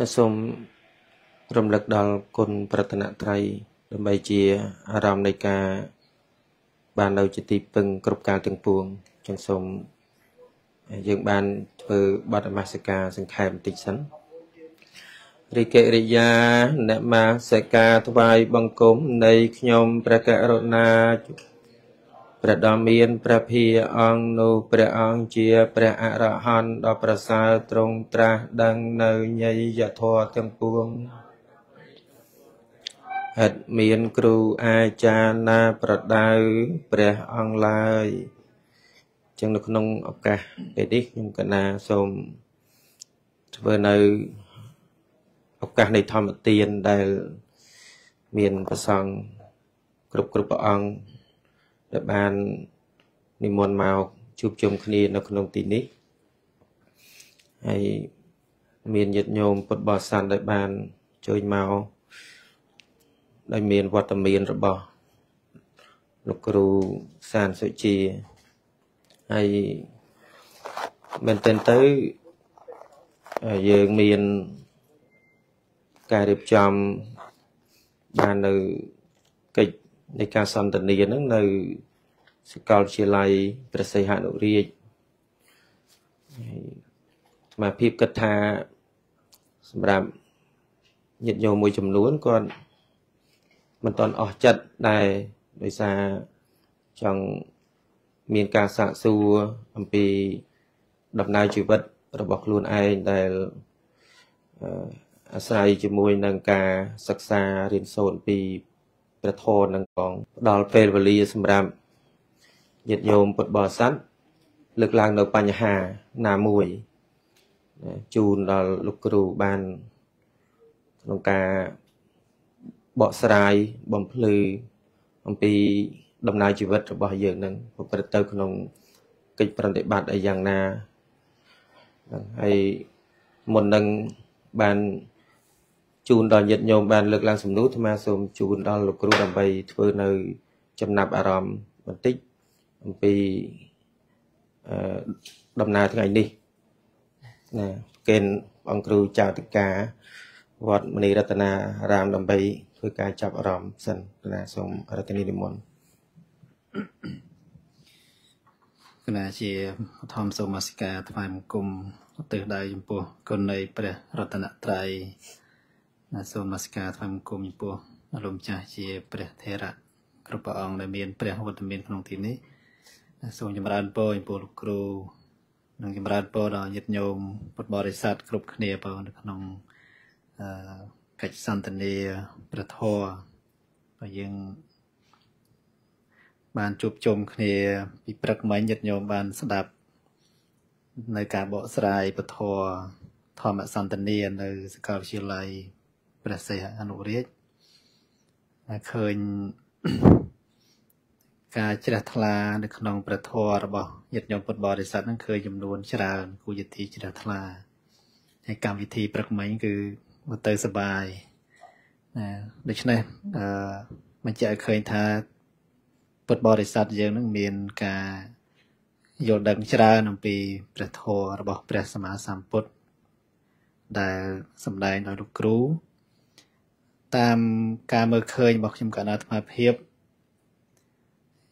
Nó xông rầm lực đoàn con Pratana Tray đồng bày chia Aram này cả bàn đầu chỉ tìm từng cột cao từng buồng chân xông dựng bàn từ Bát Masaka sang kèm tịch sắn Rikeriya Nam Masaka thay bằng cốm này nhom Prakarona Pradamian Prapia Ang No Prang Chia Prarahan Da Prasa Trong Tra Đăng Nơ Nhây Dạ Thoa Tương Puông Hật Miên Kru Achana Pradau Prang Lai Chẳng được nông ọc cả để đi nhưng cả na xôm vừa nơi ọc cả này tham tiền đại miền và sang group group ông đã ban niệm môn màu chụp chụm kia nó nông tin ní hay miền nhiệt nhôm bật bò sàn đại ban chơi màu đại miền vật tầm miền rồi bò lục ru sàn sợi chì hay mình tên tới giờ miền cài đẹp chồng bà nữ kịch để ca sân tình niên nâng nữ sự cao chia lại và xây hạ nụ riêng mà phép kết thả làm nhiệt nhiều mùi chùm luôn còn mình toàn ở chật này đối xa trong miền ca sạ xua âm bì đập nai chữ vật rồi bọc luôn ai để sai chữ môi nâng ca sắc xa riêng sồn bì bật thô nâng con đào phê và lia xâm ram nhiệt nhôm bật bò sắt lực làng đầu Panha hà nà mùi chùn là lục cừu bàn nâng ca bọ sài bầm phơi âm bì đầm nai chịu vật bỏ dường nâng một phần tư không kịch phần để bạn ở dạng na hay một nâng bàn chun đòn nhiệt nhôm bàn lực lan sủng nút mà sùng chun đòn lục ru đầm bay phơi nơi châm nạp aram phân tích vì đầm na thứ ngày đi nè kênh ông cừu chào tất cả vọt mani ratana aram đầm bay phơi ca chập aram sân là sùng ratani demon cái này chỉ tham số masika thay một cùng từ đây chúng tôi còn đây là Ratana Tray là số masika thay một cùng chúng tôi là lồng trà chỉ là thế ra các bạn ông là miền là hoạt động miền không tin đấy là số những bạn po những bộ crew những bạn po đó nhiệt nhôm một bò để sát group kia vào trong cách san tần địa bờ thò và những bạn chụp chôm kia bị bật máy nhiệt nhôm bạn sắp đạp nơi cả bộ sài bật thò thò mẹ san tân niên nơi cao chiều lại bật sài hà nội riết khơi cả chợ đà thà nơi khăn bật thò rồi bỏ nhiệt nhôm bật bò để sát nó khơi dầm luôn chợ đà khu dịch thị chợ đà thà hay cảm vị thị bật máy cứ một tới sờ bài được chứ này mình chạy khơi tha bất bò để sát giờ nước miền cả dầu đằng chả nằm bị bẹt hồ rồi bỏ bẹt sâm sâm bớt đại sâm đại nói lục rú tam ca mơ khơi bọc trong cả nát mà hiệp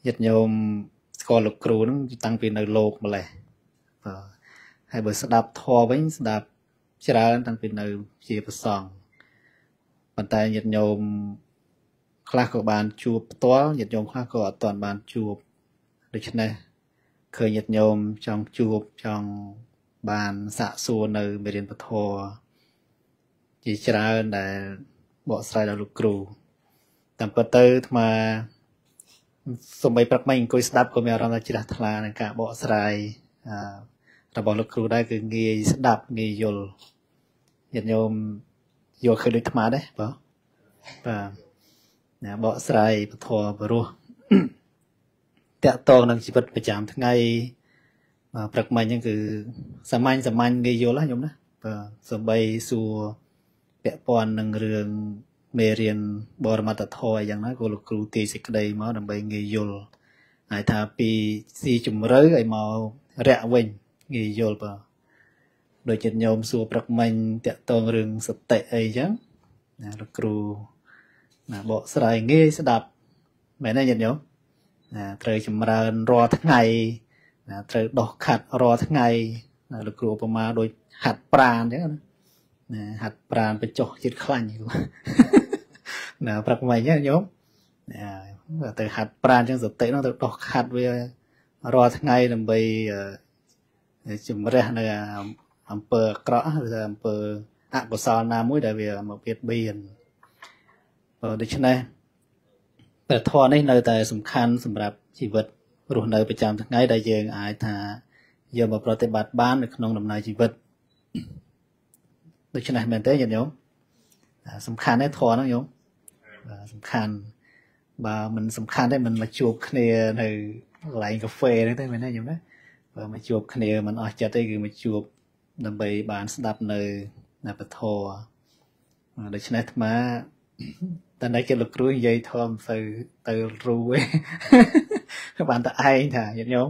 nhiệt nhôm coi lục rú nó tăng vì nơi lục mà lệ hay bởi sập đạp thò với sập đạp chả tăng vì nơi chia bớt sòng bàn tay nhiệt nhôm khá của bạn chụp toa nhiệt nhôm khá của toàn bạn chụp được chứ này khởi nhiệt nhôm trong chụp trong bàn xạ xua nơi miền bắc thô chỉ ra để bỏ sai đầu lục cừu tạm bớt tới mà số mấy bậc mình coi đáp của mèo là chỉ là thà này cả bỏ sai là bỏ lục cừu đây cứ nghe đáp nghe dồn nhiệt nhôm dồn khởi được thà đấy vâng và bỏ sài bật thò bờ ruộng tẹo to năng chỉ bật phải chạm thằng ngày mà bật máy nhưng cứ sầm anh gây vô lá nhom đó và sầm bay xua bẹ pon năng riêng mê riêng bờ mặt thò dạng đó cô lục cừu tì xịt đây máu đầm bay gây vô ai thà pi si chùm rới ai màu rẽ quên gây vô bờ โดยจะโยมสัวประมันเตะตองเรื่องสเตะไอ้ยังนะลูกครูนะบอกสลายเงี้ยสดับแม่นายยันโยมนะเตยจำรานรอทั้งไงนะเตยดอกขัดรอทั้งไงนะลูกครูประมาโดยหัดปราณเนี่ยนะหัดปราณไปจ่อจิตคลั่งอยู่นะประมันยันโยมนะเตยหัดปราณจังสเตะน้องเตยดอกขัดไปรอทั้งไงลำไปจำเรื่องเนี่ยอำเภอกระหรืออำเภออาบุษรานามุ้ยได้เวลามาเปียดเบียนดิฉันเนี่ยแต่ทอนี่เลยแต่สำคัญสำหรับชีวิตรุ่นเลยประจำทั้งไงได้เยอะอายถ้าเยอะมาปฏิบัติบ้านในขนมดำเนินชีวิตดิฉันเนี่ยเป็นเต้ยันยงสำคัญได้ทอนั่งยงสำคัญบ่ามันสำคัญได้มันมาจูบเนยในไหลกาแฟได้ไหมเนี่ยยงนะบ่ามาจูบเนยมันออกจากได้คือมาจูบดับเบิลบานสดับเนยนับทอโดยเฉพาะมาตอนนี้เกิดลูกรู้ยัยทอมสื่อตือรู้เว้ยบานตะไอน่ะยันยง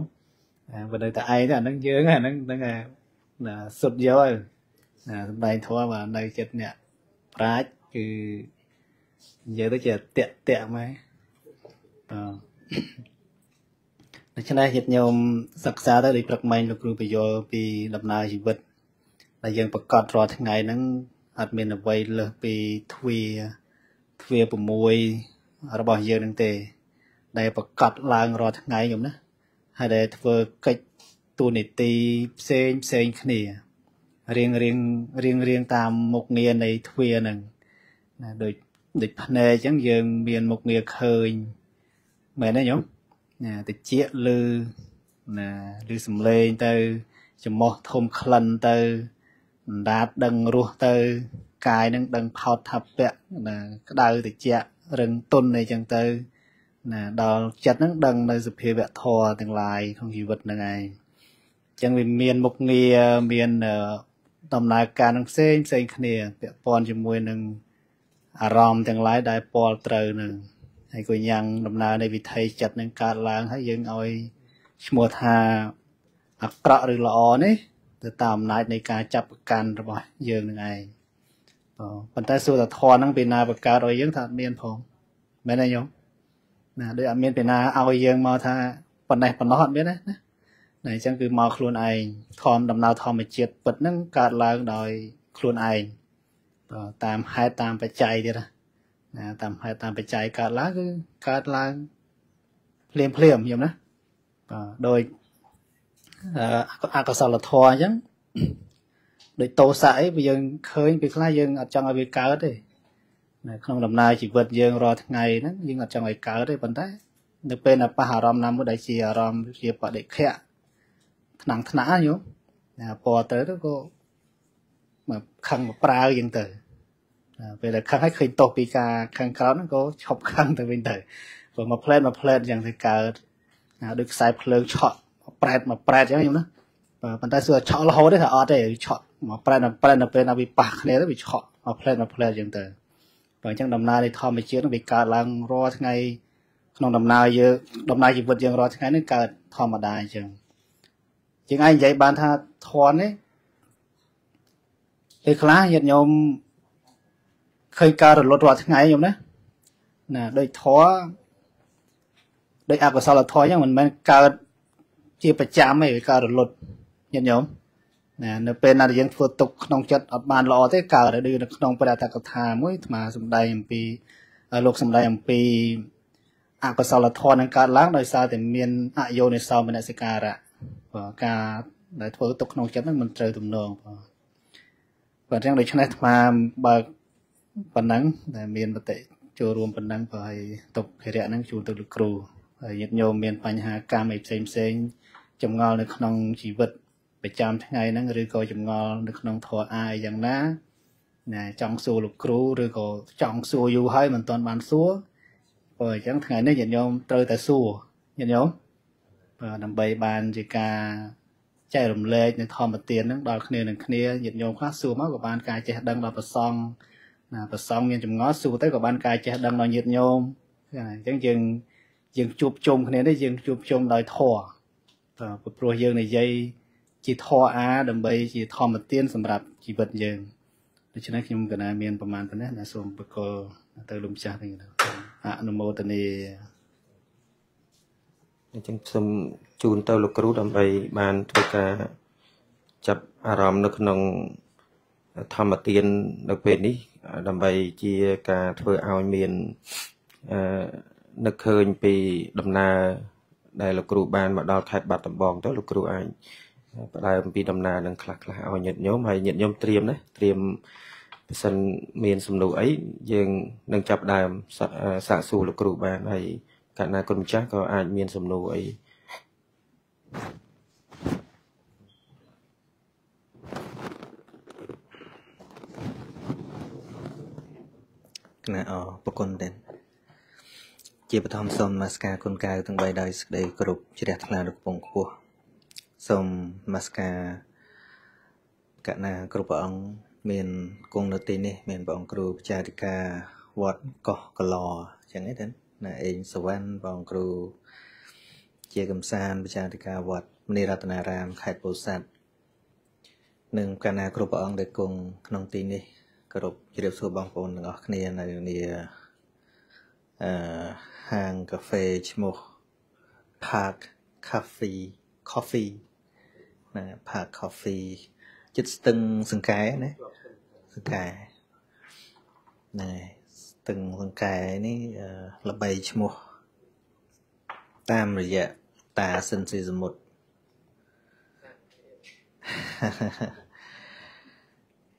บานตะไอน่ะนั่งเยอะน่ะนั่งน่ะสุดยอดน่ะในทอมาในเกิดเนี่ยปราชคือเยอะตัวเกิดเตะไหมโดยเฉพาะยันยงศึกษาได้เลยปรักมันลูกรู้ไปโยปีดำนาชีวิตlà dân bậc cọt rồi tháng ngày nắng hạt miền là vây lơ bị thuê bùm mùi rồi bỏ giờ đang tề đây bậc cọt làng rồi tháng ngày nhổm đó hay để thuê cách tu nịt tì sen khné riêng tam một nghề này thuê nè địch này chẳng dừng miền một nghề khơi mẹ nói nhổm nè từ chia lư nè lư sầm lên từ chấm mò thôm khăn từ đá đằng ruột từ cái đằng đằng phao thập bẹ là đau từ chẹt rừng tôn này chẳng từ là đào chặt đằng đằng là dập hề bẹ thò từng lại không gì vật là ngày chẳng vì miền một nghề miền tầm lại cả đằng sen kia bẹ pon chỉ môi đằng rom từng lại đại pol từ đằng hay coi nhang đầm nào này vì thầy chặt đằng cá làng hay dưng oi mùa thaอักระหรือละอนี่จะตามนายในการจับการระบายเยอะยังไงปัจจัยส่วนทอนั่งเป็นนาประกาศเอาเยอะถ้าเมียนพงไม่ได้ยงนะโดยเมียนเป็นนาเอาเยอะมาถ้าปัจจัยปัจนอดไม่ได้นะไหนจังคือมาครูนไอทอมดำนาทอมไปเจียดปัดนั่งการลางโดยครูนไอตามหายตามปัจจัยเดียร์นะตามหายตามปัจจัยการลางคือการลางเพลียมยมนะโดยก็สารทอยังโดยโตสายไปยังเคยไปคล้ายยังอาจจะเอาไปเกิดเลยขนมลำนายจีบยังรอทั้งไงนั้นยังอาจจะเอาไปเกิดได้ปันได้นึกเป็นอ่ะปะหารอมน้ำก็ได้เชียรอมเชียปะเด็กแค่หนังอยู่นะพอเต๋อแล้วก็แบบขังแบบปลาอย่างเต๋อเวลาขังให้เคยโตปีกาขังเขานั้นก็ชอบขังแต่เป็นเต๋อพอมาเพลนอย่างที่เกิดนะโดยสายเพลิงช็อตแปรดยังไงอยู่นะปันตาเสือช็อตเราได้ถ้าออดได้ช็อตมาแปรดน่ะเป็นเอาไปปากเนี่ยแล้วไปช็อตมาแปรดอย่างเต๋อเปิดจังดำนาในทอมไปเชื้อต้องไปการล้างรอทั้งไงน้องดำนาเยอะดำนาจีบยังรอทั้งไงนั่นการทอมมาได้จึงไอ้ใหญ่บานท่าทอนนี่ไอ้คล้าเหยียดโยมเคยการรถรอทั้งไงโยมนะน่ะโดยท้อโดยอาบกับสารทอยังเหมือนมันการchia bạch chạm ấy cả rồi lột nhận nhóm nè nó bên là dân phượt tục nông chật ở bàn lò thế cả để đưa được nông bờ đá cột thà mới mà sầm đầy MP lục sầm đầy MP à còn sau là thon đang cả láng đời sau thì miền à vô này sau mình đã sẽ cả ạ và cả để phượt tục nông chật mình chơi tụm nòng và trong đời cho nên mà bà phần nắng là miền bờ tệ chơi rùm phần nắng và tục hệ rẽ nắng chùn từ lực cù nhận nhóm miền Panha hà cam ấy xem chồng ngò được non chỉ vật bị chạm thế này nó người coi chồng ngò được non thọ ai chẳng ná nè trong xu lục cú rồi còn trong xu du hơi mình toàn bàn xúa rồi chẳng thế này nó nhận nhóm chơi tại xu nhận nhóm và nằm bày bàn chỉ cả chạy lùm lê nên thò mặt tiền nó đòi khné đằng khné nhận nhóm khác xu máu của bàn cài chạy đằng là vật song nhưng chồng ngó xu tới của bàn cài chạy đằng là nhận nhóm chẳng chừng dương chụp chôm cái này đấy dương chụp chôm đòi thò và bồi dưỡng này dây chỉ thò á đầm bầy chỉ thò mặt tiên sầm rạp chỉ bật dường để cho nên khi mình gần miền Paman thế này là xôm bực co từ lùng cha thành à nó mô tên này trong xôm chun từ lục cừu đầm bầy bàn thôi cả chập aram nó không thò mặt tiên đặc biệt đi đầm bầy chỉ cả thôi ao miền nó khơi bị đầm na đại lục cừu bàn mà đào thạch bạt tầm bòn tới lục cừu anh đại bị đầm na đang khạc là ao nhận nhóm tiêm đấy tiêm sân miền sầm nụ ấy dường đang chập đài xả xù lục cừu bàn này cả na con chắc có ai miền sầm nụ ấy na ở bắc côn đen chỉ bắt thom sôm mascara con cài từng bài đời đây group chỉ để thằng nào được bông khua sôm mascara cả na group bóng miền cung nội tin này miền bóng group charica word cỏ cỏ chẳng hết đến là anh Swan bóng group chia cầm san charica word Niratanaram khai bồ sát nâng cả na group bóng để cùng nông tin này group chỉ để số bóng phun ở kia này này hàng cà phê một park coffee nè park coffee chích từng cái này sừng cái này từng cái này là bay một tam rồi vậy ta sinh season một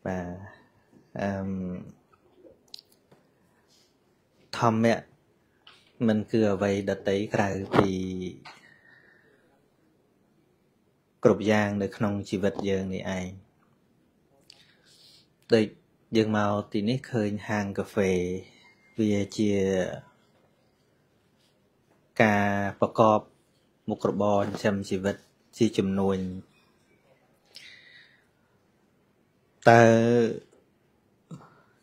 và thầm mẹ mình cứ vậy đặt tới cái thì cột giang được không chỉ vật dường này ai tới dường màu thì nít khơi hàng cà phê về chia cà bạc cọp một cột bò chăm chỉ vật chỉ chùm nuôi ta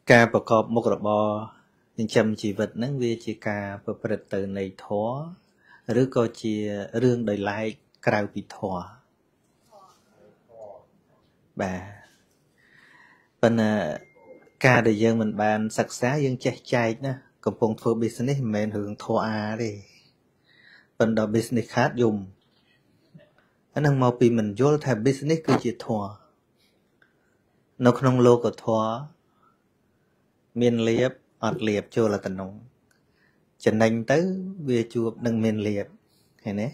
cà bạc cọp một cột bò nhưng chăm chỉ vật nâng về chỉ cả và bật từ này thó rứa coi chỉ rương đời lại cào bị thọ bà bên ca đời dân mình bàn sặc sá dân chạy chạy nữa còn phong phú business mình hưởng thọ à đi bên đó business khác dùng anh đang mau pì mình vô thay business cứ chỉ thọ nó không lô của thọ miền liệp ọt liệp chưa là tình nông chân đánh tới về chuột đừng miền liệp hay nè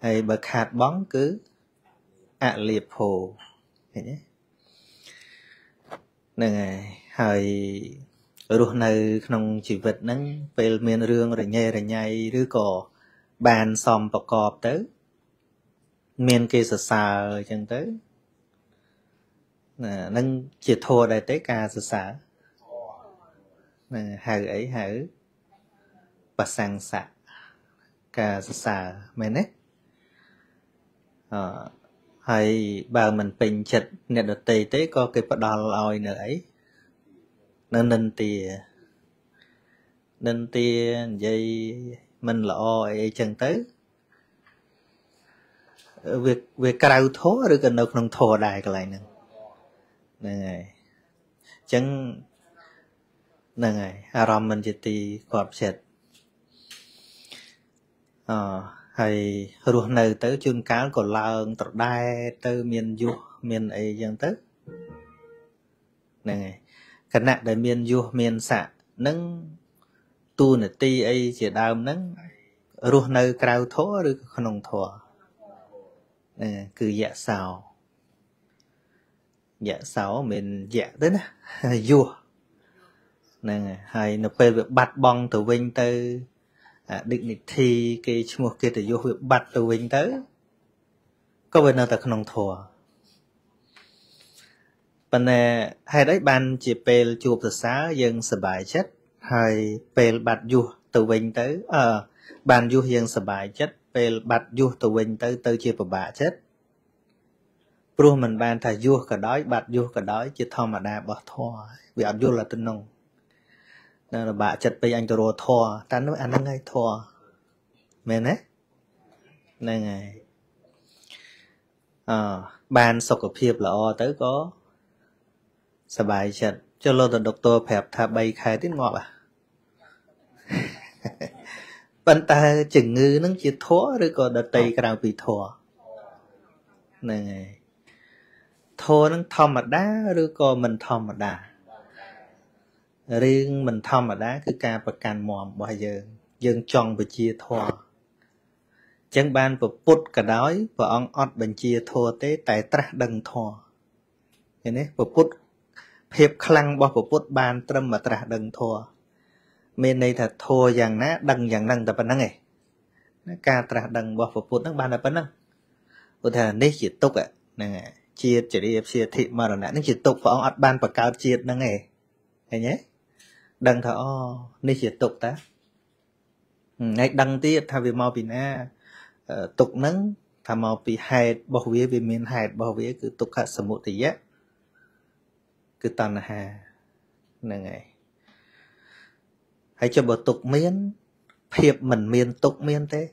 hay bậc hạt bóng cứ ạ liệp hồ hay nè nè hơi ruột nơi không chỉ vật nắng về miền rương rồi nhai rứa cò bàn xòm bọc cọp tới miền kia sờ sờ chân tới nè nâng chỉ thua đại tế ca sờ sờ hài ấy hài và sang sạ cả sạ mày nè hay bà mình bình chật nè đợt tì tế có cái bắt đầu lòi nữa ấy nên tìa vậy mình là oi chân tới việc cào thố được cái nông không thò đài cái lại nè này chẳng nè ngày aram mình chỉ tì cọp chết hay ruột này tới chun cá của lợn tọt đai tới miền du miền ấy dân tới nè ngày cái nạn đời miền du miền xạ nâng tu nè tì ấy chỉ đào nâng ruột này cào thố được không thò nè cứ dạ sào mình dạ đến du nè hay nó về việc bắt bong từ vinh tới định thi cái một kia từ vô việc bắt từ vinh tới có bên nào ta không thua bên này hay đấy ban chỉ về chụp từ xá dân sờ bài chết hay về bắt du từ vinh tới ban du dân sờ bài chết về bắt du từ vinh tới tới chia vào bà chết rồi mình ban thà du cả đói bắt du cả đói chỉ thao mà đa bỏ thua vì ăn du là tinh nông nên là bà chật bây anh tôi rồi thò ta nói anh ngay thò mẹ nè này ngày bàn sọc phiệp lọ tới có sờ bài chật cho lô tận doctor phẹp thà bay khai tiết ngọt à bạn ta chừng ngư nâng chia thó rồi còn đợt tây càng bị thò này thò nâng thòm mà đá rồi còn mình thòm mà đá riêng mình thòm mà đá cứ ca và càn mòm bao giờ dân tròn và chia thò chẳng ban và put cả đói và ông ọt bên chia thò tế tại trắc đằng thò thế này và put phép khăng bỏ của put ban trâm mà trắc đằng thò mình đây thật thua rằng ná đằng dạng năng tập năng này ca tra đằng bỏ phục vụ nước ban tập năng cụ thể đây chỉ tục ạ này chia chỉ đi chia thị mà rồi nãy nó chỉ tục vào ăn ban và cao chia năng này này nhé đằng thọ đây chỉ tục ta ngay đằng tiếc thay vì màu bị na tục nắng thay màu bị hạt bảo vệ vì miền hạt bảo vệ cứ tục hạ sầm mộ thì á cứ tàn hà này hãy cho bộ tục miên phiệp mình miên tục miên thế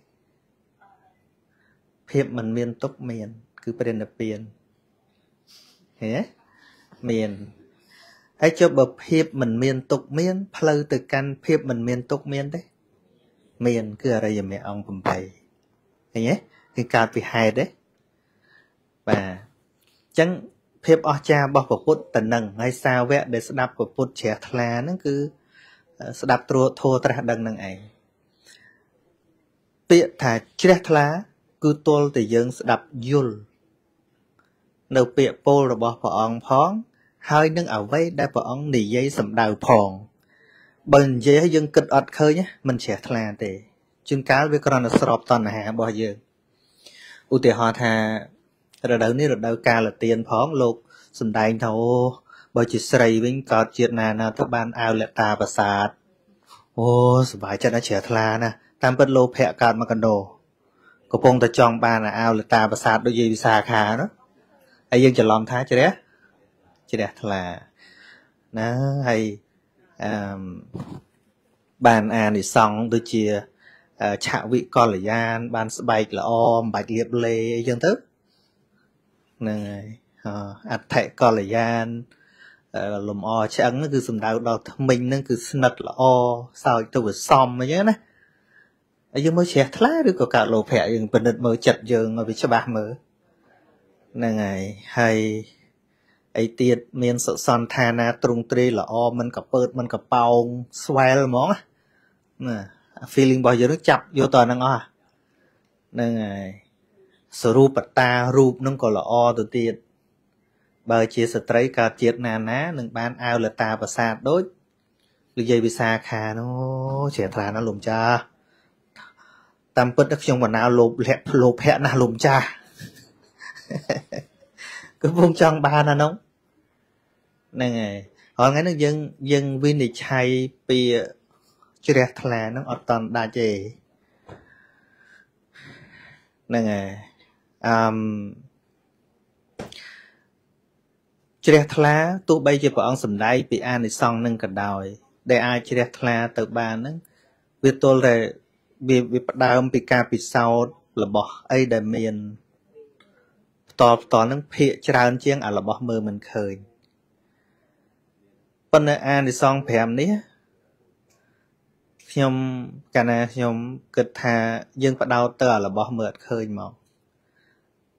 phiệp mình miên tục miên cứ bên đập miên thế miên hãy cho bộ phiệp mình miên tục miên pleu từ căn phiệp mình miên tục miên thế miên cứ ở đây giờ mẹ ông cầm tay thế nhé cái cà phê hai đấy và chẳng phiệp ở cha bỏ vào phút tận năng hay sao vậy để đáp của phút trẻ là nó cứ đạp thô tra đằng năng ấy tiện thả chết lá cứ tuôn từ dương đạp yul nấu tiện pol rồi bỏ ông phóng hơi nâng ảo vây đã bỏ ông nỉ dây sầm đào phồng bần dây dương kịch ọt khơi nhé mình trẻ là để chương cáo với con là sọp toàn hà bỏ dương u tiệt họ thà rồi đầu ní rồi đầu ca là tiền phóng lục sầm đài thầu bởi chỉ xây vĩnh cọt chuyện này là các bạn ao lệ ta và sạt ô vài chân nó trẻ thà nè tam bất lô phẹ cọt mà cần đồ có phong ta chọn ba là ao lệ ta và sạt đôi gì xà khá đó ai dân chỉ lòng thái chứ đẹp là nó hay bàn à thì xong tôi chia chạo vị con là gian bàn bạch là om bạch liệp lê dân thức này ạt thệ con là gian lùm o trắng nó cứ sầm đào đào thâm minh nó cứ nật là o sao tôi vừa xòm mà nhớ này giờ mới trẻ thái được cả lộ phẻ dừng bình định mới chật dừng mà bị cho bạn mới là ngày hay ấy tiệt miền sợ son tha na trung tri là o mình cặp bớt mình cặp bao swell món nè feeling bao giờ nó chập vô toàn năng o là ngày sờ ruột ta ruột nó còn là o từ tiệt bởi chia sẻ trái cà chiết nà ná đừng ban ao là ta và xa đối lực dây bị xa khá nó trẻ thà nó lùm cha tam bất đắc chung vào nào lộp hẹn là lùm cha cứ vung trong ba nà nóng nè ngày hỏi ngay nó dân viên đi chay bìa trẻ thà nó ọt toàn đa chê nè ngày chia thla tụ bây giờ bọn sầm đáy bị an thì xong nâng cả đòi để ai chia thla từ ba nâng việc tôi là việc đào bị ca bị sau là bỏ ấy để miền tọt tọt nâng phịa tràn chiang à là bỏ mơ mình khơi bên an thì xong phèm ní nhom cả na nhom kịch thà dân bắt đầu tờ là bỏ mơ khơi màu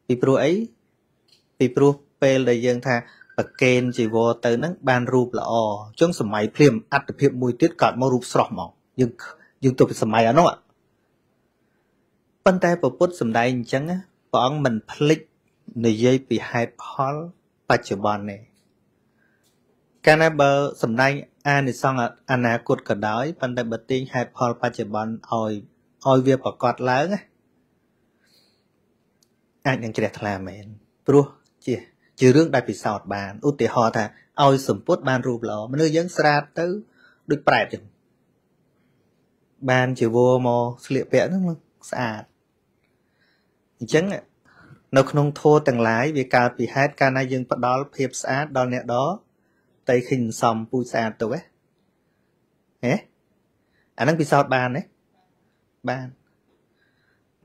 vì pro ấy vì pro pel để dân thà và kênh chỉ vô tới nâng ban rụp là o trong sầm máy phim ắt phim mùi tiết cọt màu rụp sọt mỏng nhưng tôi sầm máy nó ạ bàn tay của put sầm đai chẳng á bọn mình click nơi dây bị hai paul bachelor này canada sầm đai an thì xong ạ anh à cột cả đói bàn tay bật tiếng hai paul bachelor oi việc của cọt lớn á anh đang chơi thà mền pro chia chứ rước đại bị sọt bàn út tiệt họ thà oi sủng put bàn rụp lò mà nơi dân sra tới được bẹp chừng bàn chỉ vô mò sẹo bẹn nó sạch chẳng nó không thua tầng lái vì cả bị hết cả na dân bắt đó phep sạch đó nè đó tay khinh sầm pui sạch tôi ấy hé anh đang bị sọt bàn đấy bàn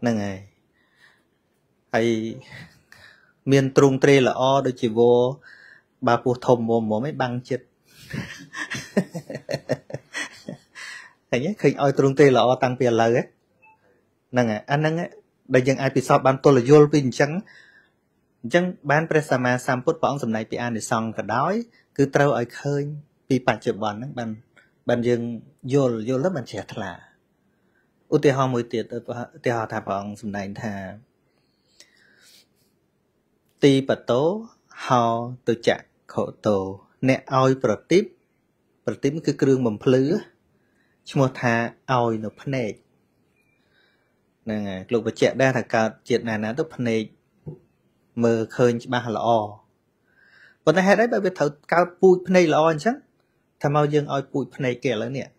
nè ngày hay miền trung tre là o đôi chỉ vô bà phù thầm mồm mồm mấy băng chết thế nhé khi oi trung tre là o tăng tiền lời ấy năng à anh năng ấy bây giờ ai bị sao ban tôi là vô pin trắng trắng ban presama samput bỏng sầm này bị ăn để xong cả đói cứ trâu ơi khơi bị bạt chụp bẩn năng ban ban dương vô vô lớp ban trẻ thật là ưu tiên họ mới tiệt tiệt họ thả bỏng sầm này thà ti bật tố họ tự chặt khổ tổ nè oi bật tiếp cứ kêu mầm phứ chúng ta thả oi nó phun nè nè lục bạch chẹt đa thà cả chẹt này nó tấp phun nè mờ khơi ba là o còn này đấy bây giờ thở cao pui phun nè là o chứ tham ao dương oi pui phun nè kể lớn nè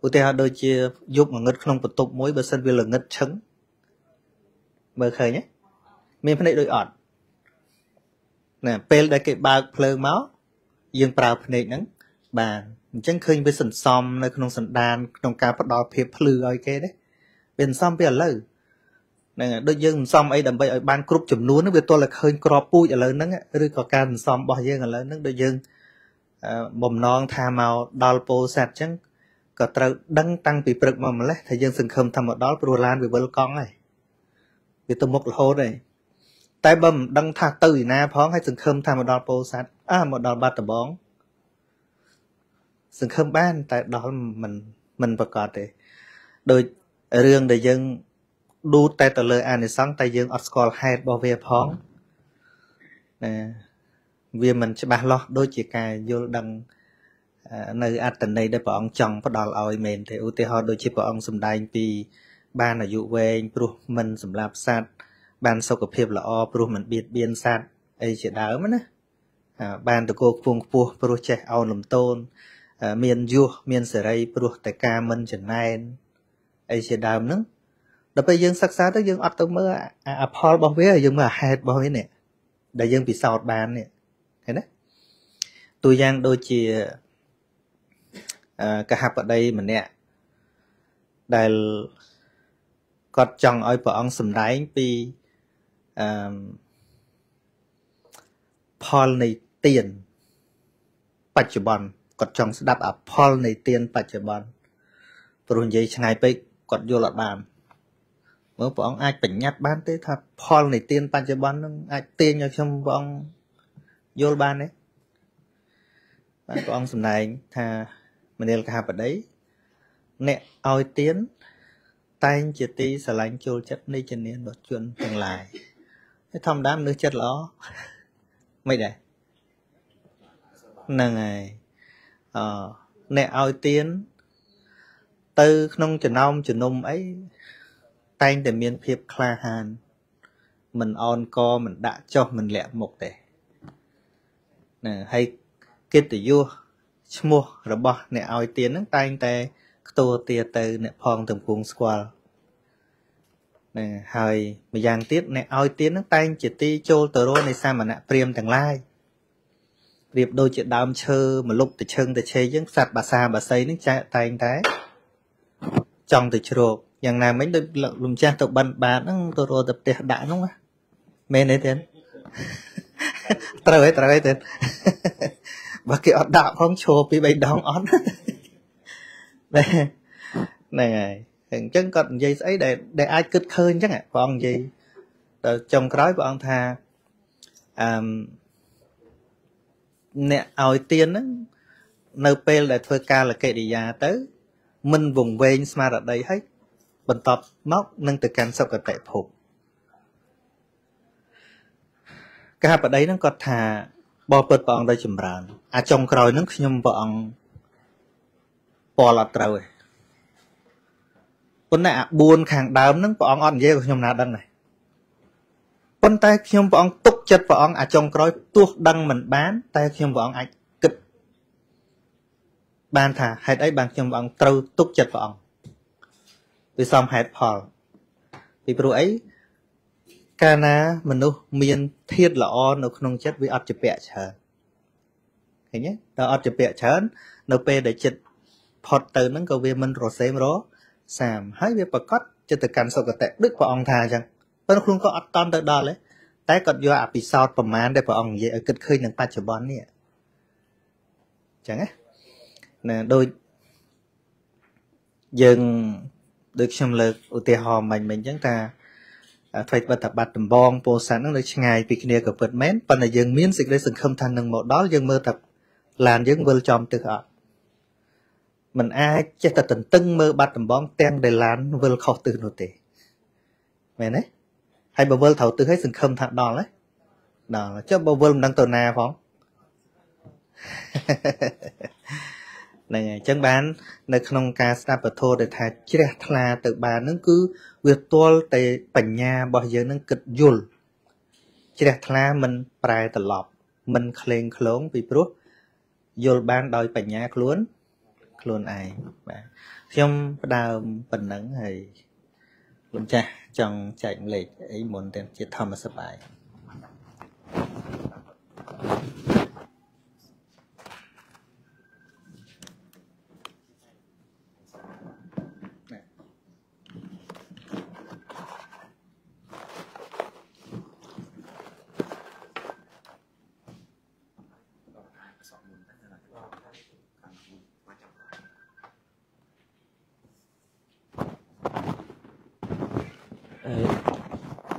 ưu tiên họ đôi chia giúp mà ngất không bật tục mối bờ sân về là ngất trứng mờ khơi nhé miền phun nè đôi ọt nè, pel đại cái ba phơi máu, dương bào phơi nắng, bà chẳng khơi với sần xom nơi không sần đan, trong cá bắt đò phơi phơi rồi cái đấy, bên xom bây giờ lơ, nè, đôi dương xom ấy đầm bây ở ban group chấm núi nó về tôi là khơi cọp pui ở lớn nắng á, rồi có cá xom bò dương ở lớn nắng đôi dương, bầm non tha màu đào po sạt chẳng, có trâu đăng tăng bị bực mà lấy, thấy dương sừng khom tham một đó pro lan bị bơi con này, bị tôm mốc hố này. Tại bầm đăng thạc từ na phóng hay sừng khơm tham một đòn bồ sát à một đòn ba tờ bóng sừng khơm ban tại đó mình bật cọt đấy đôi riêng để dân đu tay tờ lời anh để sáng tay dân oscar hay bảo vệ phóng nè vì mình sẽ bàn lo đôi chỉ cài vô đăng nơi ăn tận này để bọn chồng bắt đầu oi mềm thì ưu tiên họ đôi chỉ bọn sầm đai vì ban là dụ về mình sầm lạp sát ban sau cái phim là o pro mình biết biên san ấy chỉ đỡ mà nè ban từ cô vùng phù pro trẻ ao lầm tôn miền du miền sài đây pro tại ca mình chỉ này ấy chỉ đỡ nữa đó bây giờ sắc sá tới giờ ở tôm mơ à Paul bảo vệ giờ mà hai bảo vệ này đại dương bị sọt ban này thế đấy tôi giang đôi chỉ cả hạt ở đây mình nè đại có chồng ơi vợ ông sầm đáy vì Paul này tiền bạch bòn có chồng sẽ đáp ở Paul này tiền bạch bòn rồi vậy ngày bây còn vô là bàn mới vợ ông ai tỉnh nhát bán tới thật Paul này tiền bạch bòn ai tiền cho xong vợ ông vô bàn đấy bạn vợ ông sầm đáy thà mình đều gặp ở đấy nè oi tiến tay chỉ tí xả lánh chôn chất này trên nền đột chuyện tương lai cái thầm đám nước chất ló mấy đấy nè ngày nè ao tiến từ nông chừng nông ấy tay để miên phiệp kha hàn mình on co mình đã cho mình lẹ một để nè hay kết tử vua mua rồi bỏ nè ao tiến nắng tay tè tôi tiệt từ nè phong tầm cuồng squall nè hơi mà giang tiết nè ao tiết nó tay chỉ ti trôi từ rồi này sao mà nè priem tàng lai việc đôi chuyện đam chơi mà lúc từ chân từ chơi những sạt bà xa bà xây những chạy tay anh thái trong từ chuột dạng nào mấy đôi lùm cha tộc bận bà nó tôi rồi tập tiệt đại đúng không á men đấy tiền trời tiền và cái ọt đạo không chùa bị bày đóng ọt này hình chân còn gì ấy để ai cứt khơi chắc ạ còn gì trong cái của ông tha nè oi tiên á nơi pel để thôi ca là kệ đi già tới mình vùng ven smart ở đây hết bình tập móc nâng từ can sau cả tệ phục cái hạt ở đấy nó còn thà bò bật vào ông đây chìm ràn à trong cái nó nhung vào ông bỏ lọt rồi con này buồn kháng đám nâng bỏ ông ăn dễ của nhóm nát đăng này con tay nhóm bỏ ông túc chất bỏ ông ở trong cõi tuốt đăng mình bán tay nhóm bỏ ông ạch kịch ban thả hãy đấy bàn nhóm bỏ ông trâu túc chất bỏ ông vì xong hãy phò vì bố ấy ca ná mình đâu miền thiết là o nó không chất vì ọt chụp bẹ chờ thấy nhé đó ọt chụp bẹ chờ nó bê để chịch họ từ nâng cầu về mình rồi xem đó sàm hãy về bật cắt cho từ cành sau cái tẹt đứt vào ông thà rằng tôi không có ăn tan từ đó đấy แต่ก็ย่ออภิสารประมาณได้พระองค์ยังเกิดขึ้นในปัจจุบันนี่จังนะโดยยังโดยชมเลิกอุติหอมมันเหมือนจังตาไฟประทับบัดบองโพสันนั่งเลยไงปีนี้ก็เปิดแม้นปัญญายังมีสิ่งใดสิ่งคำทันหนึ่งหมดđóยังเมื่อตัดลานยังเวลจอมตึกอ่ะmình ai chết ta tận tưng mơ bắt tầm bóng tem để lán vơi khó từ nội tệ mẹ đấy hay bà vơi thầu từ hết sừng khâm thằng đòn đấy đó cho bà vơi đang tồn nà phóng này chẳng bán nơi không cá snap ở thô để thay chết là tự bà nó cứ việc to tệ bẩn nhà bao giờ nó kịch dồn chết là mình phải tự lọp mình khen khốn vì bút dồn ban đòi bẩn nhà luôn luôn ai trong đào bình nắng thì luôn cha trong chạy lệ ấy muốn tìm chiếc thăm mà sắp bài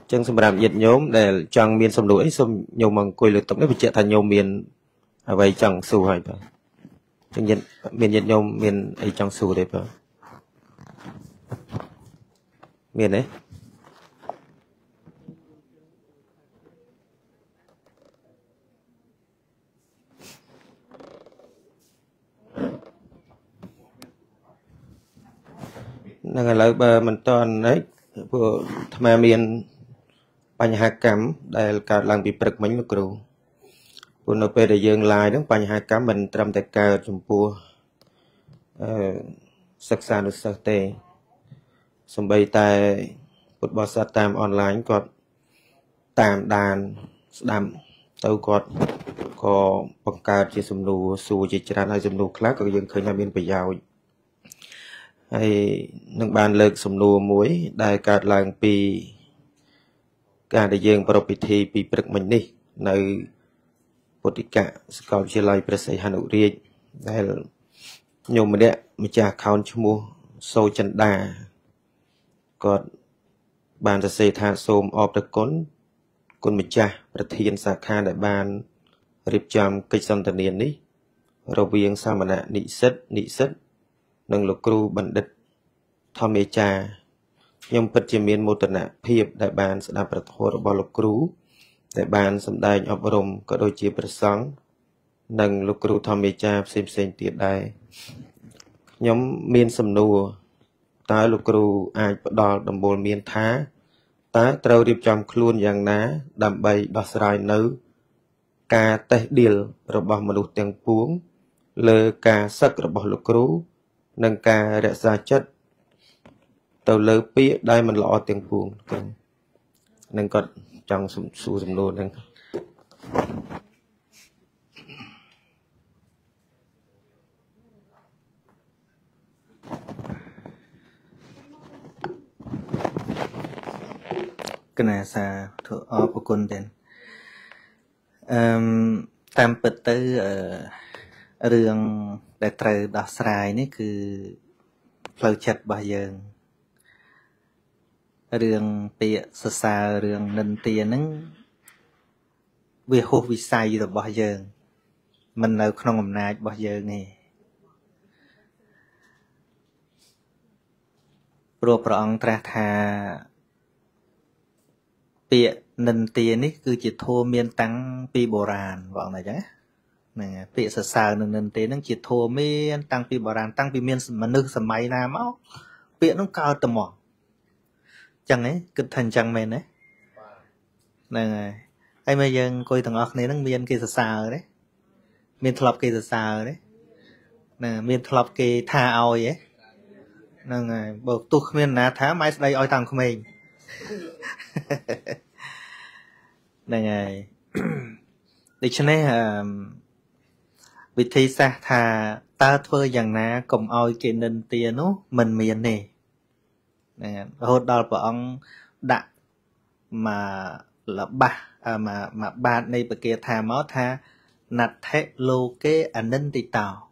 chân xâm làm nhiệt nhóm để trang miền xâm lỗi xâm nhiều màng quỳ lực tổng đấy bị chia thành nhiều miền vậy chẳng sù hay vậy chân nhiệt nhóm miền ấy chẳng sù đấy vậy miền đấy là lại bờ mình toàn đấy vừa tham miềnปัญหากรรมได้การลังปีปรึกมันลูกครูคนเราไปได้ยังลายต้องปัญหากรรมมันตรำแต่การจมพัวศึกษาดุษเตสมบัยแต่บทบาทตามออนไลน์ก็ตามด่านดำเต้าก็ปังการจีสมดูสู่จิตราในสมดูคลาสก็ยังเคยนำเรียนไปยาวให้นักบานเลิกสมดูมวยได้การลังปีการได้ยิงประพิธีปีปรึกมันนี่ในปฏิกะสกอเชลัยประสิทธิ์ฮานุเรียได้โยมเดียมิจาเขาชมูโซจันดาก็บานจะเสถาโสมออกตะก้นคนมิจาประเทียนสาขาได้บานริบจำกิจสันตเนียนนี้เราเวียงสามณะนิสิตนังหลวงครูบัณฑิตธรรมเอจายมปัจจุบันมุตนะเพียบได้บานสถาปนิกหัวบอลครูได้บานสำได้อบรมก็โดยเจียประสังนังลูกครูทำมิจฉาเซ็งๆติดได้ยมเมียนสำนัวตาลูกครูอาจดอดมบลเมียนท้าตาเตารีบจำคลุนอย่างน้าดำใบดอสไรนู้กาเตเดียลระบบมนุษย์เตียงพวงเลอกาสักระบบลูกครูนังกาเรศจัดtàu lơ pí đây mình lọ tiền cuồng nên còn trong sù sầm lô nên cái này là thuộc ở của quân đền tam bậc tư ở đường đại trời đỏ sài này cứ phơi chặt bao giờเรื่องเปียสสาเรื่องนันเตียนั่งเวโฮวิสัยตัวบ่อยเยิงมันเอาขนมนายบ่อยเยิงนี่รวบรองตราทาเปียนันเตียนี่คือจิตโทเมียนตั้งปีโบราณบอกหน่อยจ้ะนี่เปียสสาหนึ่งนันเตียนั่งจิตโทเมียนตั้งปีโบราณตั้งปีเมียนมันนึกสมัยนาเมาเปียต้องกาวตะหมอchẳng ấy cực thành chẳng mền đấy này ai bây giờ coi thằng ngọc này nó miên kia sờ đấy miên thọc kia sờ đấy nè miên thọc kia tha oi ấy nè này bột tu miên ná thá máy đây oi tầm của mình này này để cho nên vị thi sa thà ta thôi rằng ná cùng oi kia nên tiền nó mình miên này hồi đó bọn ông đã mà là ba mà bạn này bởi kia thà máu tha nạt thế lô kê ảnh ninh tì tàu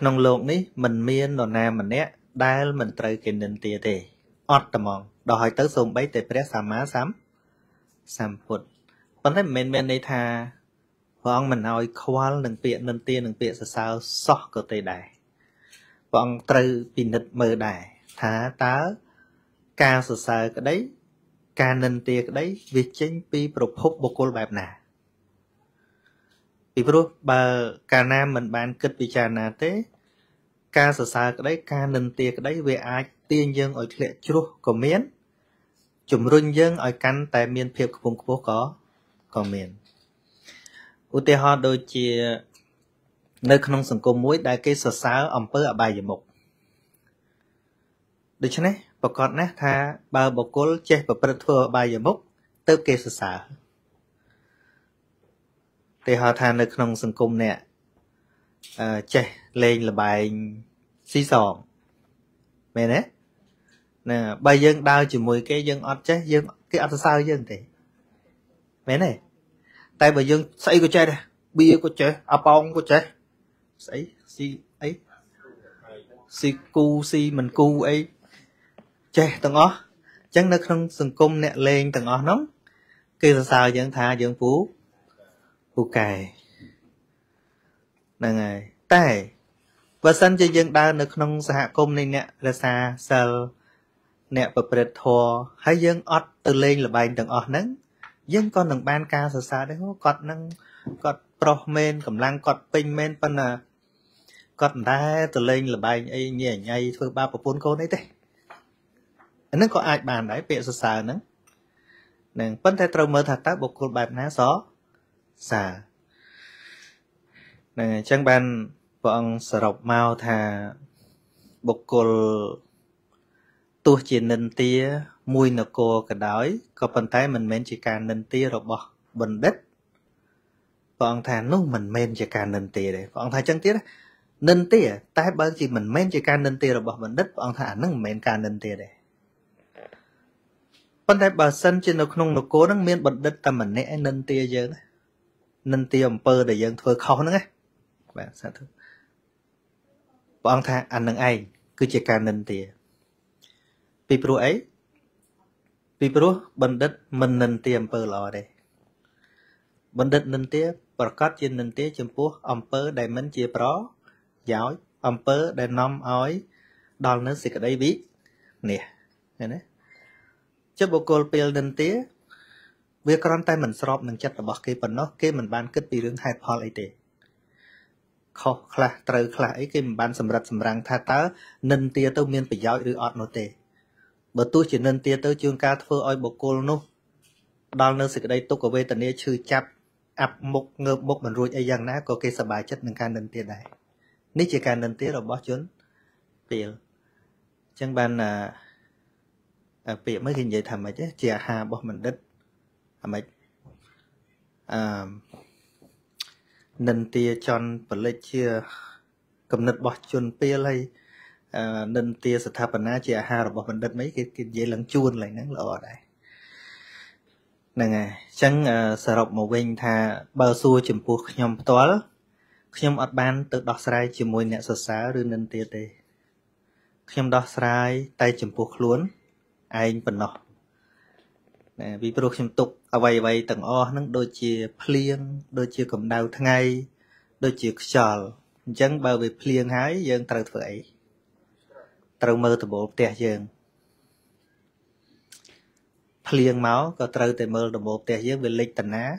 nông lộn ní mình miên đồ nà mình á đá mình trời kì ninh tìa tì ọt tầm mong đòi hỏi tới dùng bấy tì bế xa má xám xám phụt vấn thế mình này thà vọng mình nói khóa nâng biện nâng tiên nâng biện xa sao xót cơ tì đài vọng trời bì nịch mơ đài thà tá ca xa xa cái đấy ca nâng tìa cái đấy việc chính bì bọc hút bộ cô bạp nà. Vì vậy, cả nam mình bán kết vì chả nà thế. Cả sở xa cái đấy, cả nâng tìa cái đấy về ai tiên dân ở lệ chú của miền. Chúng rung dân ở cánh tại miền phiệp của vùng phố có miền. Ủa tế hoa đôi chì nơi khăn nông sẵn cô mũi đại cái sở xa ổng bớ ở bài dự mục. Được chứ này, bà con nát tha bà bộ cố chế bà bật thua ở bài dự mục tớ kê sở xa. Thì họ thà nơi khăn sân cung nè chạy lên là bài xí xòn mẹ nè nè bài dân đau chỉ mùi cái dân ọt chết dân cái ọt sao dân thì mẹ nè tay bà dân xây của chơi đây bia của chơi áo bông của chơi xây xí ấy xí cu xí mình cu ấy chơi tầng ó chắc nơi khăn sân cung nè lên tầng ó nóng kia là sao dân thà dân phú bù cài nâng ai tay và sân cho dân đa nực nông xã công này nè ra xa sờ nè bật bật thò hai dân ọt từ lên là bài đằng ọt nắng dân con đằng ban ca sờ xa đấy cọt nâng cọt pro men cầm lang cọt pin men phân à cọt đá từ lên là bài ấy nhảy nhảy thôi ba và bốn cô đấy thế nó có ai bàn đấy bịa sờ xa nắng nè phân thay trâu mơ thật tác bộ cô bài ná gió xa nè chẳng bàn bọn sở rọc mau thà bọc cột tuột trên nền tía mùi nở cô cả đói có bàn tay mình men chỉ càng nền tía rồi bỏ bần đất bọn thà nung mình men chỉ càng nền tía đấy bọn thà chẳng tiếc nền tía tay bao chỉ mình men chỉ càng nền tía rồi bỏ bần đất bọn thà nung men càng nền tía đấy bàn tay bà sân trên nóc nung nở cô nung men bần đất ta mình nẽ nền tía giờ đấy nên tiêm bơ để dân thua khó nữa nghe bạn sẽ thưa bọn thà anh nâng ai cứ chỉ càng nên tiề pipro bần đất mình nên tiêm bơ lò đây bần đất nên tiề bờ cát trên nên tiề chấm pú bơ để mình chia pro giỏi bơ để nom ói đòn nữa xịt ở đây biết nè này đấy chứ bộ cột peel nên tiề việc con tay mình sọp mình chặt bỏ cái phần nó cái mình ban kết bị rướng hai pol ấy thì khó khá trời khá ấy cái mình ban sầm rệt sầm răng tha tớ nên tia tôi miên phải giáo được ọt nó tệ bởi tôi chỉ nên tia tôi chương ca thưa oi bộ cô nó đòn nơi sự đây tôi có về tận đây chư chập ập một ngược một mình ruồi ai rằng đã có cái sờ bài chất mình can nên tia này nếu chỉ can nên tia rồi bỏ chốn tiền chẳng ban là việc mới hình vậy thầm mà chứ chè hà bỏ mình đứt mấy nền tia chọn vật lấy chia cầm nứt bọt chuồn pia lấy nền tia sát tháp bẩn á chia hà rồi bọt bẩn đất mấy cái dây lằng chuồn lại nắng lò đây nè nghe chẳng sờ rộng màu vinh thà bờ xua chìm buộc nhom toal nhom ọt ban tự đọt sải chìm môi nhẹ sờ sá rư nền tia tê nhom đọt sải tay chìm buộc luồn ai bẩn nọ vì pro chìm tục ở vầy vầy tầng o nâng đôi chia plieng đôi chia cầm đau thay đôi chia sờ chẳng bao về plieng hái dân tàu phẩy tàu mơ từ bộ tè dân plieng máu có tàu từ mơ từ bộ tè dân về lịch tần á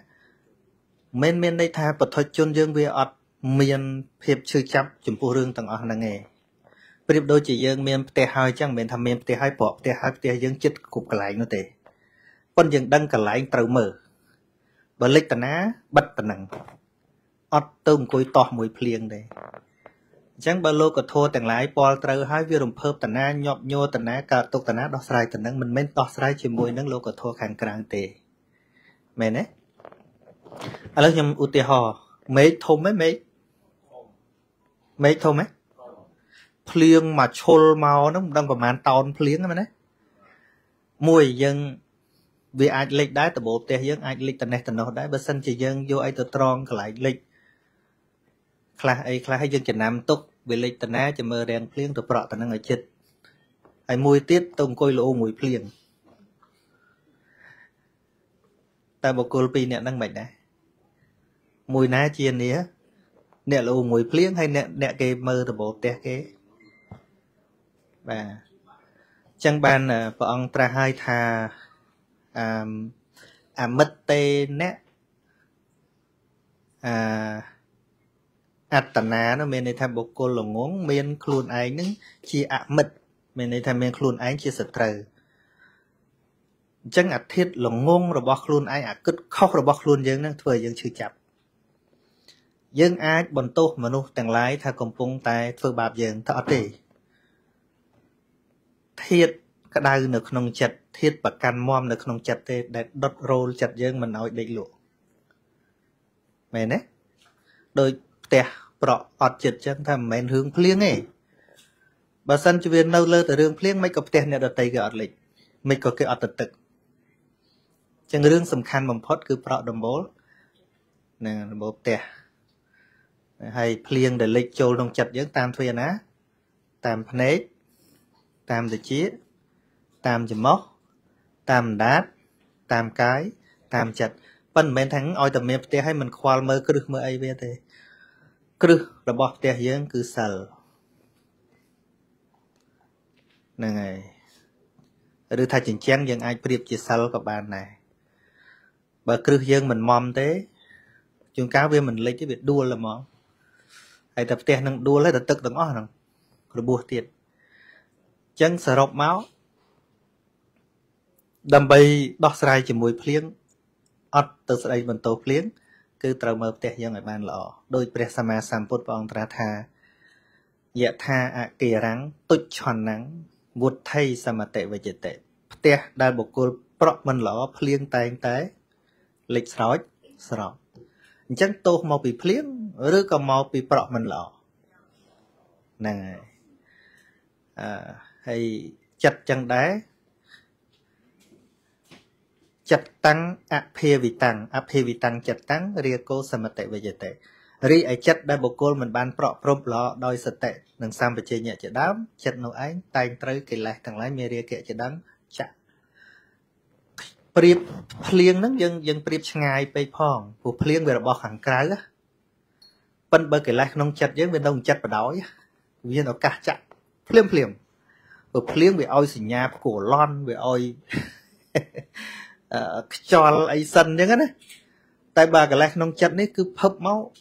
men men đây tha bật thoát chôn dân về ọt miền hiệp chư chấp chìm phù rương tầng o là nghề bây đôi chỉ dân miền tè hai chẳng miền thầm miền tè hai bỏ tè hai dân chết cục lại nó tệ con dân đăng cả lại anh trâu mở và lịch tần á bật tần nặng ọt tôm cối to mùi plieng đây chẳng bao lâu có thua tần lái pol trâu hai viên đồng phớp tần á nhọp nhô tần á cả tục tần á đo sai tần năng mình men đo sai chỉ mùi năng lâu có thua kháng càng tệ mẹ nè alo nhầm ưu tiên họ mấy thô mấy thô mấy plieng mà chôn màu nó đang còn màn tòn plieng mà đấy mùi dân vì ai lịch đá từ bộ tè dương ai lịch từ này từ nọ đá bớt xanh chỉ dương vô ai từ tròn lại lịch khai ai khai hay dương chỉ nằm túc vì lịch từ này chỉ mờ đèn phèn từ bọt từ năng ở chết ai mùi tiết tông coi lỗ mùi phèn ta bộ cô pin nè năng mệt nè mùi ná chiên nè nè lỗ mùi phèn hay nè nè cái mờ từ bộ tè cái và chẳng bàn là bọn tra hai thà mất tê nét tận á nó mình tham bộ cô lồng ngón miền khuôn ái nứng chi mất mình tham miền khuôn ái chi sập trời chẳng thiết lồng ngôn rồi bọc khuôn ái cứt khóc rồi bọc khuôn dân nó thừa dân chưa chập dân ai bọn tốt mà nu tàng lái tha cầm phung tay thừa bạp dân thọ tỷ thiết cái đau nó không chật thiết và can mom nó không chật thế để đốt roll chật dương mình nói định lụa mày đấy đôi tè bọ ọt chật chẳng thầm mày hướng phliêng ấy bà sân cho viên lâu lơ từ đường phliêng mấy cặp tè này đặt tay cái ọt lịch mấy có cái ọt tật tật chẳng đường sầm khăn mầm phốt cứ bọ đầm bố nè bố tè hay phliêng để lịch trôi trong chật dương tam thuyền á tam phné tam từ chia tam chấm móc tam đát tam cái tam chặt bên bên thắng oi tầm mềm tê hay mình khoa mơ cứ được mơ ai về thế cứ là bọt tê dương cứ sờ này đưa thay chỉnh chén dân ai điệp chỉ sờ các bạn này bà cứ dương mình mòm thế chúng cá viên mình lấy cái việc đua là mòm hay tập tê năng đua lấy tập tức đừng ó rằng rồi bùa tiệt chân sờ rộp máu đầm bay đo sài chỉ mùi phliêng ọt từ sài mình tổ phliêng cứ trầu mờ tẹt dân ở bàn lọ đôi pre sama samput bong tra tha dạ tha à kề rắn tụt tròn nắng vuốt thay sama tệ về chệ tệ tẹt đa bộc cô bọ mình lọ phliêng tay té lịch sỏi sọp chân tô màu bị phliêng rứa còn màu bị bọ mình lọ này hay chặt chân đá chặt tăng áp phê vị tăng chặt tăng ria cô xem mặt tệ về giờ tệ ri ấy chặt đại bộ cô mình ban prọ prom lọ đôi sệt tệ đừng xăm về chơi nhẹ chặt đám chặt nấu ánh tay tới cái lại thằng lái mê ria kẹt chặt đắng chặt priệp phliêng nấng dân priệp ngay bay phong của phliêng về là bọt hàng cái á bên bờ cái lại nông chặt với bên đông chặt và đói viên nó cả chặt phliêng ở phliêng về oi xỉn nhà cổ lon về oi cho ấy sân như thế này tại bà cái lạc nông chặt đấy cứ hấp máu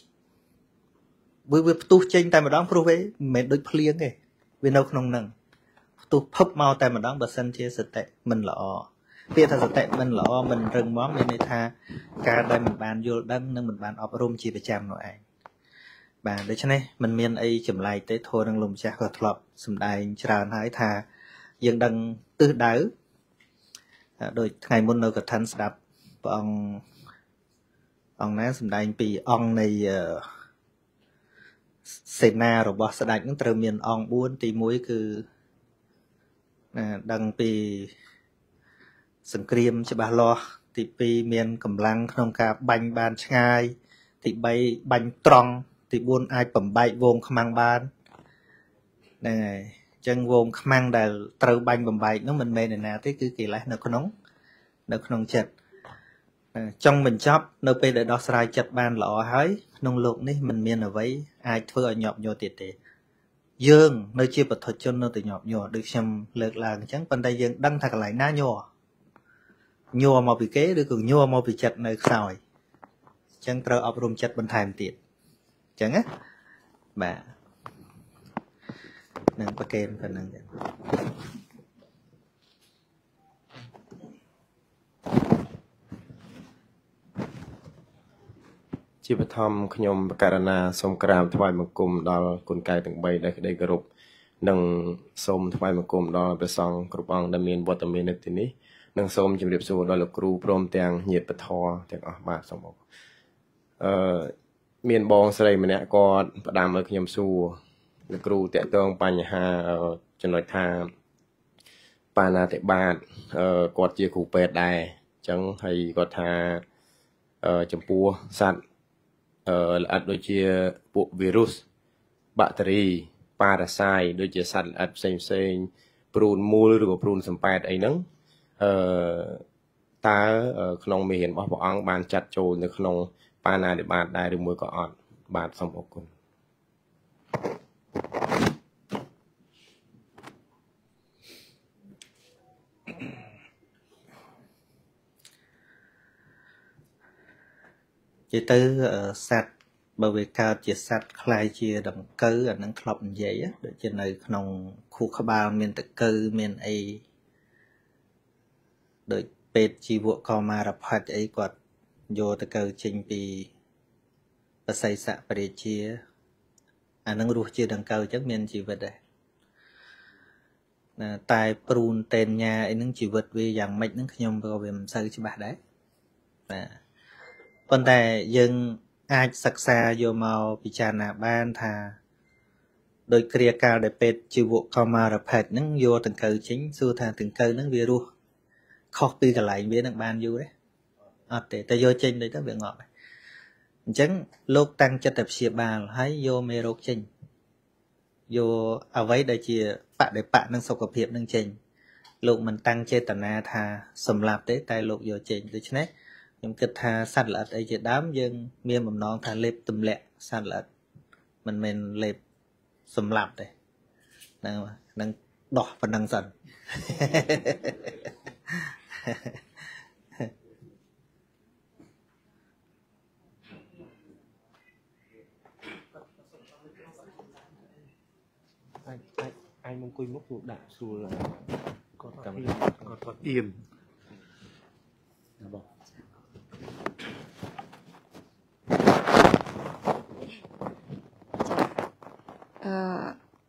với tu chênh tại mà đón phù với mình đôi phliêng này vì nông nông nâng tu hấp máu tại mà đón bà sân chia sạch tệ mình lọ kia thật sạch tệ mình lọ mình rừng món mình này tha cả đây mình bàn vô đăng nên mình bàn ọp rôm chỉ phải chạm nội ảnh bà để cho này mình miên ấy chậm lại tới thôi đang lùng cha gọt lọp xùm đài tràn hái tha dân đăng tư đáo đôi ngày muốn nấu cái thanh đạp ông nãy xung đai bị ông này Sena rồi bỏ sạch những từ miền ông buôn thì muối cứ đăng bị sừng cream cho bà lo thì bị miền cầm lăng không cả bánh bàn chai thì bay bánh tròn thì buôn ai phẩm bay vốn không mang bàn này chân vốn mang đà trâu banh bầm bậy nó mình mê này nè thế cứ kỳ lại nó không chật trong mình chóp nó pe để đo sai chật ban lọ hái nông lục ní mình miên ở vậy ai thưa nhọp nhọ tiệt tiệt dương nơi chia bật thuật cho nó từ nhọp nhọ được xem lượt làng trắng bên đây dương đăng thật lại ná nhọ nhọ màu bị kế được cường nhọ màu bị chật nơi sỏi chân trâu ập rôm chật bên thèm tiệt chẳng á bà nâng bà kèm và nâng chị bà thăm khả nhôm bà kà nà xông kà ràm thwai mạc cùm đo côn cài tầng bay đầy gà rụp nâng xông thwai mạc cùm đo bà xong cụp ong đà miên bọt tà miên nực tí ní nâng xông chìm điệp xô đo lục rù prôm tàng nhiệt bà thò tàng ọc bà xong bọc miên bong xa đầy mà nẹ có bà đàm ơi khả nhôm xô lực rù tệ tương bà nhà hà cho nói thà bà nà tệ bạc quạt chia khu bệt đài chẳng hay có thà chấm pua sẵn là ạt đôi chia bộ virus bacteria parasite đôi chia sẵn ạt xem prun mul rồi prun sầm pẹt ấy nắng ta không mì hiển bảo bảo ăn bàn chặt trồi được không pan này để bàn đài được mùi có ọt bàn xong một cùng. Chỉ tới sạch bởi vì cao chỉ sạch khai chia đồng cư ở nâng khóc dễ để trên này nông khu khá bao mình tự cư mình ấy để bệt chi vụ co mà rập hạt ấy quạt vô tự cư trình bì và xây sạc bà để chia à nâng rùa chia đồng cư chắc mình chỉ vật đấy tại prun tên nhà ấy nâng chỉ vật vì dạng mạch nâng nhóm vào về mầm sơ chứ bà đấy và còn tại dân ai sạc xa vô màu bị tràn nạ ban thà đôi kia cao để pet chịu vụ cao mà đập hệt nâng vô từng cầu chính xua thà từng cầu nâng virus copy cả lại biết nâng ban vô đấy à, để ta vô trên đấy các việc ngọt chẳng lúc tăng cho tập xịa bàn hãy vô mê rốt trình vô ở với đây chỉ bạn để bạn nâng sọc cập hiệp nâng trình lúc mình tăng chê tầm na thà sầm lạp tới tay lúc vô trình tôi chứ nhưng kịch tha sát lợt ấy chỉ đám dân miền mầm non tha lệp tùm lẹ sát lợt mình lệp sầm lạp đây đang đỏ và đang dần anh mong quên mốc một đạn dù là có thoát im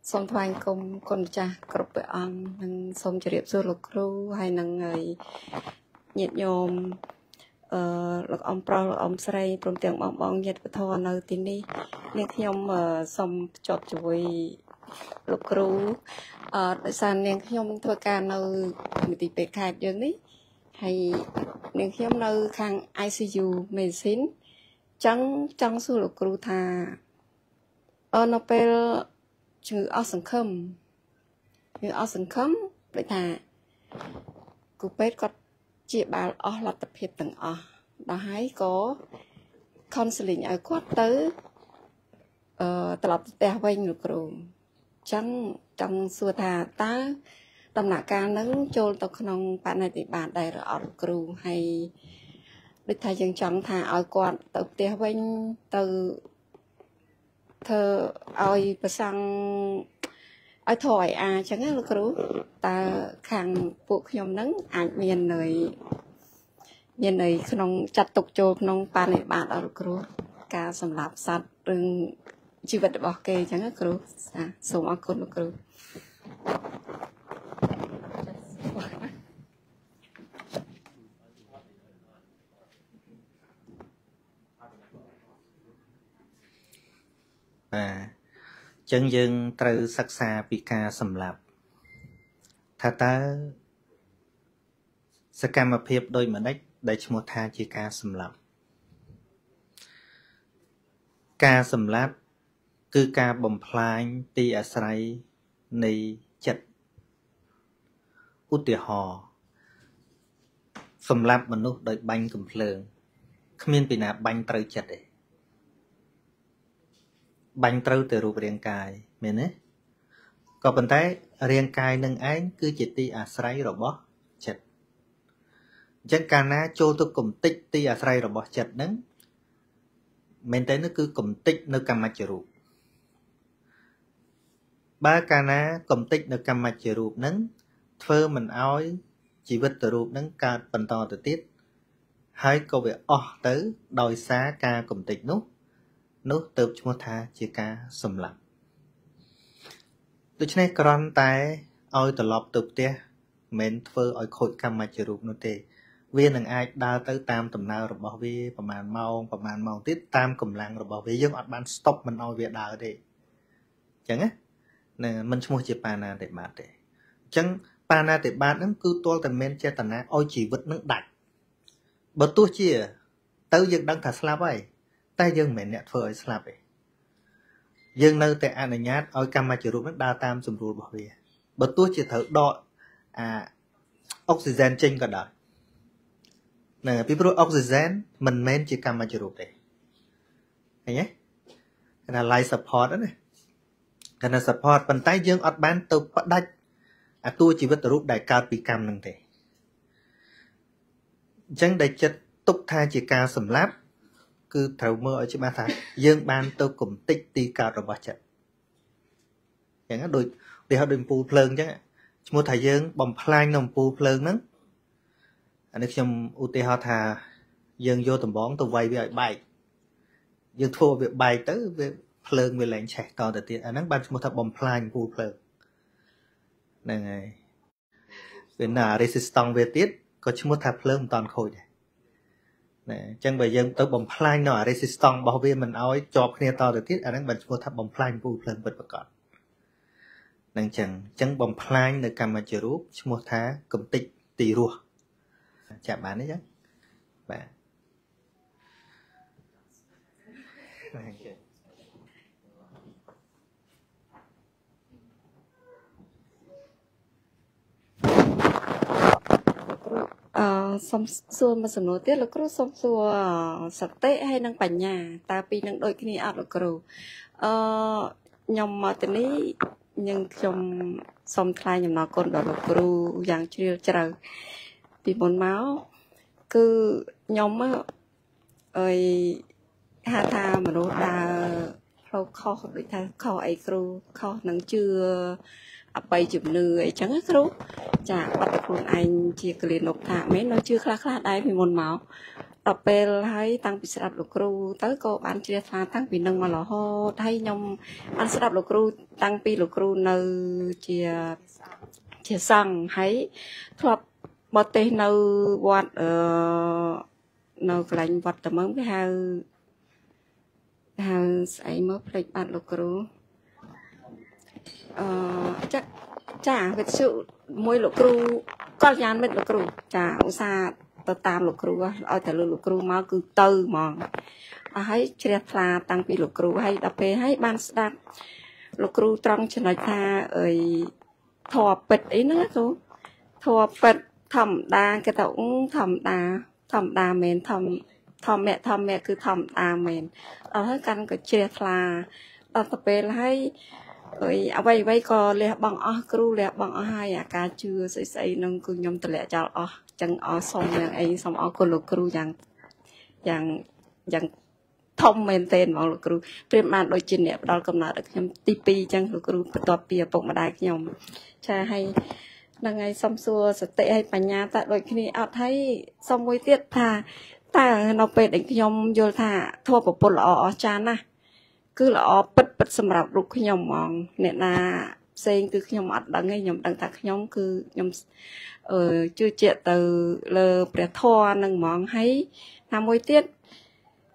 xong thoáng công con cha cọp bẹ ăn nâng xong chè điệp xôi lộc kêu hay nâng ngày nhiệt nhom lộc om pro lộc om sray prom tiếng bong bong nhiệt vật thò nơi tin đi nên khi ông xong chọt chuối lộc kêu tại sao nên khi ông thua ca nơi người tị bẹt hạt dân ấy hay nên khi ông nơi khang ICU mền xin trắng trắng xôi lộc kêu thà nó pel chữ ở sân khâm vậy thà cụ pet có chia bài ở là tập hiệp từng ở đó hãy có counseling ở quát tới tập lập tè quanh được rồi chẳng trong xưa thà ta tâm nã ca nắng trôn tộc nông bạn này thì bạn đầy rồi ở được hay được thà dân chẳng thà ở quạt tập tè quanh từ thơ ơi bà sang ơi thổi à chẳng hạn là cứ ta khang buộc nhóm nắng ảnh miền này không chặt tục cho không pan này bạn ở cứ cả sầm lạp sạt rừng chịu vật bỏ kê chẳng hạn cứ à sống ăn côn cứ chân dân trừ sắc xa bị ca sầm lạp thà ta sắc cam hợp đôi mà đách đách một tha chỉ ca sầm lạp ca sầm lạp cứ ca bầm phai ti ở say này chật út địa hò sầm lạp mà nút đợi banh cầm phượng không nên bị nà banh trừ chật đấy bánh trâu từ rụp riêng cài mình ấy có vấn đề riêng cài nâng ánh cứ chỉ ti à sấy rồi bỏ chật chắc cả na cho tôi cùng tích ti à sấy rồi bỏ chật nắng mình thấy nó cứ cùng tích nó cầm mặt chịu rụp ba cả na cùng tích nó cầm mặt chịu rụp nắng thơ mình ói chỉ vật từ rụp nắng cả phần to từ tiết hai câu về o tới đòi xá ca cùng tích nút nó tập cho tha chỉ ca sầm lặng. Đối với con tay oi từ lọp tập tia men phơ oi khôi cam mà chịu nó tê viên đằng ai đa tới tam tầm nào rồi bảo viประมาณ mau tít tam cầm lăng rồi bảo vi dân ở ban stop mình oi về đa đi chẳng á nè mình mua chỉ pana để bạt đấy chẳng pana để bạt nó cứ to tầm men che tầm na oi chỉ vật nó đặt bất tu chia tới dân đang thả slap ấy tay dân mẹ nhặt phơi slap ấy dân nơi tại anh nhát ở cam mà chịu được nước đa tam sùng ruột bảo vệ bất tu chia thở đọ à oxygen trên cả đời nè people oxygen mình men chỉ cam mà chịu được đấy nhé là lại support đó này cái là support bàn tay dương ở bán tôi bắt đạch à tôi chỉ biết tự rút đại cao bị cam nâng thế chẳng đại chất túc tha chỉ ca sầm láp cứ thầu mơ ở trên ba tháng dương ban tôi cũng tích ti cao rồi bỏ trận chẳng hạn đôi để họ đừng phù phơn chẳng hạn một thời dương bằng plan nằm phù phơn lắm anh ấy trong ut họ thà dương vô tầm bón tầm vay với bài dương thua việc bài tới việc phơn về lạnh chạy to tiền anh đang ban một thằng bom plan phù phơn này bên nào resistance về tiết có chúng một tháp lớn toàn khôi này chẳng bây giờ tới bom plan nọ resistance bảo vệ mình ao chọc kia to được tiết anh đang bật một tháp bom plan phù phơn bật vào cọt đang chẳng chẳng bom plan được cầm mà chịu rúp chúng một thá cầm tịch tì rùa chạm bán đấy chứ bạn xong xua mà sầm nổi tiếc là cứ xong xua sập tệ hay năng bẩn nhà ta pi năng đôi cái này ảo là cầu nhom mà từ nấy nhưng trong xong thay nhom nó còn bảo là cầu dạng chiều chờ bị bốn máu cứ nhom á ơi ha tha mà nó đa khâu kho bị tha kho ấy cầu kho năng chưa bay chụp nư ấy chẳng hết rú chả bắt được luôn anh chia liền nộp thả mấy nó chưa khá khá đấy vì mồn máu đọc pel hay tăng bị sập lục ru tới cô bán chia pha tăng bị nâng mà lò ho thay nhom ăn sập lục ru tăng pi lục ru nư chia chia sang hay thọp bờ tây nư quạt nư lạnh vật tầm ấm cái hào hào say mớ plek bạn lục ru chắc chả về sự môi lục ru con nhàn bên lục ru chả u sa tơ tam lục ru ở thử lục ru máu cứ từ mòn hãy chia pha tăng bị lục ru hay đập về hãy ban đạp lục ru trong chân này ta ơi thò bật ấy nữa chú thò bật thầm đa cái tao cũng thầm đa mền thầm mẹ cứ thầm đa mền ở hết căn cái chia pha ở tập về hay ơi vậy vậy có lẽ bằng ở kêu lẽ bằng ở hai à cá chưa xây xây nông cứ nhom từ lẽ cho ở chẳng ở xong như ấy xong ở con lục kêu rằng thông men tên bằng lục kêu trên màn đôi chân đẹp đo cầm nợ được nhom tivi chẳng lục kêu tọt bìa bụng mà đại nhom cha hay là ngày xong xua sẽ tệ hay bà nhà tại đôi khi ở thấy xong mới tiết thà ta nó về đánh nhom vô thà thua của bộ lọ cha na cứ là bật sầm rạp rụt khi nhom mòn nè là xem cứ khi nhom ăn đắng ấy nhom đắng ta khi nhom cứ nhom chưa chuyện từ lờ bẹt thò nâng mòn hay làm mối tiết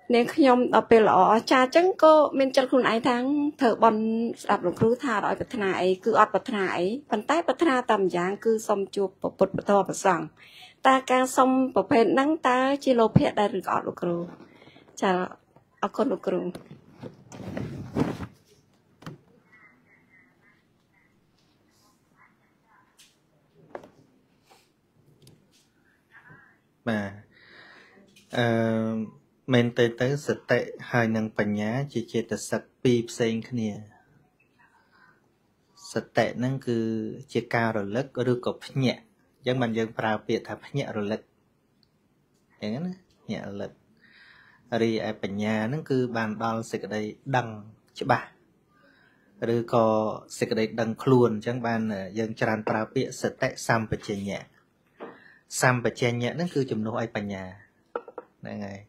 nên khi nhom đập bể lọ cha trắng cô bên chân khuôn ái tháng thở bần rạp rụt cứ thà đói bật thải cứ ọt bật thải bàn tay bật thà tầm dáng cứ xong chụp bật bật thò bật sòng ta ca xong bật bẹt nắng ta chỉ lốp hết đây được ọt lục rù chả ọt con lục rù mà mình tới sự tệ hai năng bẩn nhá chỉ chế từ sạch pip sen cái nè sự tệ năng cứ chế cao rồi lắc rồi cột nhẹ giống mình dân vào biệt tháp nhẹ rồi lắc thế nữa nhẹ lật rồi ai bẩn nhá năng cứ bàn đo sự đây đằng chứ bà rồi có sự đây đằng khuôn chẳng bàn dân tràn vào biệt sự tệ sam và chế nhẹ sam và che nhẹ nó cứ chùm nô ai bả nhà này ngày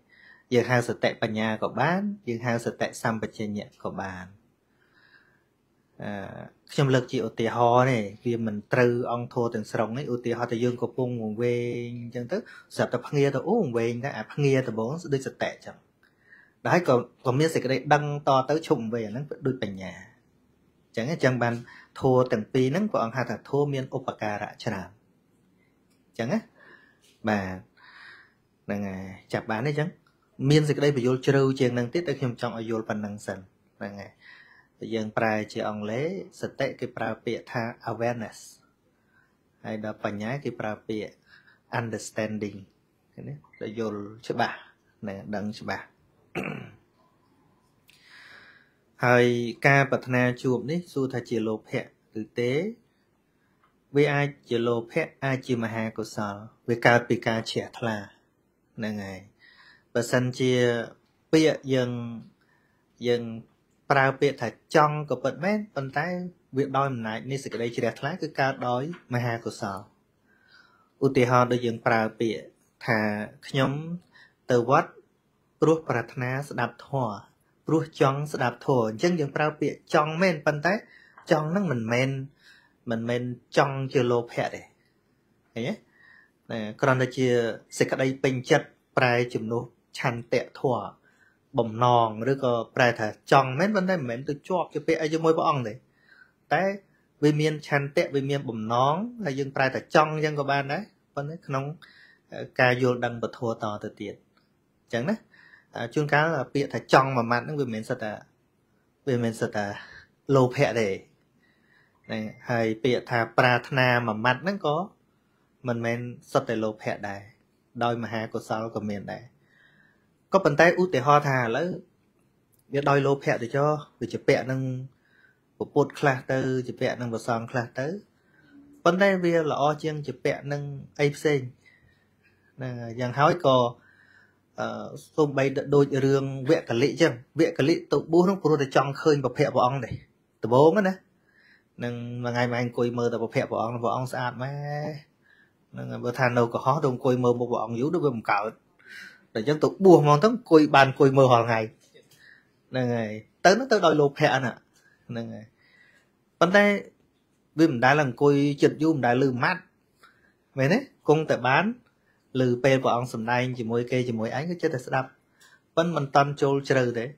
giờ hai sợi tệ bả nhà của bán giờ hai sợi tệ sam và che nhẹ của bàn trong lực chịu tì ho này vì mình trừ ông thô từng sòng ấy tì ho từ dương của bung nguồn về chân tức sập tập nghe từ uống về đã à nghe từ bốn đôi sợi tệ chẳng đấy còn miếng sợi cái đấy đăng to tới chùm về nó đôi bả nhà chẳng cái chẳng bàn thô từng pi nó của ông hai thằng thô miếng opaka ra chẳng chẳng á mà nè chặt bán đấy chứ miên dịch đây phải vô trâu chieng năng tiết để khiêm trọng ở vô phần năng sần nè riêng prai chỉ ông lấy sệt tệ cái prai bịa tha awareness hay đó phần nhái cái prai bịa understanding cái này để vô chữ bà nè đằng chữ bà hay ca bậc na chuột đấy su thà chỉ lộp hẹ tử tế với ai chỉ lộp hẹ ai chỉ mà hà của sò với ca bị ca trẻ thà nè ngày và sân chia bịa dừng Prao biệt thả trong của bật mét bần tay việc đôi mình lại nên sẽ cái đây chỉ đẹp lát cứ cao đói mà hà của sọ ưu tì hò đôi dừng prao biệt thả nhóm từ vót bố prát ná sẽ đạp thỏa bố chóng sẽ đạp thỏa chân dừng prao biệt trong men bần tay trong nâng mình men trong chưa lộp hẹ đấy thế nhé còn là chưa sẽ cái đây bình chất prao chùm nô chăn tẹ thỏa bầm nòng rồi có phải thà chồng mến vấn đề mến từ chọp cho bé cho môi bong đấy, té vì miền chăn té vì miền bầm nòng là dừng phải thà chồng dừng có ban đấy, vấn đấy nóng cà vô đằng bật thua tò từ tiền, chẳng đấy, chuyên cá là bịa thà chồng mà mặn vì miền sạt à, vì miền sạt à lô hẹ để, này hay bịa thà prarthana mà mặn nó có, mình miền sạt để lô hẹ đấy, đôi mà hà của sao của miền đấy. Có bàn tay út để ho thà lấy biết đôi lô pẹ để cho vì chụp pẹ nâng của bột khla tới chụp pẹ nâng của song khla tới bàn tay bia là o chiêng chụp pẹ nâng ai xen rằng hói cò xung bay đôi rương vẽ cả lị tụ bố nó pro để chọn khơi vào pẹ vào ong này từ bố mất nè nâng mà ngày mà anh coi mơ từ vào pẹ vào ong sạch mà nâng bữa than đâu có hó đông coi mơ một vào ong yếu đối với một cào để dân tộc buồn mong tấm coi bàn coi mơ hàng ngày này ngày tới nó tới đòi lộp hẹ nè này ngày vấn đề vì mình đã làm coi chật du mình đã lừa mát vậy đấy công tại bán lừa pe của ông sầm nay chỉ mỗi cây chỉ mỗi ánh cứ chết là sẽ đập vấn mình toàn trôi trừ đấy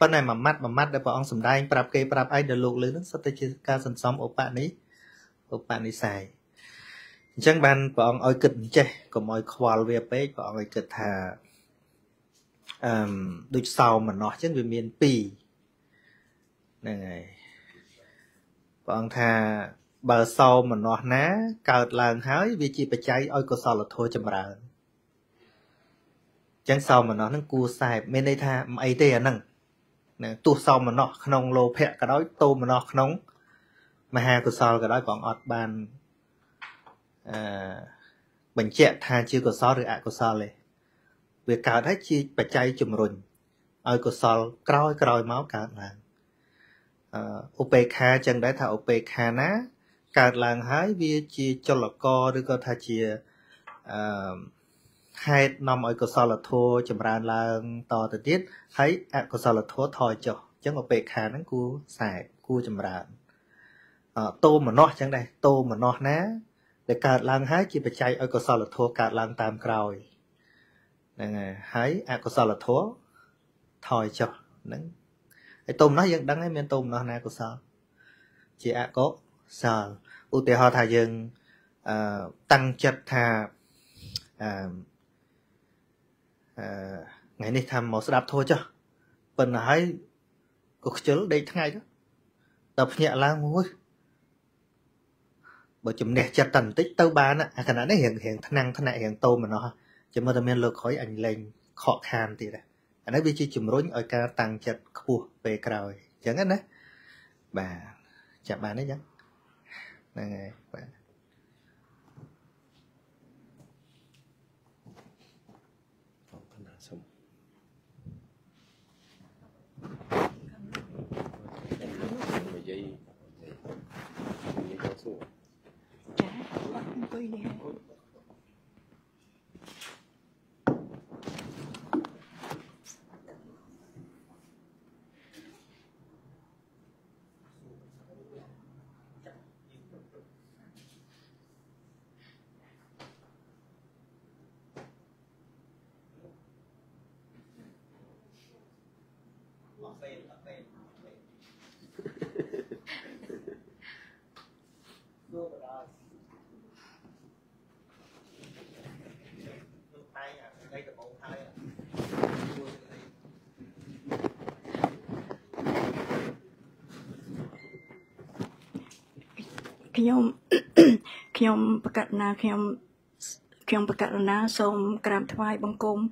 vấn này mà mát để của ông sầm nay prap cây prap ai để lụt lừa nó sẽ tới chỉ ca sần sóng ở bạn ấy xài chẳng bàn của ông ơi kịch chơi còn mọi khoa về bé của ông ơi kịch thà đôi sau mà nói trên về miền Pì này bọn thà bờ sau mà nói ná cào làng hái vì chỉ phải cháy ơi có sao là thôi chậm rãi chẳng sau mà nói nó cua xài bên đây thà mấy tè nè tu sau mà nó nông lô pẹ cả đói tô mà nó nóng mà hà của sao cả đói còn ọt bàn bệnh trẻ tha chưa có sao được ạ có sao này việc cào đấy chi bạch chay chùm rồn ơi có sao còi máu cào làng opeka chẳng đấy thà opeka ná cào làng hái vi chi cho là co đứa có thà chia hai năm ơi có sao là thua chùm ran làng to từ tiết thấy ạ có sao là thua thòi cho chẳng opeka nó cua xài cua chùm ran tô mà nó chẳng đây tô mà nó ná để cào làng hái chỉ phải chạy ơi có sao là thua cào làng tam còi này hái à có sao là thua thòi cho nắng cái tôm nó dừng đắng ấy miền tôm nó này có sao chỉ à có sao ưu tiên họ thà dừng tăng chất thà ngày nay tham màu đạp thôi cho phần hái có chớ đây tháng ngày đó tập nhẹ lang muối bởi chùm nè chặt tần tích tâu bán á khả năng nó hiện thân này hiện tô mà nó chùm mơ tâm lực khói ảnh lên khó khăn thì là nó bị chi chùm rối ở ca tăng chặt khu về cào chẳng hết đấy bà chạm bán đấy nhá này bà tay nè, đây là một tay nè. Khi ông bậc cạn na sôm cầm thai băng côm,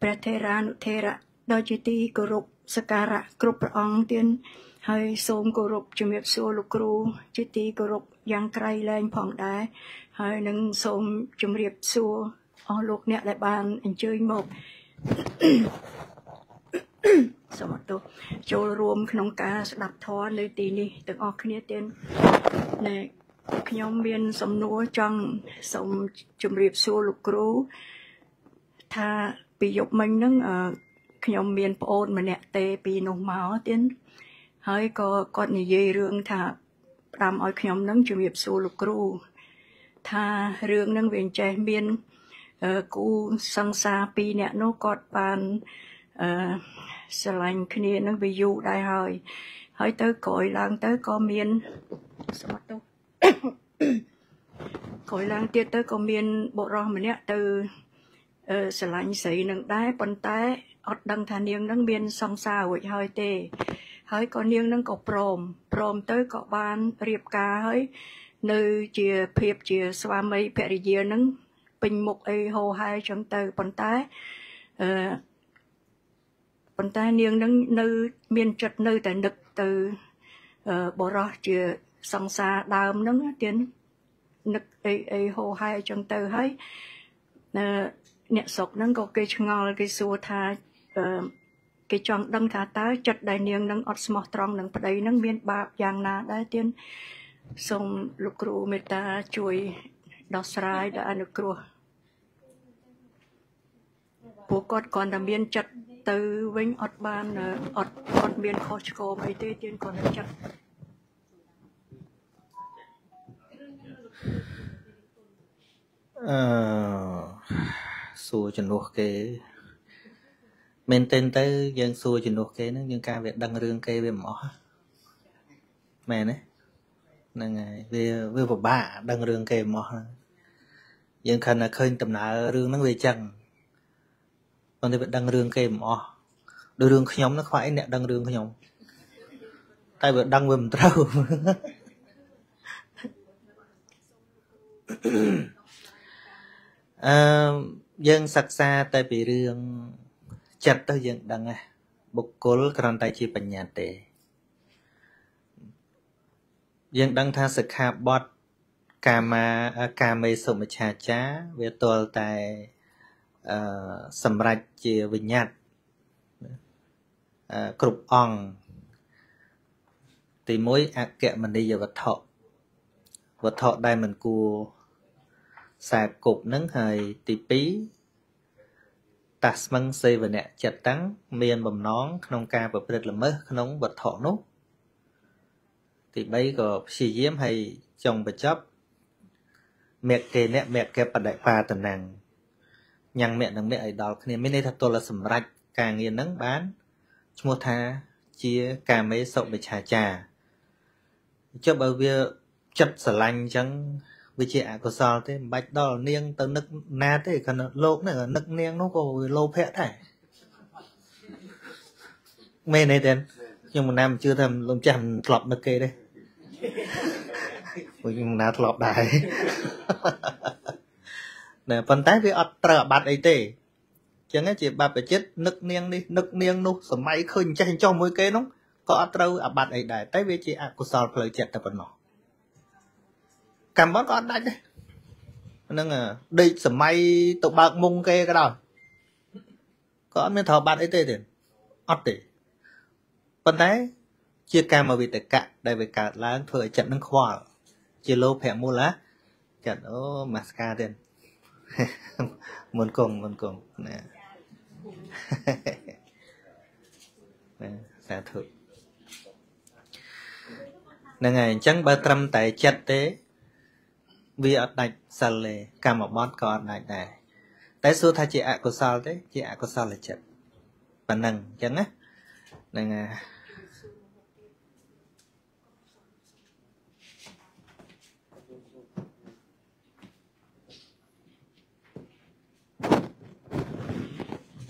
Prathera Nuthera đôi chữ ti cổ rục sakara cổ prong tiên hơi sôm cổ rục chữ miệt xô lục cru chữ ti cổ rục giang cây lên phẳng đá hơi nâng sôm chữ miệt xô ở lục nẹt lại bàn anh chơi một sôm tu châu rôm khung cá đập thó nơi tì nì từng ở kia tiên này ខ្ញុំមានសំណួរចង់សូមជម្រាបសួរលោកគ្រូថាពីយប់មិញហ្នឹងខ្ញុំមានប្អូនម្នាក់ទេពីនោះមកទៀត Khối lang tiết tới có miền bộ rò mà nè từ sờ lạnh sấy nâng đáy bắn tay ọt đằng thà niêng nâng miền song xa với hơi tê hơi có niêng nâng có prom prom tới có ban riệp cá hơi nơi chia phep chia xóa mây peri dìa nâng bình mục ấy hồ hai trong từ bắn tay niêng nâng nơi miền chật nơi tại nực từ bộ rò chia song xa đàm nâng tiến nực ấy hồ hai trong tờ ấy nẹt sọc nâng có cây ngòi cây xua tha cây tròn đâm thả tá chật đại niêng nâng ọt mỏ tròn nâng đây nâng miên bạc giang na đại tiên sông lục cù mệt ta chuối đọt sài đã ăn được cua bố con còn miên chật từ vĩnh ọt ban ọt ọt miên khó khô mấy tê tiên còn chật xua chân nuốt kế mình tên tới dân xua chân nuốt kế nhưng ca việc đăng rương kê về mỏ mẹ đấy nâng ngày về một bà đăng rương kê mỏ dân khăn là khơi tầm nã rương nó về chẳng còn đây đăng rương kê mỏ đôi rương nhóm nó phải nè đăng rương nhóm tay vừa đăng về một trâu dân sạc xa tới bị rương chặt tới dân đăng à bục cố còn tại chi bệnh nhà tệ dân đăng tha sạc hạ bọt cà mê sổ mà chà chá về tôl tại sầm rạch chìa vinh nhạt cục ong thì mối ạc kẹ mình đi vào vật thọ đây mình cua xà cục nắng hơi tì pí tạt măng xây và nẹt chặt trắng miền bầm nón nông ca và bệt làm mớ nông vật thọ nốt thì bây giờ xì diếm hay trồng và chớp mẹ kề bật đại pha tần nàng nhằng mẹ nàng mẹ ấy đó khi mới đây thật to là sầm rạch càng nghiền nắng bán mua tha chia cà mấy sậu để trà cho bao việc chất sờ lanh chẳng vì chị ạ có sao thế bạch đó niêng tới nước na thế còn lốp này là nước niêng nó có lốp hết này mê này tên nhưng mà nam chưa thầm lông chằm lọp nước kê đây mình nát lọp đại này phần tái với ọt trở bạt ấy tê chẳng ấy chị bà phải chết nước niêng đi nước niêng nó sờ máy khơi chanh cho mỗi kê nó có ọt trâu ở bạt ấy đại tái với chị ạ có sao lời chết tập nó cảm ơn con đánh đấy nên là đây sầm may tụ bạc mông kê cái đó có mấy thợ bạn ấy tê tiền ót tê vấn đấy chia cam mà bị tệ cạn đây về cả lá thợ chặt nâng khoa chia lô phèm mua lá chặt ô mascara tiền muốn cùng nè giả thử nên ngày chẳng 300 tại chặt tế vì ở đạch sờ lề cả một bón có đạch này tại xưa thay chị ạ của sao đấy chị ạ của sao là chật bản năng chẳng á nên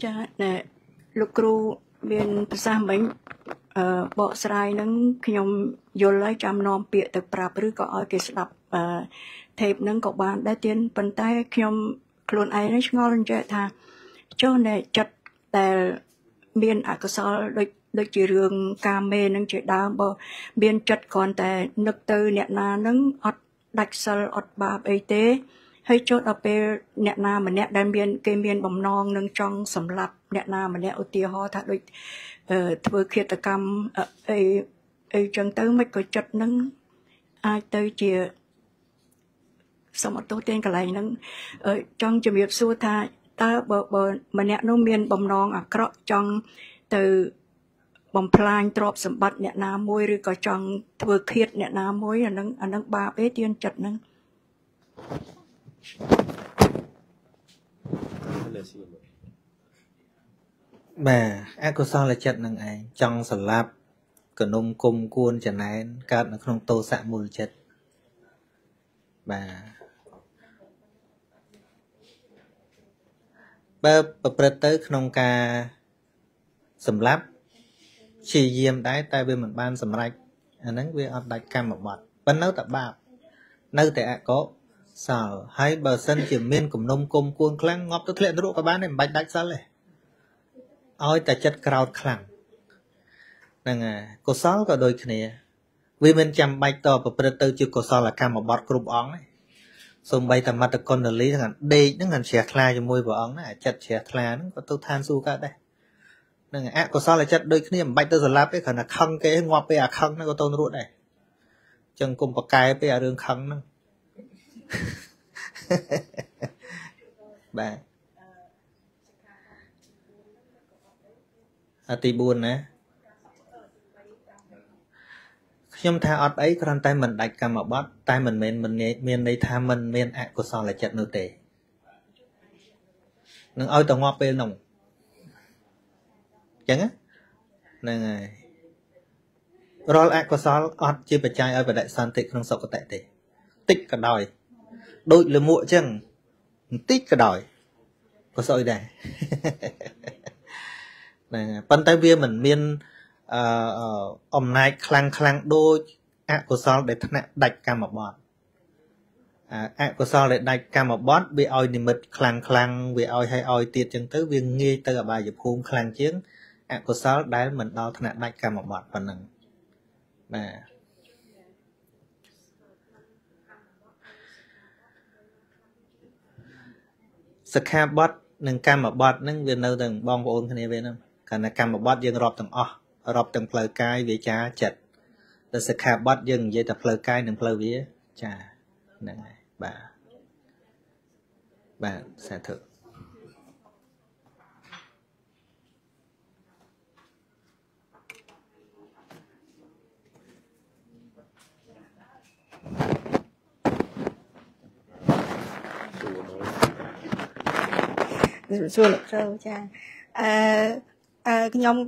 Cha nè lục cừu bên sang bánh bọ sài nâng nhom dồn lại chạm nòng bịa từ prab rưỡi có ở cái sập thẹp nâng cậu bạn đã tiến bàn tay nhom luôn ai nói ngon chơi thà cho nè chặtแต่ biên ác sao đôi chỉ riêng cam mê nâng chơi đá bờ biên chặt cònแต่ nước từ nẹt na nâng ọt đạch sờ ọt ba ấy té hay chốt ở bên nẹt na mà nẹt đan biên cây biên bầm non nâng trong sầm lạp nẹt na mà nẹt tia ho thà đôi vừa kia ta cam ấy chẳng tới mấy cái chặt nâng ai tới chìa xong ở tối tên cả lại nâng trong trường hợp xua tha ta bờ mà nẹt nông biên bầm non à cọ trong từ bầm plan trộp sầm bát nẹt na môi rồi có trong vừa kia nẹt na môi anh nâng ba bé tiên chặt nâng bà ai có sao là chặt nâng ai trong sầm lạp cờ nông cung cuôn chả này cát nó không tô xạ mùi chặt bà bật tới không ca sầm láp chỉ diêm đáy tay bên mình ban sầm rạch nắng về ọt đạch cam một bọt vẫn nấu tập bạc nấu tại có sờ hai bờ sân chỉ miên cùng nông cung cuôn clang ngọc tức lệ độ các bạn này bạch đạch sao này ôi ta chất crowd khẳng năng à cô sáu có đôi khi vì mình chăm bạch to và bật tới chưa cô sáu là cam một bọt cụp óng này xong bay tầm mặt được con đường lý thằng đây những thằng xẻ khay cho môi vợ ống này chặt xẻ khay nó có tôi than su cả đây nên à có sao lại chặt đôi khi niệm bay tôi rồi láp cái khả năng khăng cái ngoạp cái à khăng nó có tôi ruột này chân cùng có cái bây giờ đường khăng nó bà à tì buồn nè nhưng tha ọt ấy còn tay mình đạch cầm ở bát tay mình đây tha mình ạ của sao là chặt nô tệ nâng ôi tàu ngọc bên nồng chẳng á nâng rồi ạ của sao ọt chưa phải trai ơi và đại san tị không sợ có tệ tệ tích cả đòi đội lừa muội chăng tích cả đòi có sợi đẻ nè bàn tay bia mình miên hôm nay khăng đôi ạ của sao để thằng đạch cam một bọt ạ của sao để đạch cam một bọt bị oi niệm mật khăng bị oi hay oi tiệt chân tới viên nghe tới ở bài dập hôn khăng chiến ạ của sao đáy mình đo thằng đạch cam một bọt phần nặng nè sạc ha bọt nâng cam một bọt nâng viên đâu từng bong ôn cái này về nè cả là cam một bọt riêng rọp từng o rập từng phơi cay về chả chật, rồi sẽ khép bát dừng vậy tập phơi cay đừng phơi vía chả, này bà sẽ thử. Xua lục râu cha. Nhóm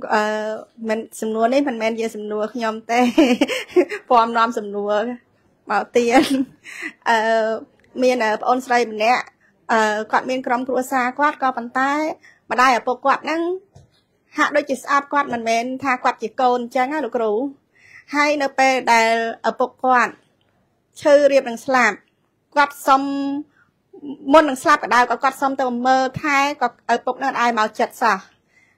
mình sầm nua đấy mình men về sầm nua nhóm tê form nom sầm nua bảo tiền miền ở on sài mình nè quạt miền cầm cua xa quạt co bàn tay mà đây ở bộ quạt năng hạ đôi chỉ áp quạt mình men tha quạt chỉ cồn chán á lục rú hay nè pe đài ở bộ quạt chơi riệp đằng sạp quạt xong môn đằng sạp ở đây có quạt xong tao mơ thay có ở bộ nơi ai màu chật sao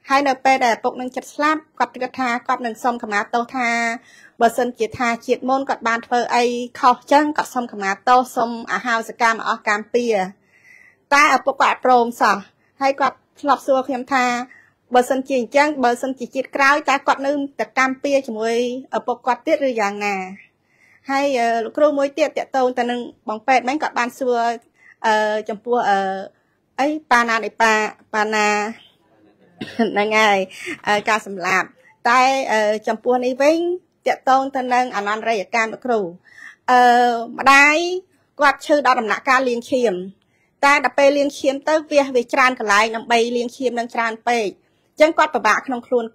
hai nợ pe để bụng nâng chật slap quạt cái tha quạt nâng xong cả má tô tha bờ sân chỉ tha triệt môn quạt bàn phơi ai khâu chân quạt xong cả má tô xong à hao sẽ cam ở cam pia ta ở bộ quạt prom sờ hay quạt lọc xua khi em tha bờ sân chỉ chân bờ sân chỉ triệt cào ta quạt nâng từ cam pia chỉ mới ở bộ quạt tiết rồi dạng nè hay lúc rồi mới tiết tiệt tô ta nâng bóng pet mấy quạt bàn xua chấm pua ấy pana để pana năng ai ca sầm lạp tại chấm pua này vinh tiệt tôn thân năng anh ăn rầy cam được rồi mà đây quạt chư đó làm nã ca liên khiêm ta đã pe liên khiêm tới việc về tràn cả lại nằm bay liên khiêm nằm tràn pe chân quạt bà bạc không khuôn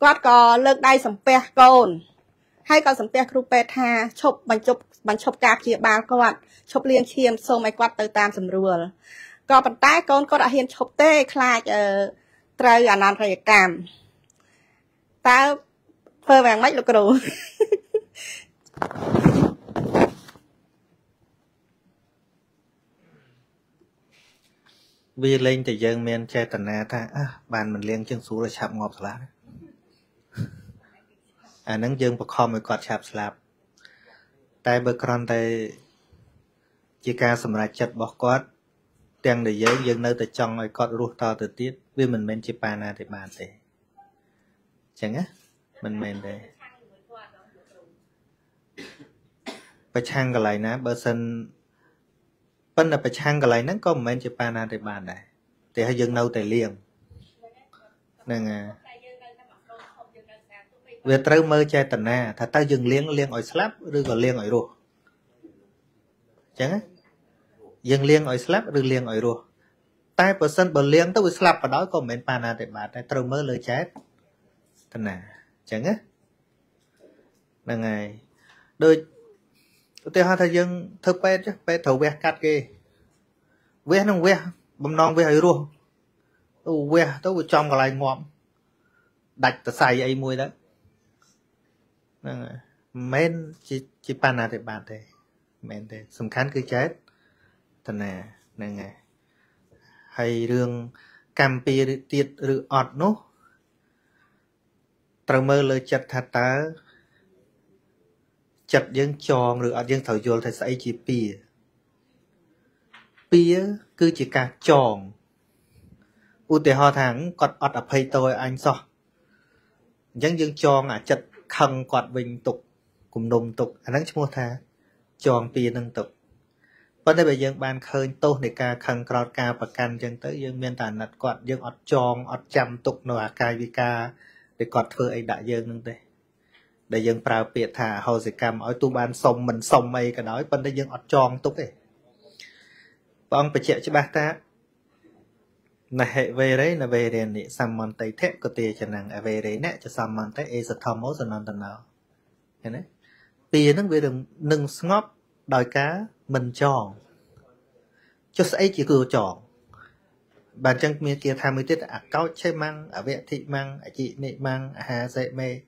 quạt có lực đây sầm pe cồn hay có sầm pe kêu pe tha chụp bàn chụp cạp chia ba quạt chụp liên khiêm xong mấy quạt tới tam sầm rùa Có bàn tay con có đã hiền chụp tê khai trời ăn ăn phải cảm. Ta phơ vàng mách lục đồ. Vì lên thì dân miền che tần na tha bàn mình liên chân xuống là chạm ngọt lá. À nắng dân bọc hòm mới cọt chạm slap. Tại bờ con tay chỉ ca sầm lại chặt bọc cọt. Đang để dân nơi từ trong rồi cọt ruột to từ tiết vì mình men chỉ bàn na thì bàn thế. Chẳng á mình men đây. Bờ chang cái này nè bờ sân. Bên là phải chăng cái này nó có một men chế pana để bàn này, thì hai dân nâu tài liền, nên à, về trâu mơ che tận na, thà ta dân liền ở slab, đưa còn liền ở ruột, chẳng? Dân liền ở slab, đưa liền ở ruột, tai bờ sân bờ liền tới slab và đó có men pana để bàn này, trâu mơ lười chết, tận na, chẳng á? Nên ngày, đôi tôi hỏi thầy dân thơ pet chứ pet thầu ve cắt kê ve nông ve bầm non ve hơi ruộng tôi ve tôi trong cái này ngọm đạch từ xài ấy mùi đó men chỉ pana để bàn thế men thế sầm khán cứ chết thằng này nên ngày hay đường cam pi tiệt rự ọt nốt trâu mơ lời chặt thà tá chặt dân tròn rồi dân thảo dồn thì sẽ chỉ pìa pìa cứ chỉ cả tròn u tề ho thẳng cọt ọt ở phây tôi anh so dân dân tròn à chặt khăng cọt bình tục cùng đồng tục anh đang mua thà tròn pìa nâng tục vấn đề bây giờ ban khơi tô để ca khăng cọt ca và can dân tới dân miền tản nạt cọt dân ọt tròn ọt chăm tục nọ cai vi ca để cọt thưa anh đại dân nâng đây để dân prao biệt thả hồ dịch cầm ở tu ban sông mình sông mây cả nói bên đây dân ọt tròn túc ấy và ông phải chịu cho bác ta là hệ về đấy là về đèn để xăm mòn tay thép của tia cho nàng về đấy nè cho xăm mòn tay ấy sẽ thò mốt rồi non tần nào thế đấy tia nó về đường nâng ngóp đòi cá mình tròn cho sẽ chỉ cừu tròn bàn chân miếng kia tham mới tiết à cao chơi măng ở vẹn thị măng ở chị nị măng ở hà dậy mê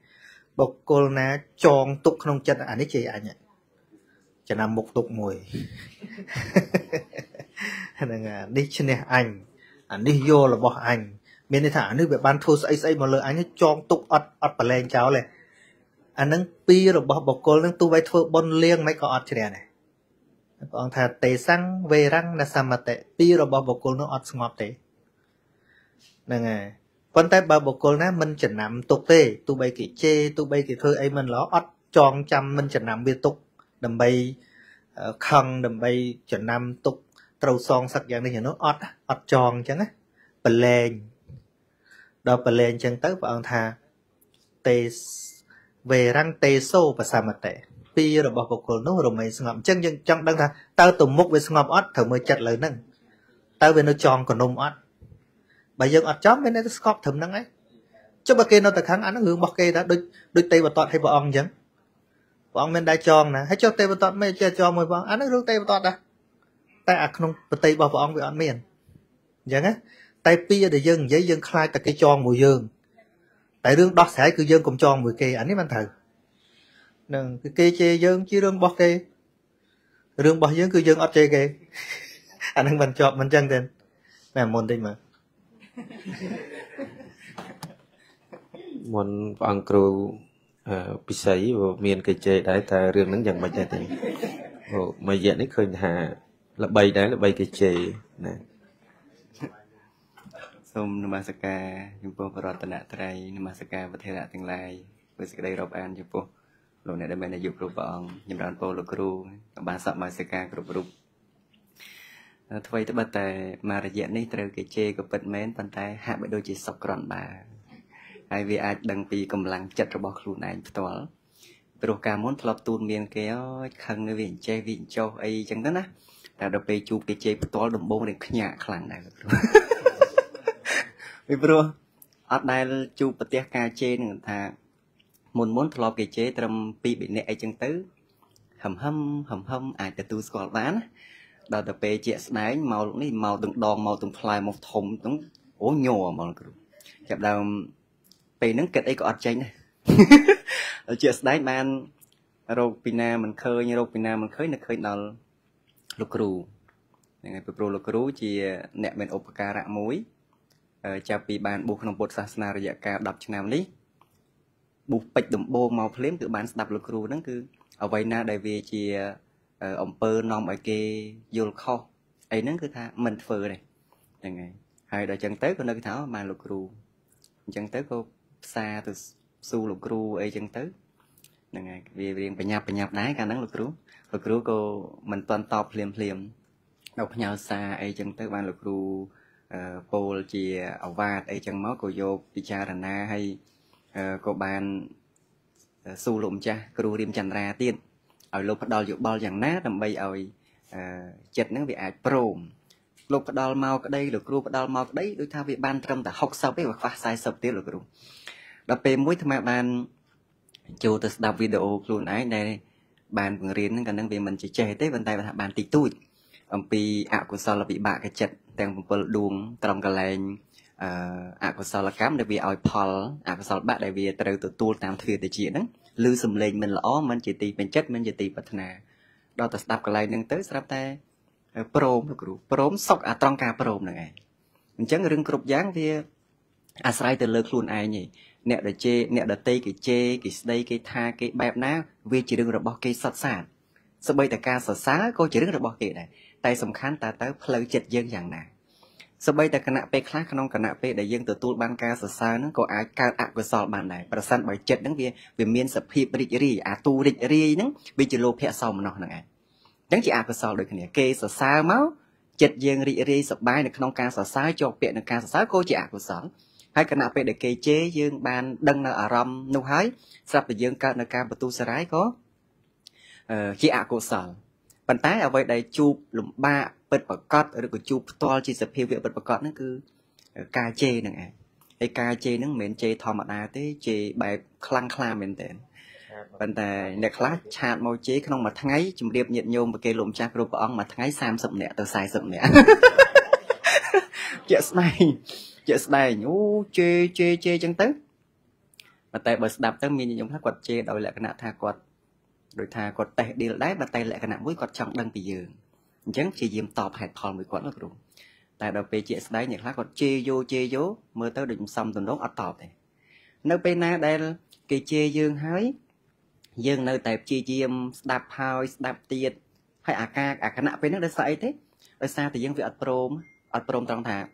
bọc cô ná tròn tục không chân anh ấy chị anh ạ cho nằm một tục mùi đi trên này anh đi vô là bỏ anh mình đi thả nước về ban thua xây mà lời anh ấy tròn tục ọt bà lên cháu này anh nâng pi rồi bỏ bọc cô nâng tu vai thua bon liêng mấy có ọt trên này còn thả tê xăng về răng là sao mà tệ pi rồi bỏ bọc cô nó ọt ngọt tệ nâng à con tay bà bọc cô ná mình chỉ nằm tục thế tụi bay kì chê tụi bay kì thơ ấy mình nó ọt tròn chăm mình chỉ nằm biệt tục đầm bay khăn đầm bay chỉ nằm tục trâu son sắc dạng này nó ọt tròn chẳng á bà lên đó bà lên chân tới và ông thà tê về răng tê xô và xa mặt tệ pi rồi bà bọc cô nó rồi mày ngọm chân chân chân đang thà tao tùm múc với ngọm ọt thử mới chặt lời nâng tao về nó tròn còn nôm ọt bà dân ọt chóp bên đây khóc thầm năng ấy cho bà kia nó ta kháng án nó hướng bọc kia đã đôi tay bà tọt hay bà ong chẳng bà ong bên đai tròn nè hãy cho tay bà tọt mê cho tròn mùi bà ong án nó hướng tay bà tọt à tay ạc nông bà tay bà ong bị ong miền chẳng á tay pia để dân giấy dân khai ta cái tròn mùi dương tại đương đọt sẻ cứ dân cùng tròn mùi kia ảnh ấy ban thử đừng cái kia chê dân chứ đương bọc kia đương bọc dân cứ dân ọt chê kia ảnh đang bàn chọp bàn chân tên nè môn tinh mà muốn ăn cừu pizza và miền cây chè đái ta riêng nắng dần bạch này thì mà diện ấy khơi hà là bay đái là bay cây chè nè sôm namaskar chúng tôi vào tận đại tây namaskar và thế đại tương lai với sự đây rộp an chúng tôi lúc này đây mình là dục rộp bọn nhầm đoàn tôi là cừu bạn sợ mà saka rộp rộp thôi tới bắt tay mà diện này từ cây chè của bật mến bàn tay hạ bị đôi chỉ sọc còn bà ai vì ai đăng ký cầm lăng chặt rồi bỏ luôn này toán rồi cả món thọp tuôn miền kéo khăn người biển che vịn châu ấy chẳng đó nè là đập bê chụp cái che toán đầm bông để nhả khăn này rồi rồi ở đây chụp bát tiếc cá che người ta muốn món thọp cái che trầm pi bị nẹt chẳng tứ hầm hầm ai tự tu sọt bán đợt tập về chè sấy màu này màu từng đòn màu từng phai màu thùng từng ố nhổ màu luôn gặp đầu về nắng kẹt ấy có ạt chén này chè sấy man rau pina mình khơi như rau pina mình khơi là khơi đào lục rù ngày về pro lục rù chỉ nẹt bên ốp cà rạ muối chào bị bàn buộc nông bột sa na rồi cả đập chừng nào đấy buộc bịch đầm bô màu phím tự bán đập lục rù đó cứ ở vậy na đại về chỉ ông pơ non ở kia vô kho ấy nó cứ tha mình phờ này như ngày hai đợi chân tới con nơi thảo mà lục rù chân tới cô xa từ su lục rù ấy chân tới như ngày vì riêng phải nhập đá cả nắng lục rù cô mình toàn tọp liềm đọc nhau xa ấy chân tới ban lục rù pol chỉ ở va ấy chân máu cô vô picharana hay cô ban su lụm cha rù riêng chăn ra tiên ở lúc đó dụ bao dạng nát làm bây ơi chật nó bị ai prom lúc đó mau cái đây được lúc đó mau cái đấy đối thao bị ban trong ta học sau cái và sai sập tiêu được luôn đập về mũi tham ban chiều từ đọc video luôn ấy này bàn vừa riêng cái năng vì mình chỉ chè tới bàn tay và bàn tì tui ông pi ạ của sau là bị bạ cái chật đang vùng đuông trong cái lạnh ạ của sau là cám để bị ỏi pol ạ của sau bạn để vì từ từ tu tam thừa để chuyện đó lưu sầm lên mình lõ mình chỉ tì mình chết mình chỉ tì bật nà đó ta đáp cái này nâng tới sắp ta prom được rồi prom sọc à trong ca prom này mình chẳng rừng cột dáng thì à sai từ lực luôn ai nhỉ nẹt để chê nẹt để cái đây cái tha cái bẹp ná vì chỉ đừng được bỏ cái sạt sạt sau bây ta ca sạt sá cô chỉ đừng được bỏ cái này tay sầm khán ta tới lời chật dân dạng này sau bây ta cana pe khác không cana pe để dân từ tu ban ca sờ sa nó có ai can ạ của sọt bạn này và san bài chết nó về miền sập hiệp rì à tu rì nó bị chửi lô phe sau mà nó là ai chẳng chỉ ạ của sọt được cái này kê sờ sa máu chết dân rì sập bài này không ca sờ sa cho pe này ca sờ sa cô chỉ ạ của sọt hay cana pe để kê chế dân ban đăng là ở rom nô hái sập từ dân ca là ca và tu sờ có khi ạ của sọt bàn tay ở vậy đây chụp lùm ba bật bật cọt rồi của chụp to chỉ sập hiệu việc bật bật cọt nó cứ ca chê này này cái ca chê nó mến chê thò mặt à thế chê bài khăng khăng mến tiền bàn tay nẹt lát chạm màu chế không mà thằng ấy chìm điệp nhiệt nhôm và cây lùm cha rồi của ông mà thằng ấy sam sụm nẹt từ sai sụm nẹt chuyện này nhú chê chẳng tới mà tay bật đạp tới mình nhúng thắt quạt chê đổi lại cái nạ tha quạt rồi thà còn tay đi lại bàn tay lại cái nạm mũi còn trọng đang bị dường chẳng chỉ dìm tọp hạt thòn mới quẩn được rồi tại đầu pe chuyện đấy những khác còn chê vô mưa tới định xong tuần đốt ở tọp này nơi bên na đây cái chê dương hái dương nơi tại chê diêm đạp hoi đạp tiệt hay à cái nạm bên nó đã sai thế rồi sao thì dân việc ở prom trong thà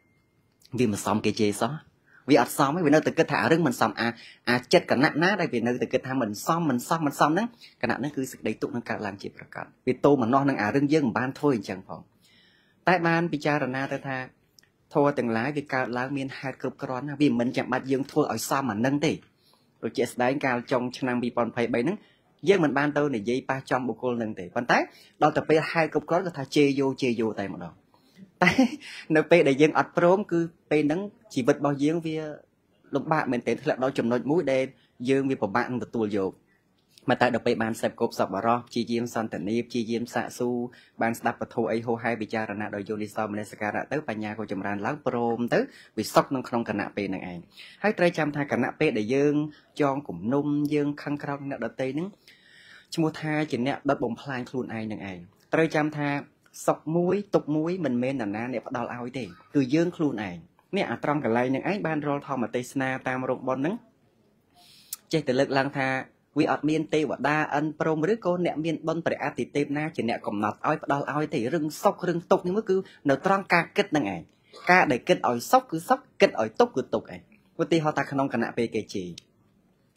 vì mà xong cái chê xó vì ở xong ấy vì nó từ cái thả rừng mình xong chết cả nạn ná đây vì nó từ cái thả mình xong đó cái nạn nó cứ sự đầy tụ nó cả làm chịu cả vì tô mà non đang rừng dương ban thôi chẳng phòng tại ban picharana ta tha thua từng lái vì cả lái miền hai cướp cron vì mình chẳng bắt dương thua ở xong mà nâng đi rồi chết đấy cao trong năng bị bọn phải bấy nắng dương mình ban tôi này dây 300 bộ cô nâng tỷ quan tái đó tập về hai cướp cron ta chê vô tại một đó nơi pe đại dương ở prom cứ pe nắng chỉ vật bao giếng vì lúc bạn mình tới là đó chùm nồi mũi đen dương vì của bạn được tuột dột mà tại đợt pe bàn sẹp cột sập bờ chi diêm san tận niệm chi diêm xạ su bàn đạp và thô ấy hô hai bị cha rana đòi yoniso menesca đã tới bà nhà của chùm ran láng prom tới vì sốc nông không cả nạ pe này anh hãy trai chăm tha cả nạ pe đại dương tròn cũng nung dương khăng khăng nè đợt tây nắng chùm tha chỉ nè đợt bồng phai luôn ai nè anh trai chăm tha sọc mũi tục mũi mình mê nà nà nẹp đo ao ấy từ dương khuôn ảnh nè à trong cái này những ấy ban rol thò mà tây sna tam rộng bon nắng chạy từ lực lang tha vì ở miền tây và đa ăn prom rứa cô nẹp miền bon phải ăn thì tây na chỉ nẹp còng nọt ao đo ao ấy rừng sọc rừng tục nhưng mà cứ nở trong ca kết năng ảnh ca để kết ỏi sọc cứ sọc kết ỏi tục cứ tục ảnh cô tì họ ta không cần nạp về cái gì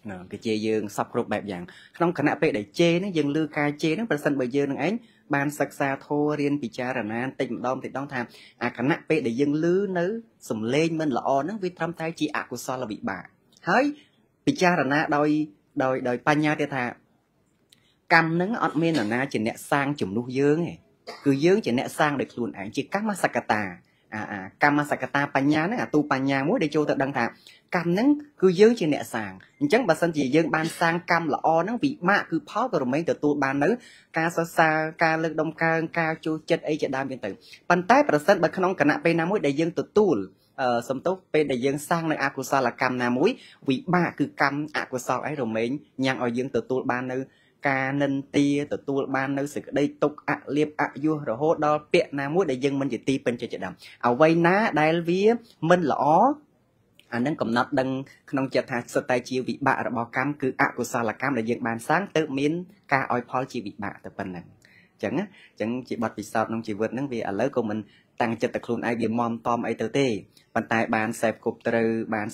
cái chê dương sọc rộng bẹp dạng không cần nạp về để chê nó dương lư ca chê nó bản thân bởi dương ảnh ban sắc xa thô riêng picharana tình đom thì đong tham à cả nặng pe để dân lứ nứ sùng lên mình là o nắng vi trăm tay chi ạ của so là bị bạ hỡi picharana đòi panya thì thà cầm nắng ọt men là na chỉ nẹt sang chùm nu dương này cứ dương chỉ nẹt sang để luôn ảnh chỉ các mắt sakata cam sakata panya nó tu panya muối để cho tự đăng thả cam nó cứ dướng trên nẹt sàng chẳng bản thân gì dướng ban sang cam là o nó bị mạ cứ pháo từ mấy từ tu ban nữ ca sa sa ca lực đông ca ca chu chết ấy chết đam biến tử bản tái bản thân bản không cả nạ pe nam muối để dướng từ tu sầm tốc pe để dướng sang nơi akusa là cam nam muối vì ba cứ cam akusa ấy rồi mấy nhang ở dướng từ tu ban nữ ca nên tia từ tu ban nơi sự đây tục ạ liệp ạ vua rồi hốt đo pẹt na muối để dân mình chỉ ti bên cho chị đầm ảo vay ná đai vía mình lỏ anh đang cầm nát đang không chặt hạt sợi tai chiều bị bạ bỏ cam cứ ạ của sao là cam để dân bàn sáng tự miến ca oi phó chỉ bị bạ từ phần này chẳng á chẳng chị bật vì sao nông chị vượt nắng vì ở lỡ của mình tăng chặt tật luôn ai bị mòn tom ai từ tê bàn tay bàn sẹp cục từ bàn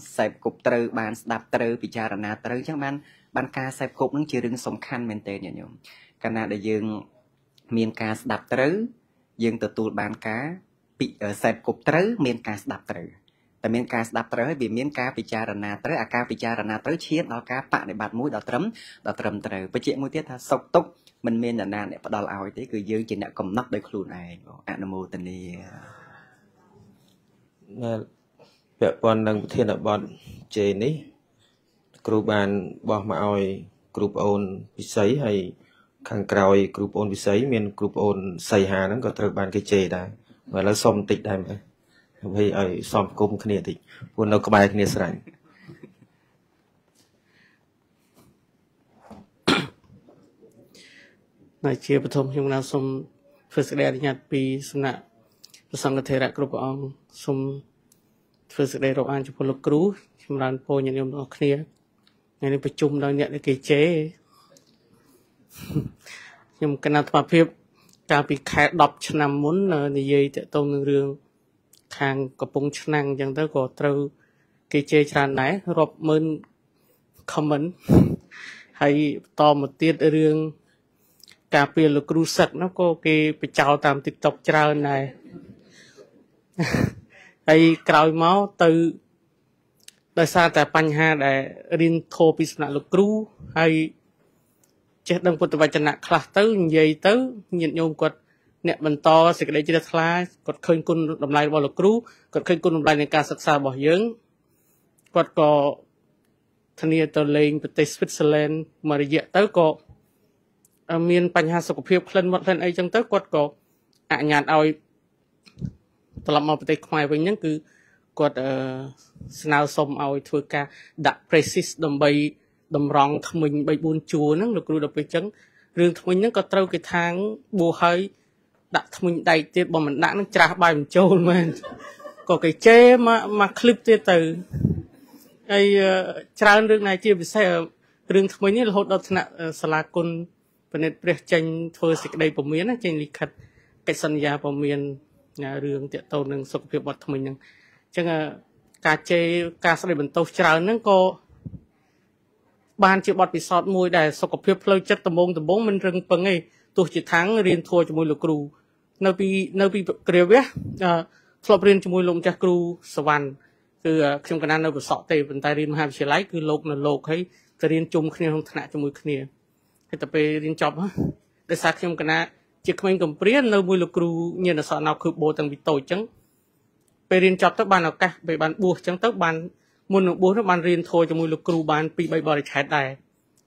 sẹp cục từ bàn đạp từ bị cha rana từ chẳng ban ban ca sẹp cục nó chưa đứng sống khăn men tê nhỉ nhung cana để dừng miền ca đạp từ dừng từ tu bàn cá bị sẹp cục từ miền ca đạp từแต่ miền cá đạp từ bị miền cá bị cha rana từ ca bị cha rana từ chiết đó cá bạn để bạt mũi đó trấm từ với chuyện mũi tiết ha sọc tốc mình miền là na để bắt đầu ao ấy thế cứ dừng chỉ đã cầm nắp đây luôn này animal tên đi về con đang thiên ở bọn chế ní group bàn bỏ mà oi group on bị sấy hay khang còi group on bị sấy miền group on sấy hà nó có từ bàn cái chế đã và nó xong tịt đây mà hay ơi xong cung cái này thì buồn nó có bài cái này sẵn này chia bớt thông chúng ta xong first day nhật pi xong nè xong cái thời đại group on xong first day an chụp lục cứu chúng ta po nhận nhiệm ok này ngày nay phải chung đào nhận cái chế nhưng cái nào tập phim ta bị khai đọc cho nằm muốn như vậy tại tông đường hàng có bung năng chẳng tới có từ cái chế tràn này rộp mơn comment hay to một tiết ở đường cà phê là cru sạch nó có cái bị chào tạm tiktok tràn này hay cào máu từ đời xa tại Panha để riêng thô bị nạn lục cru hay chết đang quật vào chân nạn khá tới dây tới nhận nhôm quật nè mình to sẽ để chơi là còn khơi côn đồng lai vào lục cru còn khơi côn đồng lai này cả sạch xa bỏ dưỡng còn có thanh niên từ lên từ tây Switzerland mà dễ tới có miền Panha sọc phiêu lên một lên ấy chẳng tới còn có ạ nhạt oi từ làm ở tây ngoài với những cứ còn nào xong oi thưa ca đặt precis đồng bay đồng rong thằng mình bay buôn chùa nó lục cru đập cái trứng riêng thằng mình nó có trâu cái tháng bù hơi đặt mình đầy tiết bọn mình đã nó trả bài mình trâu mà có cái chế mà clip tiết từ ai trả đường này chia với xe đường thông mới như là hốt đọc thân ạ xa la côn và nên bệ tranh thơ sạch đầy bổng miến trên lý khật cái sân gia bổng miến đường tiết tàu nâng sọc việc bọt thông mình chẳng là cả chế cả sạch đầy bổng tàu trả nâng có ban chịu bọt bị sọt môi để sọc việc lâu chất tầm bông mình rừng bằng ấy tôi chỉ tháng riêng thua cho môi lục cru nơi bị kêu bé flop riêng cho môi lông cha cru svan từ trong cái nan nơi của sọ tây vận tài riêng ham chỉ lấy cứ lột là lột hay từ riêng chung khi không thà cho môi khi hay tập về riêng chọc á để sát trong cái nan chỉ không anh cầm riêng nơi môi lục cru như là sọ nào cứ bồ tầng bị tội trắng về riêng chọc tới bàn nào cả về bàn buộc trắng tới bàn môn được buộc tới bàn riêng thua cho môi lục cru bàn bị bay bò để chạy đài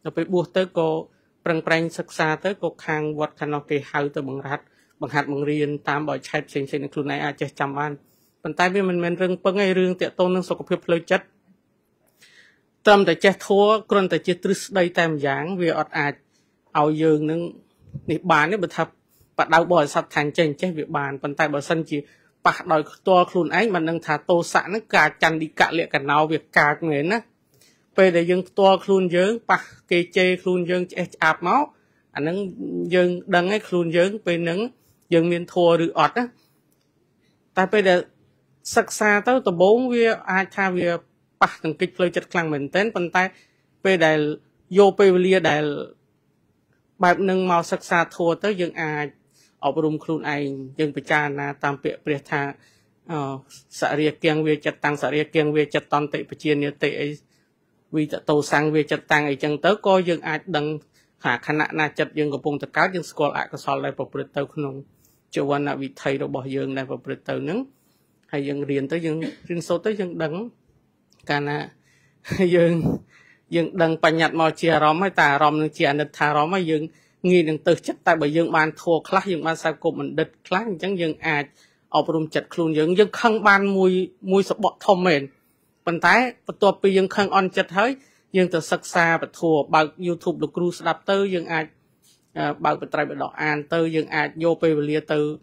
là phải buộc tới có bằng prang sắc xa tới cột hàng vật khăn ok hao tới bằng hạt bằng riêng tam bỏi chai xin được luôn này à chơi chăm ăn bàn tay với mình rừng bưng ngay rừng tiệt tôn năng sọc phiêu lôi chất tâm tại chơi thua còn tại chơi trứ đây tam giảng về ọt ạt ao dương năng nếp bàn nếp bật thập và đau bỏi sập thành trên chơi việc bàn tay bỏi sân chỉ bạc đòi to luôn ấy mà năng thả tô sạn nó cả chăn đi cả lệ cả nào việc cả người á về để dân to khôn dớn bạc kê chê khôn dớn áp máu anh nắng dân đăng ấy khôn dớn về nắng dân miền thua rửa ọt á tại bây giờ sắc xa tới từ bốn vía ai tha vía bạc từng kịch lôi chất căng mình tên bàn tay về để vô về lia để bài nâng màu sắc xa thua tới dân ai ở vùng khôn ai dân bị cha na tam bệ bệ tha sợ riêng kiêng vía chặt tăng sợ riêng kiêng vía chặt toàn tệ bị chia nhiều tệ vì tàu sang về chặt tăng ấy chẳng tới coi dân ai đăng hạ khả năng na chặt dân của vùng tây cao dân school lại có so lại phổ biến tới không cho anh là vị thầy đồ bỏ dương này vào bật tờ nướng hay dương riêng tới dương riêng số tới dương đắng cả dương dương đắng phải nhặt mò chia róm hay tà róm nên chia được thà róm hay dương nghi đừng từ chất tại bởi dương ban thua khác dương ban sao cụm mình đứt khác chẳng dương à ở bên chật luôn dương dương khăn ban mùi mùi sập bọt thom mền bàn tay bắt tua pi dương khăn on chật hơi dương từ sắc xa và thua bằng YouTube được cruise đạp tư dương à bằng bật trai bật đỏ an tư dương à vô pe lia từ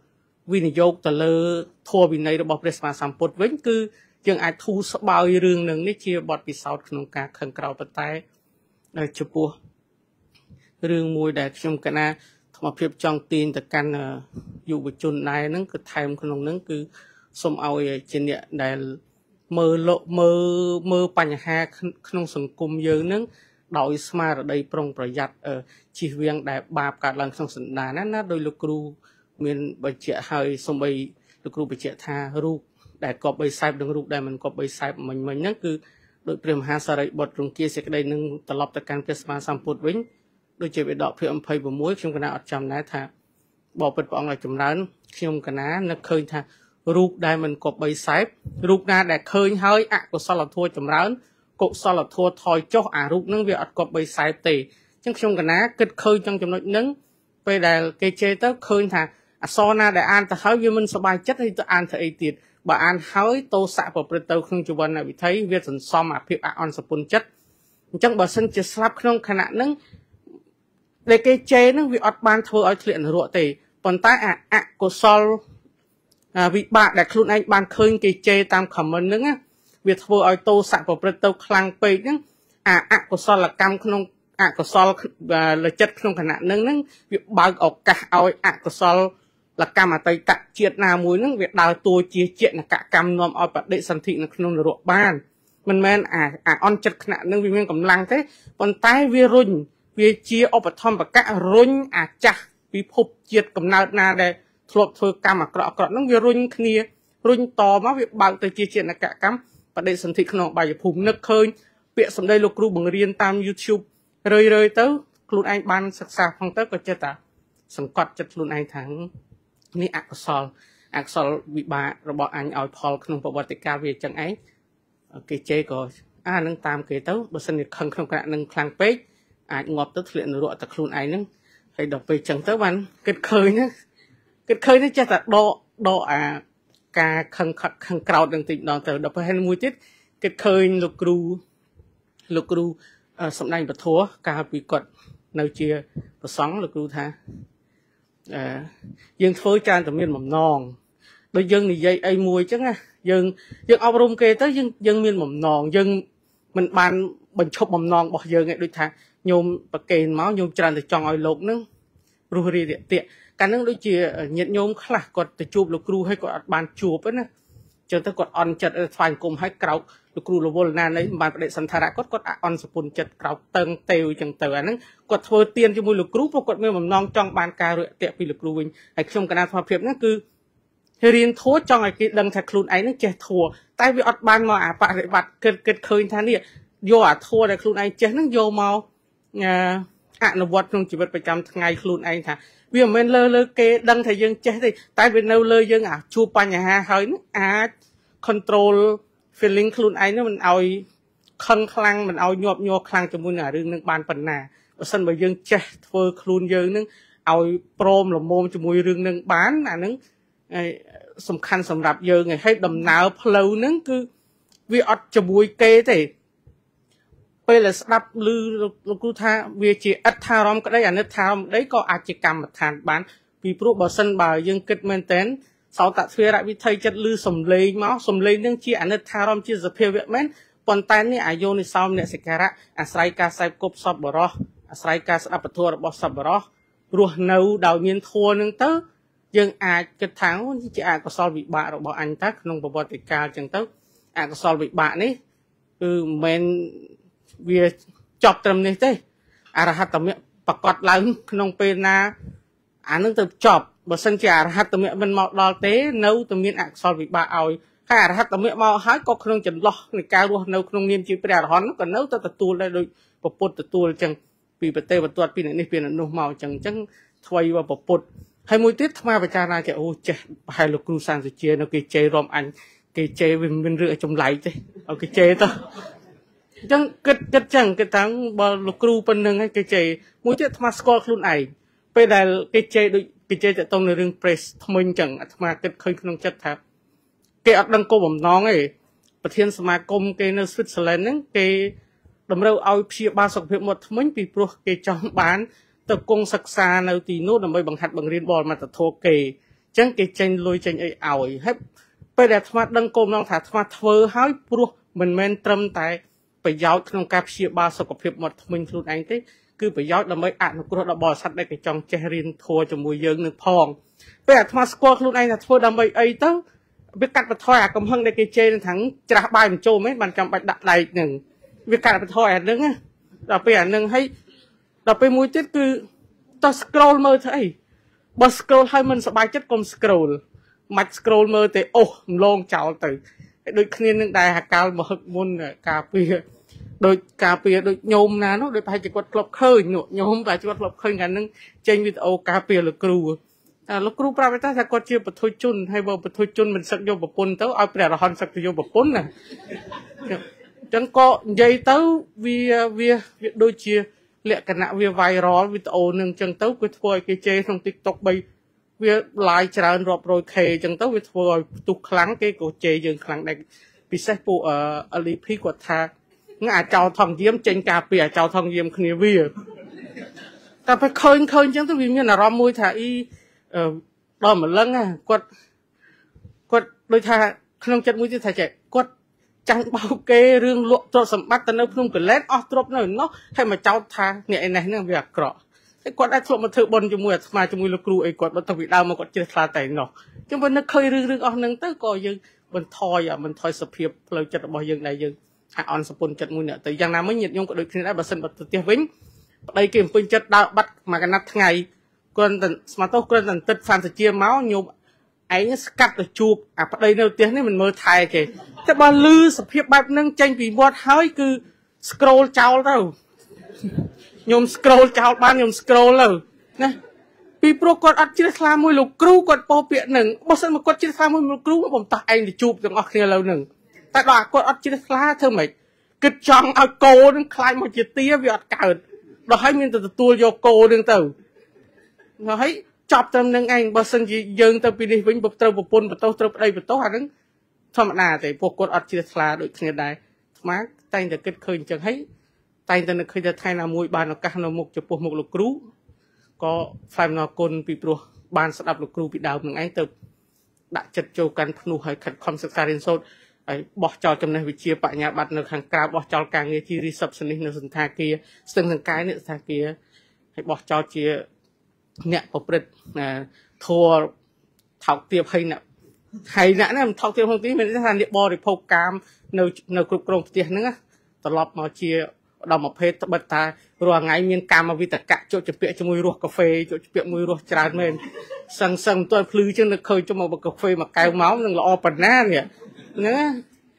Vinh Dốc từ lơ thua bên này bọc để mà sắm bột vẫn cứ dương à thu sập bao nhiêu đường nương để chia bọt bị sọt nông cá khăn cào bàn tay chụp bùa rừng mùi đẹp trong cái na mà phép trong tin từ căn dụ vật chun này nó cứ thèm con ông nó cứ xôm ao trên địa để mơ lộ mơ mơ pành ha không sừng cùm dơ nó đổi smart ở đây prong phải giặt ở chỉ riêng để bà cả lần trong sừng đá nó đôi lục ru miền bờ chợ hơi xôm bay lục ru bờ chợ tha ru để cọp bay sai đường ru để mình cọp bay sai mình nó cứ đội prem ha sa đấy bật rung kia sẽ cái đây nó tập lọc từ căn plasma samput vĩnh đôi chế bị đọt phiêu âm phơi vào muối trong cái nào chầm lá thà bỏ bịch bọng lại chầm lớn trong cái ná nó khơi thà rụt đây mình cột bay sáp rụt na để khơi hơi ạ của sau là thua chầm lớn cột sau là thua thoi cho à rụt nâng việc cột bay sáp tì chứ trong cái ná kịch khơi trong chầm nội nứng về đài cây chế tới khơi thà so na để ăn ta hơi với mình so bài chất thì tôi ăn thấy tiệt bà ăn hơi tô sạ vào bịch tàu không chịu bên này bị thấy việc dần so mà phiêu ạ on sập chất chẳng bà sinh chế slap không khả năng nứng để cái chế nó bị ọt ban thôi ở chuyện rụa tề còn ta ạ của sol vị bạn đã luôn anh ban khơi cái chế tam khẩm ơn nữa việc vừa ở tô sạc vào bờ tàu khang pê nữa ạ của sol là cam không ạ của sol là chất không khả năng nữa việc bao ở cả ao ạ của sol là cam mà tay cạn chuyện nào muối nữa việc đào tua chia chuyện là cả cam nom ở bờ đệ sân thị là không rụa ban mình men on chất khả năng nữa vì mình cầm lăng thế còn tay vi run về chia ở bậc thang bậc cả rốn à chả bị phục diệt cầm nào na đây thuộc thôi cam mà cọ cọ nó về rốn kia rốn to mà việc bằng từ chia chuyện là cả cắm và đây sản thị nó bài phụng nước khơi việc sầm đây lục ru bằng riêng tam YouTube rơi rơi tới luôn anh ban sạc sạc phong tới còn chưa ta sầm cọt chật luôn anh thắng ní axol bị bà rồi bọn anh ở Paul không bảo vệ tất cả về chẳng ấy cái chế có nâng tam cái tới bớt sinh nhật không cả nâng khang page ai ngọt tới chuyện rồi ta khôn ai nữa hay đọc về chẳng tới bạn kết khơi nó chắc là độ ca khăn cào đừng tịnh đòn từ đọc về mùi tiết kết khơi lục ru sầm đanh và thua ca bị cột nơi chia và sóng lục ru tha dương phơi chan từ miền mầm non đôi dân thì dây ai mùi chứ nghe dân ao rôm kê tới dân miền mầm non dân mình bàn mình chụp mầm non bỏ giờ nghe đôi thang nhôm và kề máu nhôm tràn từ tròn ở lục nương rùa rì tiện cả nương đối chì nhiệt nhôm khá là còn từ chụp lục rùa hay còn bàn chụp ấy nè chờ tới còn on chật phanh cùng hay cào lục rùa lục bồn nan đấy bàn để sẵn thà đã còn on sụn chật cào tầng tèo chẳng tèo anh ấy còn thua tiền cho mùi lục rùa và còn mưa mầm non trong bàn cà rượu tiện vì lục rùa mình hay trong cái nào hòa hiệp nó cứ riêng thua trong cái đằng thạch luôn ấy nó chè thua tại vì ọt bàn mà bạn lại bật kết khơi thằng này vô thua để luôn ấy chè nó vô màu nó vót trong chỉ vật phải cầm ngày luôn anh thà vì mình lơ kê đăng thầy dân chết thì tại vì lâu lơ dân chua pa nhà ha hơi nó control feeling luôn anh nó mình ao khăn khăn mình ao nhọp khăn cho mui nè đừng ban phần nè ở sân bờ dân chết thôi luôn dân nó ao prom là mồm cho mui rừng nâng bán nó sầm khăn sầm rạp dân ngày hết đầm nào lâu nó cứ vì ọt cho mui kê thì bây là sắp lư lục lư tha về chỉ ắt tha rom cái đấy anh ắt tha đấy có ai chỉ cầm một thàn bán vì pro bảo sân bảo dương kết maintenance sau tạ thuê lại bị thay chất lư sầm lên nhưng chỉ anh ắt tha rom chỉ dập phê viện men còn tay này ai vô này sau này sẽ kẹt ra asai ca sai cốp sập bờ ro asai ca sập bờ thua bờ sập bờ ro ruột nâu đầu nhiên thua nương tớ nhưng ai kết thắng chỉ ai có so bị bạ rồi bảo anh tắc không bảo bọt ca chẳng tớ ai có so bị bạ đấy men việc chọc trầm này thế, arahat tầm miệng bạc cọt láng nông pena, nước từ chọc, bờ sân chè arahat tầm miệng bên mọt đo té nấu tầm miệng ạc so với bà ơi, hay arahat tầm miệng mau hái có không chẩn lo người cao luôn nấu không nghiêm chỉ phải hòn nó còn nấu ta tu lại đôi bột tu chẳng vì bờ tê bờ tuột pin này pin nó màu chẳng chẳng thay vào bột Hay mùi tiết thma về cha ra kìa, ô chè, hai lục cư sang rồi chia nó kì chê rộm anh, kì chê bên rửa trong lấy thế, ô kì chê tao. Chẳng kết chẳng cái tháng bà lục cư bên nâng hay kì chê, mùi tiết thma score luôn này. Bây giờ kì chê chạy tông nơi rừng press, thầm mình chẳng thma kết khơi không chất thạp. Kì ạc đăng cô bẩm nóng ấy, bà thiên sma công kì nơi Switzerland ấy, kì đầm râu ao phía ba sọc phía một thầm mình bị bố kì chóng bán. Tập công sắc xa nào tí nốt là mới bằng hạt bằng riêng bò mà ta thô kì chẳng kì chanh lôi chanh ấy ảo ấy hết. Bây giờ thầm đăng công nông thả thầm thơ hói bố mình men trâm tại bởi giáo trong cáp xìa ba sọc của phép mật mình luôn anh thế cứ bởi giáo là mới ạc nó cũng đã bò sắt đây cái trong chè riêng thua cho mùi dưỡng nước phong. Bây giờ thầm sọc luôn anh là thua đâm bầy ấy tớ biết cắt và thoi à cầm hân đây cái chê nên thắng trả bài mình chôm hết bàn trăm bạch đặt lại nâng biết cắt và thoi à nâng á đọc bây giờ nâng hay. Đó bây mùi chết cứ ta scroll mơ thấy bà scroll hay mình sẽ bài chết con scroll mạch scroll mơ thì ồ lông cháu tử đôi khi nâng đài hạ cao mà hực môn cà pìa đôi nhôm ná nó đôi bài chỉ quật lọc khơi nhôm bài chỉ quật lọc khơi ngà nâng chênh với ồ cà pìa lực rù lúc rù bà ta sẽ có chia bà thôi chun hay bà thôi chun mình sẵn vô bà bôn tớ ai bà hòn sẵn vô bà bôn nè chẳng có dây tớ vì đôi chia lẽ cả nạ việc vài rõ vì tổ nâng chân tấu quyết vơi cái chê trong TikTok bây việc lại tràn rộp rồi khề chân tấu quyết vơi tụt kháng cái cổ chê dừng kháng này bị xét phụ ở lý phí của ta ngã chào thằng diêm trên cà pìa chào thằng diêm khné vía ta phải khơi khơi chẳng tấu vì như là rò môi thà y đòi một lần à quật đôi thà không chất mũi chứ thà chạy quật chẳng bao kê rương luộc trộn sầm bát tân ấp không cần lét off drop nữa nó hay mà cháu tha nhẹ này nó việc cọ cái quạt ai trộn mà thợ bồn cho mùi mà cho mùi lục lù ấy quạt mà thằng bị đau mà quạt chơi là tài nọ cho nên nó khơi rương off nâng tới coi dưng mình thoi sập hiệp lời chặt bao dưng này dưng hạ on sập bồn chặt mùi nữa từ giang nam mới nhiệt nhung có được khi đã bà sân bật từ tiệp vĩnh đây kìm pin chặt đau bắt mà cái nắp ngày quên tận mà tao quên tận tết phan sẽ chia máu nhôm ấy cắt được chuột à đây đầu tiên này mình mơ thay kì thế bà lư sập hiệp bạch nâng tranh vì bọt hơi cứ scroll chào đâu nhôm scroll chào ban nhôm scroll đâu nè vì pro quật ăn chia ra môi lục cừu quật po biện nừng bao giờ mà quật chia ra môi lục cừu bọn ta anh thì chụp được ngọc kia lâu nừng tại đó quật ăn chia ra thưa mày kịch chọn ở cô nâng khai một chiếc tía vì ăn cào đó hãy mình từ tua vô cô nâng từ nó hãy chọc tâm nâng anh bao giờ gì dâng tâm pin vĩnh bộc trâu bộc pôn bộc tâu đây bộc tâu hả nâng thầm nà thì buộc con ăn chia là đội người này má tay được kết khơi chẳng thấy tay ta được khơi được thay là mùi bàn nó căng nó mục cho buộc một lục rú có phải nó côn bị buộc bàn sẽ đập lục rú bị đào mình anh tập đã chật châu căn nụ hơi khẩn không sắc xa đến sốt ấy bỏ trò trong này bị chia bạ nhà bạt được hàng cao bỏ trò càng nghe chi sập sân hình nó sân tha kia sân thằng cái nữa tha kia hãy bỏ trò chia nhẹ bộc bịch thua thọc tiệp hay nè hay nãy nè thọc tiêu không tí mình sẽ thành địa bò để phô cam nấu cục cồn tiền nữa tao lọp mà chia đồng một phê bật ta rồi ngày miên cam mà vì tất cả chỗ chụp bẹ cho mùi ruột cà phê chỗ chụp bẹ mùi ruột tràn lên sần sần tôi phứ chứ được khơi cho một bậc cà phê mà cay máu rằng là open na nè nữa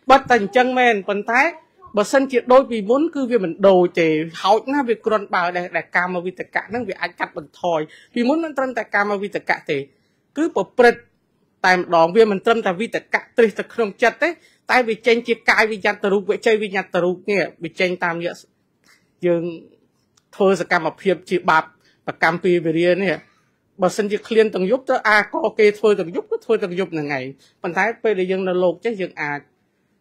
bất thành chân men còn thái bờ sân chuyện đôi vì muốn cứ việc mình đồ chè hậu na việc còn bảo để cam mà vì tất cả năng việc ăn cắt bằng thòi vì muốn mình trân tại cam mà vì tất cả thì cứ bộc bịch tại đòn viên mình tâm tại vì tất cả tươi thật không chặt đấy tại vì tranh chia cãi vì nhặt tàu vậy chơi vì nhặt tàu nghe vì tranh tam nhựa nhưng thôi sẽ cầm một hiệp chỉ bạc và cầm pì về riêng này bà sinh chỉ liên từng giúp tới a có ok thôi từng giúp cứ thôi từng giúp là ngày mình thấy bây giờ dân là lột chứ dân à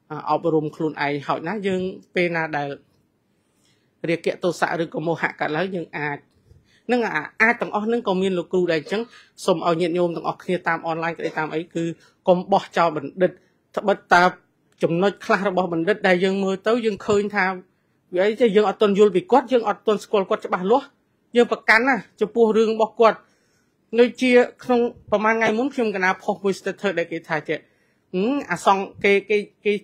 ở rùm khuôn ai hỏi nó dân pena đời việc kiện tổ xã được có một hạ cả lấy dân à nâng à ai tầng on nâng còn miên lục cừu đây chẳng xồm ao nhiệt nhôm tầng on kia tam online cái tam ấy cứ còn bỏ cho mình đứt thập bát ta chúng nó khai bỏ mình đứt đây dương mưa tới dương khơi tham vậy chứ dương ở tuần du bị quát dương ở tuần school quát cho bà lúa dương bạc cắn à cho pua rương bỏ quạt nơi chia khôngประมาณ ngày muốn khiêm cái nào phong vui thật để cái thay thế à xong cái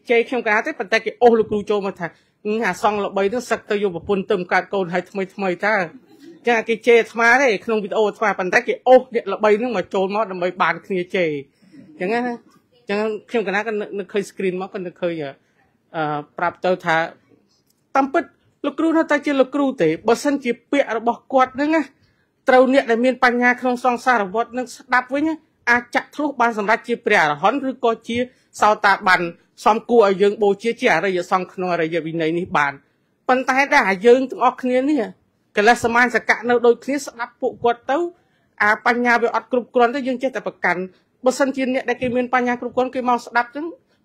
chơi khiêm cái nào tới phần tay cái ô lục cừu cho mà thay à xong là bây nó sặc tới vô mà phun tôm cạn cồn hay thay ta nhà cái chê thà đấy không video thà bàn tay cái ô điện là bay nước mà trốn nó làm bay bàn kia chê chẳng khi mà cái nó khơi screen nó còn được khơi à prap tàu thà tam pít lục rú nó ta chơi lục rú thì bớt sân chỉ bẹt bỏ quạt nữa nghe trâu nẹt để miên Panha không song xa được vót nâng đáp với nhá a chặt thuốc ban sầm ra chia bè là hón rư co chia sau ta bàn xóm cua ở dương bố chia chẻ rồi giờ xong không rồi giờ vì này ní bàn bàn tay đã dương từ óc kia nè cái là sầm anh sẽ cạn đâu đôi kia sẽ đáp phụ quật tấu a Panha về ọt cục còn tới dương chết tại bậc cản bớt sân chia nẹt để cái miên Panha cục còn cái mau sẽ đáp chứ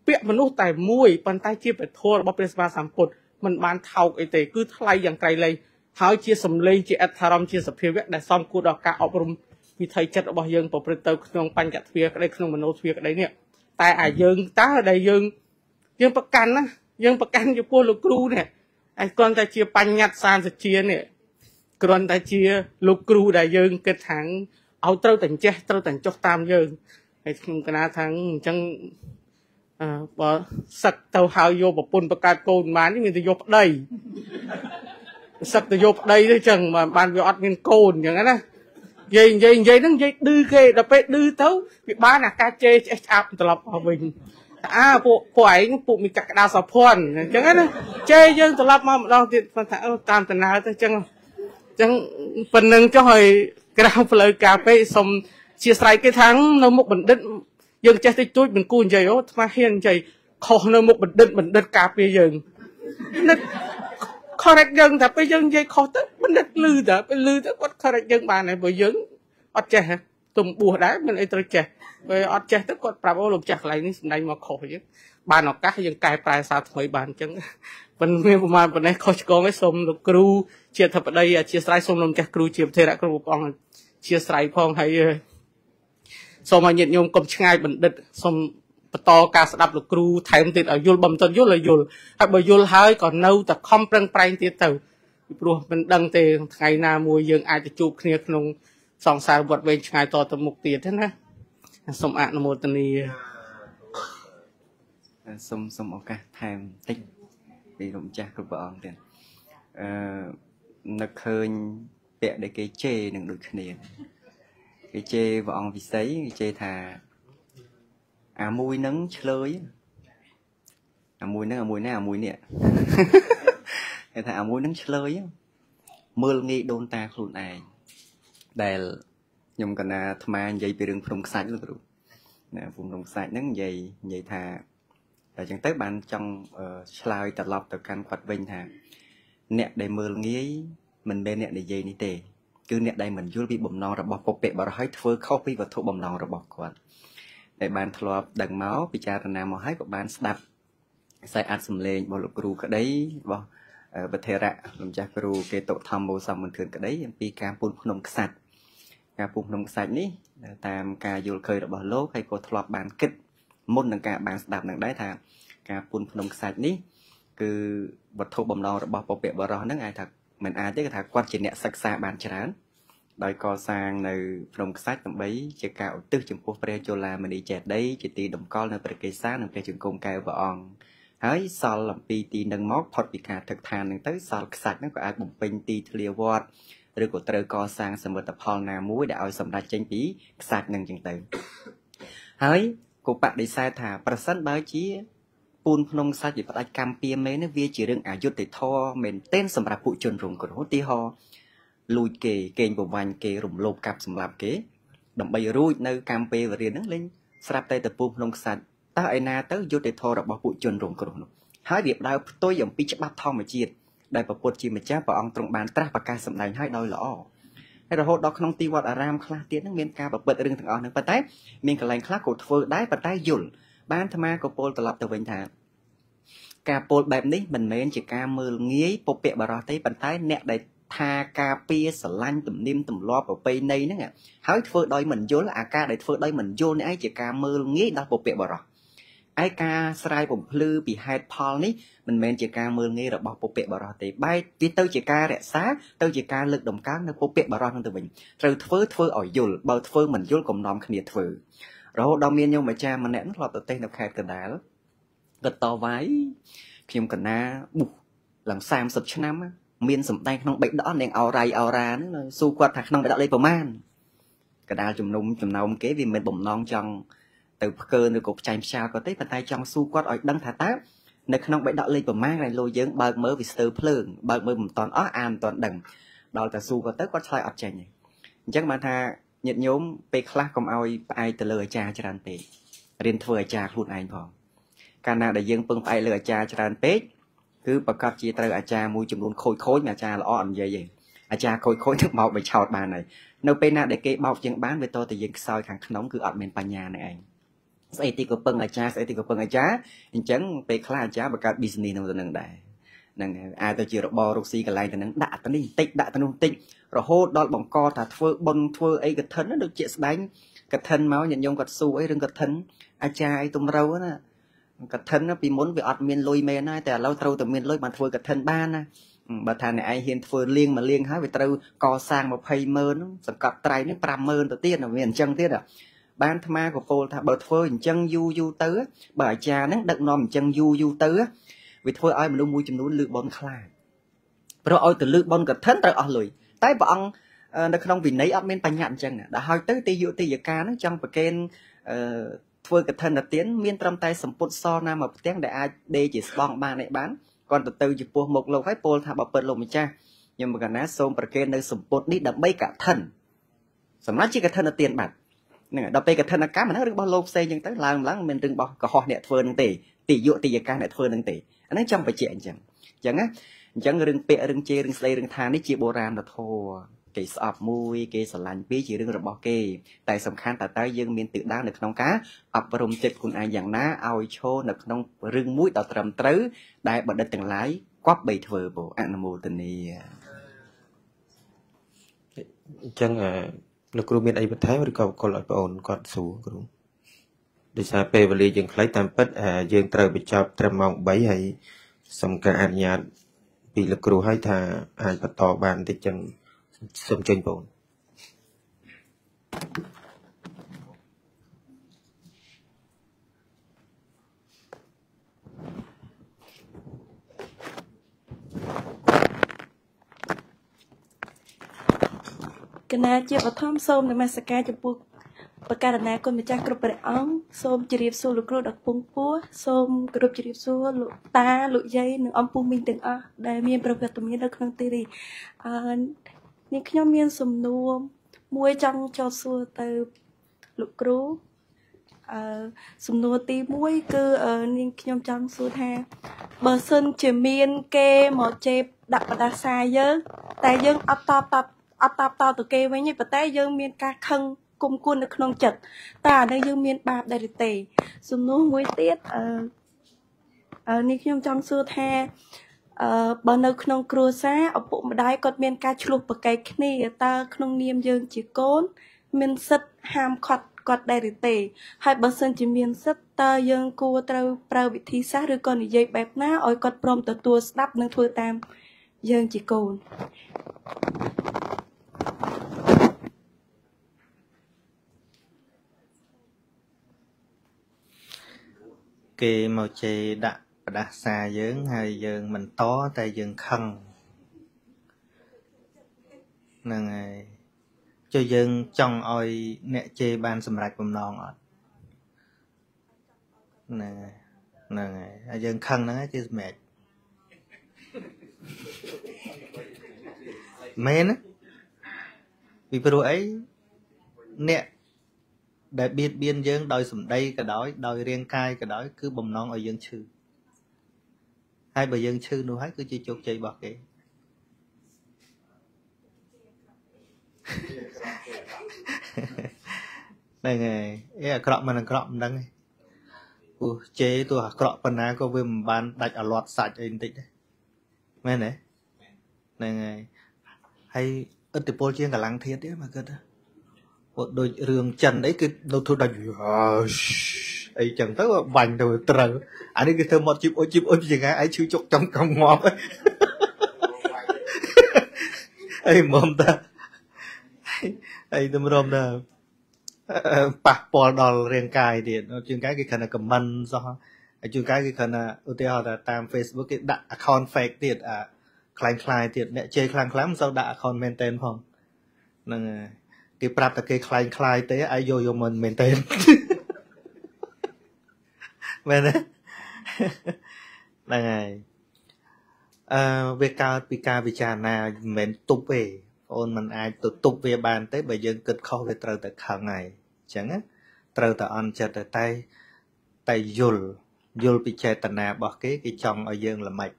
việc mà nuốt tại mũi bàn tay chia bè thô là bắp bê ba sầm cột mình bàn thầu cái tề cứ thay dạng cây lây tháo chia sầm lây chia atharom chia sập phê vẽ để xong cua đỏ cả ọp rum vì thầy chất ở bao dương bộ phật tử không pan chặt phê cái đây không mình nô phê cái đấy nè tại à dương tá ở đây dương bậc canh á dương bậc canh cho cô lục cừu nè anh con ta chia pan nhặt san sạch chia nè con ta chia lục cừu đại dương kết thẳng áo trâu tỉnh che trâu tỉnh chóc tam dương cái cái na thằng chẳng bỏ sạch tàu hào vô bỏ bồn bạc cát cồn mà những người ta vô đầy sạch ta vô đầy đấy chẳng mà bàn về ọt nguyên cồn chẳng á vậy nó vậy đưa ghê đập bê đưa thấu bị ba là ca chê áp từ lọc hòa bình à phụ ấy phụ mình cắt đào sập phòn chẳng á chê dân từ lọc mà đào tiền tam từ nào tới chẳng phần nâng cho hồi cái đào phơi cà phê xong chia sẻ cái tháng nó một bình đất dương chết tới chuối mình cùn vậy đó mà hiền vậy còn nó một mình đứt cà phê dương đứt correct dương thà bây dương vậy khó tới mình đứt lư thà bây lư tới quất correct dương bà này bởi dương ót chè tụm bùa đá mình ấy tới chè bởi ót chè tới quất prabo lục chặt lại ní này mà khổ chứ bà nó cá dương cài prai sao thôi bàn chẳng mình nghe mà mình ấy coi con cái xôm lục kêu chia thập ở đây chia sài xôm lông chè kêu chia thế đã kêu con chia sài phong hay xong mà nhận nhôm cầm ngay bẩn đứt xong to ca sẽ đập được kêu thèm tiền ở vô bầm tận vô là vô hay bởi vô hơi còn nâu ta không răng prai tiền tàu rồi mình đăng tiền ngày nào mùi dương ai thì chụp kia không xong sao vật về ngay to từ một tiền thế nha xong ạ một tuần đi xong ok thèm tinh thì cũng chắc được bọn tiền nó khơi tệ để cái chê đừng được tiền cái chê vọng vì sấy cái chê thà à mùi nắng chơi à mùi nắng à mùi nè à mùi nè cái thà à mùi nắng chơi mưa nghi đôn ta khuôn này để nhung còn là tham ăn dây bị đường phồng sạch luôn rồi nè vùng đồng sạch nắng dây dây thà để chẳng tới bạn trong slide tập lọc tập can quạt bình thà nè để mưa nghi mình bên nè để dây ní tề cứ nè đây mình vô bị bầm non rồi bỏ bọc bẹ bỏ hết phơi copy và thu bầm non rồi bỏ quạt để bàn thọp đằng máu bị cha ra màu hết của bàn đập sai ăn sầm lên bỏ lục rù cái đấy bỏ vật thể rạ làm cha rù cái tổ thầm bồ sầm mình thường cái đấy em pi cam pun nồng sạch cam pun nồng sạch ní tam cà vô khơi rồi bỏ lốp hay có thọp bàn kịch môn đằng cả bàn đập đằng đấy thà cam pun nồng sạch ní cứ vật thu bầm non rồi bỏ bọc bẹ bỏ rò nước ai thật mình ai chứ thà quan chỉ nẹt sạch xa bàn chán đòi co sang từ đồng sách tầm bấy chỉ cạo tước chừng phố Prejola mình đi chẹt đấy chỉ tì đồng con là Prejola nằm Prejola cùng cài vợ on hái sò làm pi tì nâng mót thọt bị cả thực thàn nâng tới sò sạch nó có ai bùng pin tì thêu vót rồi của từ co sang xem một tập hòn nào muối đã ao sầm ra tranh bí sạch nâng chừng từ hái cô bạn đi sai thả Prejola báo chí buôn nông sách chỉ phải cam pia mấy nó vía chỉ đừng ảo dốt để thò mình tên sầm ra phụ chuẩn rùng của nó ti ho lùi kề kênh bộ vành kề rụng lột cặp sầm lạp kế đầm bay ruồi nơi cam pê và riêng nắng lên sạp tay tập buôn nông sạch ta ai na tới vô để thò đập bỏ bụi chuẩn rụng của nó hái việc đau tôi dòng pi chắp bát thò mà chiết đại bà bột chi mà chắp bà ông trong bàn tra bà ca sầm đành hai đôi lọ hay là hốt đó không ti quạt aram khla tiếng nước miền ca bà bật rừng thằng ở nước bà tái miền cả lành khla cột phơi đái bà tái dồn ban tham gia của pol tập từ bình thản ca pol bẹp ní mình men chỉ ca mưa nghía bộ bẹ bà rò thấy bàn tái nẹt đầy tha ca pia sờ lanh tụm niêm tụm lo vào pây này nữa nghe hái phơi đôi mình vô là ca để phơi đôi mình vô này ai chỉ ca mưa nghía đó bộ bẹ bà rò ai ca sài bụng lư bị hai pol ní mình men chỉ ca mưa nghía rồi bỏ bộ bẹ bà rò thấy bay tí tao chỉ ca rẽ sát tao chỉ ca lực đồng cán nó bộ bẹ bà rò không từ mình rồi phơi ở vô bao phơi mình vô cùng nòng khịt phơi rồi đau miên nhau mà cha mà nén lọt tới tên đập khai cần đá gật to vái khiêm cần na bục làm sam sập cho năm miên sầm tay không bệnh đó nên ao ra nữa su quạt thạc không bệnh đó lấy vào man cần đá chùm nông kế vì mình bồng non trong từ cơ từ cục chanh sao có tới bàn tay trong su quạt ở đăng thả táp nên không bệnh đó lấy vào man này lôi dướng bờ mới vì sờ phơi bờ mới toàn ó an toàn đằng đó là su có tới quạt sai ọt chanh Chắc mà tha nhiệt nhóm bê khắc không ai từ lời cha cho đàn bê riêng thưa cha luôn anh phòng cả nào để dân bưng phải lời cha cho đàn bê cứ bậc cấp chỉ từ cha môi trường luôn khôi khối nhà cha là on vậy vậy cha khôi khối nước màu bị chọt bàn này nấu bê nào để cái bọc dân bán với tôi thì dân soi kháng nóng cứ ở miền Panha này anh say thì có bưng ở cha say thì có bưng ở cha nhưng chẳng bê khắc cha bậc cấp business nào tận đại năng ai tôi chịu được bò rục xì cái này thì năng đạ tận đi tịnh đạ tận tịnh rồi hốt đọt bỏng co thà phơi bồn phơi ấy cái thân nó được chuyện đánh cái thân máu nhận nhông cái su ấy đừng cái thân ai cha ấy tôm râu á cái thân nó bị muốn bị ọt miên lôi men áแต่ lâu trâu từ miên lôi mà phơi cái thân ba na bà thà này ai hiền phơi liêng mà liêng hái về trâu co sang mà phay mơn nó sập cặp trai nó pram mơn đầu tiên là miền chân tiết à ban tham ma của cô thà bờ phơi chân du du tứ bà cha nó đặng nom chân du du tứ vì thôi ai mà luôn mua chim núi lưỡi bon khai, rồi ôi từ lưỡi bon cả thân tới ở lưỡi, tới bọn ông nó không vì nấy ở bên Panha chẳng đã hỏi tới tây dụ tây dừa cá nó trong bậc kênh thôi cả thân là tiến miên trong tay sầm put so nam mà tiếng đại ad chỉ bong ba này bán, còn từ từ chỉ buộc một lồng cái pol thà bảo bật lồng cha, nhưng mà cái ná xôm bậc kênh nơi sầm put đi đập bay cả thân, sầm nát chỉ cả thân là tiền bạc, nè đập bay cả thân là cá mà nó được bao lô xây nhưng tới làng láng mình đừng bao cả họ nẹt phơi nương tỷ tây dụ tây dừa cá nẹt phơi nương tỷ nó trong phải chuyện chẳng á chẳng rừng pẹ rừng chê rừng xây rừng than đấy chỉ bồ ram là thua cái sập mui cái sập lạnh pí chỉ rừng rồi bỏ kê tại sầm khăn tại tới dân miền tự đá được nông cá ập rồng chết cùng ai dạng ná ao chô được nông rừng muối tạo trầm trứ đại bật đất từng lái quắp bầy thừa bộ anh mù tình này chẳng là cô miền ấy vẫn thấy được còn lại còn còn số đúng để xa về và lấy dân khái tam bất dân trời bị chọc trầm mong bấy hay xong cả anh nhạt vì lực rù hay thà ai và tỏ bàn thì chẳng xâm trên bồn cái này chưa vào thăm xong để mà sẽ ca cho buộc bà cả đàn con mình chắc cướp bể ống, xôm chìa rìu xô lục lục đặc bung púa, xôm cướp chìa rìu xô lục ta lục dây nương ông pung mình từng ở, đại miền bờ việt tụi mình được năng tê đi, những cái nhóm miền sầm nôm, muối trong cho xô từ lục lục, sầm nôm tì muối cứ những cái nhóm trong xô tha, bờ sơn chìa miền kê mỏ chép đặt vào đặt xài dơ, tại dưng ấp to tụi kê với nhau, và tại dưng miền ca khăng cùng quân được non chật, ta đang dương miền bạc đại tề, sum núi muối tiết, nhưng trong xưa the, bờ nơi non cua xá, ở bộ đáy còn miền ca chụp bậc cây kia, ta non niêm dương chỉ cốn, miền sắt ham quạt quạt đại tề, hai bờ sơn chỉ miền sắt ta dương cua trâu trâu bị thi sát rồi còn dây bẹp ná, ôi quạt prom từ tua đắp nâng thua tam, dương chỉ cồn. Kì màu chì đã xa dưỡng hay dưỡng mình tó tay dưỡng khăn nâng này cho dưỡng trong oi nẹ chê ban xâm rạch bầm non ọt nâng này dưỡng khăn nó chứ mệt mê nó vì bữa ấy nẹ để biết biên dương đòi sủng đây cả đói đòi riêng cai cả đói cứ bầm non ở dương chư hai bờ dương chư nuôi hết cứ chỉ chột chạy bọt kì này này cái cọp mà là cọp đắng này chế tôi cọp phần nào có về một bàn đặt ở loạt sạch yên tĩnh đấy nghe này này này hay ở từ pol chiên cả lăng thiệt đấy mà cơ đó đôi rừng trần đấy cái đâu thôi đành ấy chẳng tới vành rồi trời anh ấy cái thơm một chip ôi gì ngay ấy chịu chọc trong còng ngọt ấy mồm ta ấy tôm rôm ta bạc bò đòn riêng cài thì nó chuyên cái khả năng comment do chuyên cái khả năng OTR là tam Facebook cái đặt account fake thì à clang thì mẹ chơi clang lắm sao đặt account maintain không nè cái prap là cái climb tới ai vô vô mình maintain vậy đấy là ngày về cao pika vichana mình tụp về ôn mình ai tụt tụt về bàn tới bây giờ kịch khâu để trâu tới khảo ngày chẳng á trâu tới ăn chợ tới tay tay dồn dồn bị che tận nà bỏ cái chồng ở dương là mệt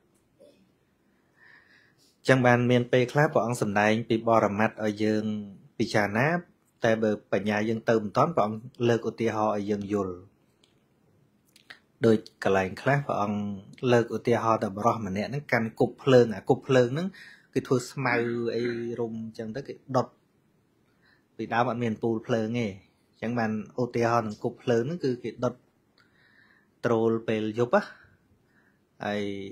chẳng bàn miền tây khác bọn ông sầm này bị bò rầm mặt ở dương bị trà nát tại bờ bảy nhà dương tôm toán bọn lơ của tia họ ở dương dồn đôi cái lạnh khác bọn lơ của tia họ đã bỏ mà nè nó canh cục lơ nó cái thua smile ấy rung chẳng tới cái đột vì đá bọn miền pù lơ nghe chẳng bàn ô tia họ thằng cục lơ nó cứ cái đột troll pel giúp á ai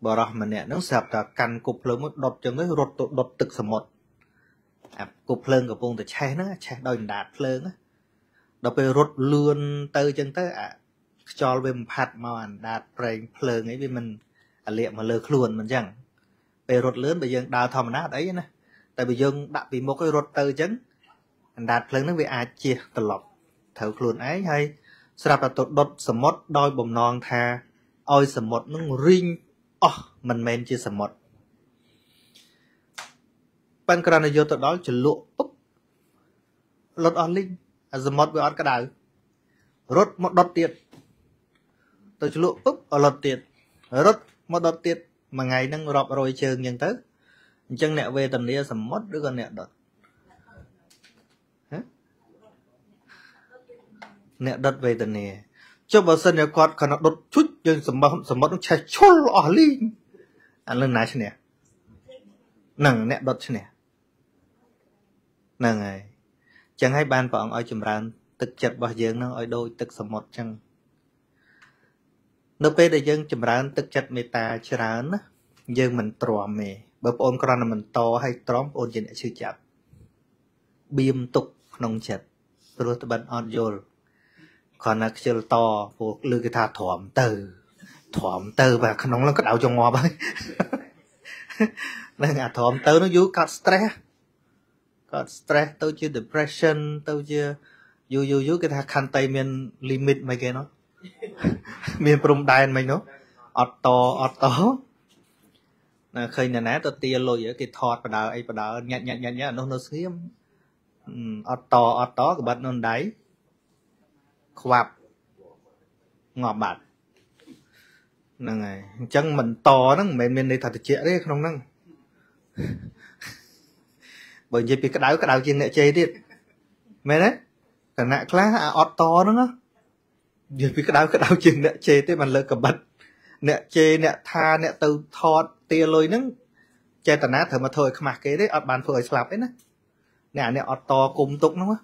bỏ ra mà nè nó sập là canh cục lớn một đột cho nó đột tực sầm một cục lớn của vùng từ che nó che đôi đạp lớn á đập về rốt lươn tới chân tới cho về phạt màu ảnh đạp rèn lớn ấy vì mình liệm mà lơ luồn mình chẳng về rốt lớn bây giờ đào thầm nát ấy nè tại bây giờ đã bị một cái rốt tới chân đạp lớn nó bị ai chia từ lọc thở luồn ấy hay sập là đột sầm một đôi bồng non tha ôi sầm một nó ring mình men chia sầm một ban cờ này vô tận đó chỉ lụa bốc lót on linh sầm một với on cả đảo rốt một đọt tiền tôi chỉ lụa bốc ở lọt tiền rốt một đọt tiền mà ngày năng rọp rồi trường nhân tới chân nẹo về tầm nia sầm một đứa con nẹo đọt về tầm nia cho bà sân nhà con khả năng đột chút nhưng sầm mất nó chạy chôn lọ linh anh lên nái chứ nè nâng nẹ đột chứ nè nâng này chẳng hay ban bọn ôi chùm ràng tức chật bỏ dưỡng nó ôi đôi tức sầm mất chăng nếu bê để dưỡng chùm ràng tức chật mê ta chứ ràng dưỡng mình tròm mê bởi ôn con là mình to hay tróm ôn dành để sư chạp biêm tục nông chật rồi ta bắn ôn dồn còn là cái to của lư cái thà thỏm từ và khả năng nó cắt áo cho ngọt ấy nên à thỏm từ nó vô cắt stress tôi chưa depression tôi chưa vô cái thà khăn tay miền limit mấy cái nó miền prom đan mấy nó auto là khi nhà nát tôi tia lôi ở cái thọt và đào ấy và đào nhẹ nó xiêm auto của bạn nó đáy khoạp ngọt bạt nè này chân mình to nó mình đi thật chuyện đấy không năng bởi vì cái đảo trên nệ chơi đi mày đấy cả nạ class auto đó vì cái đảo trên nệ chơi tới bàn lơ cả bật nệ chơi nệ tha nệ từ thọt tia lôi nắng chơi tàn nát thở mà thôi không mặc cái đấy ở bàn phơi slap đấy nè auto cùng tục nó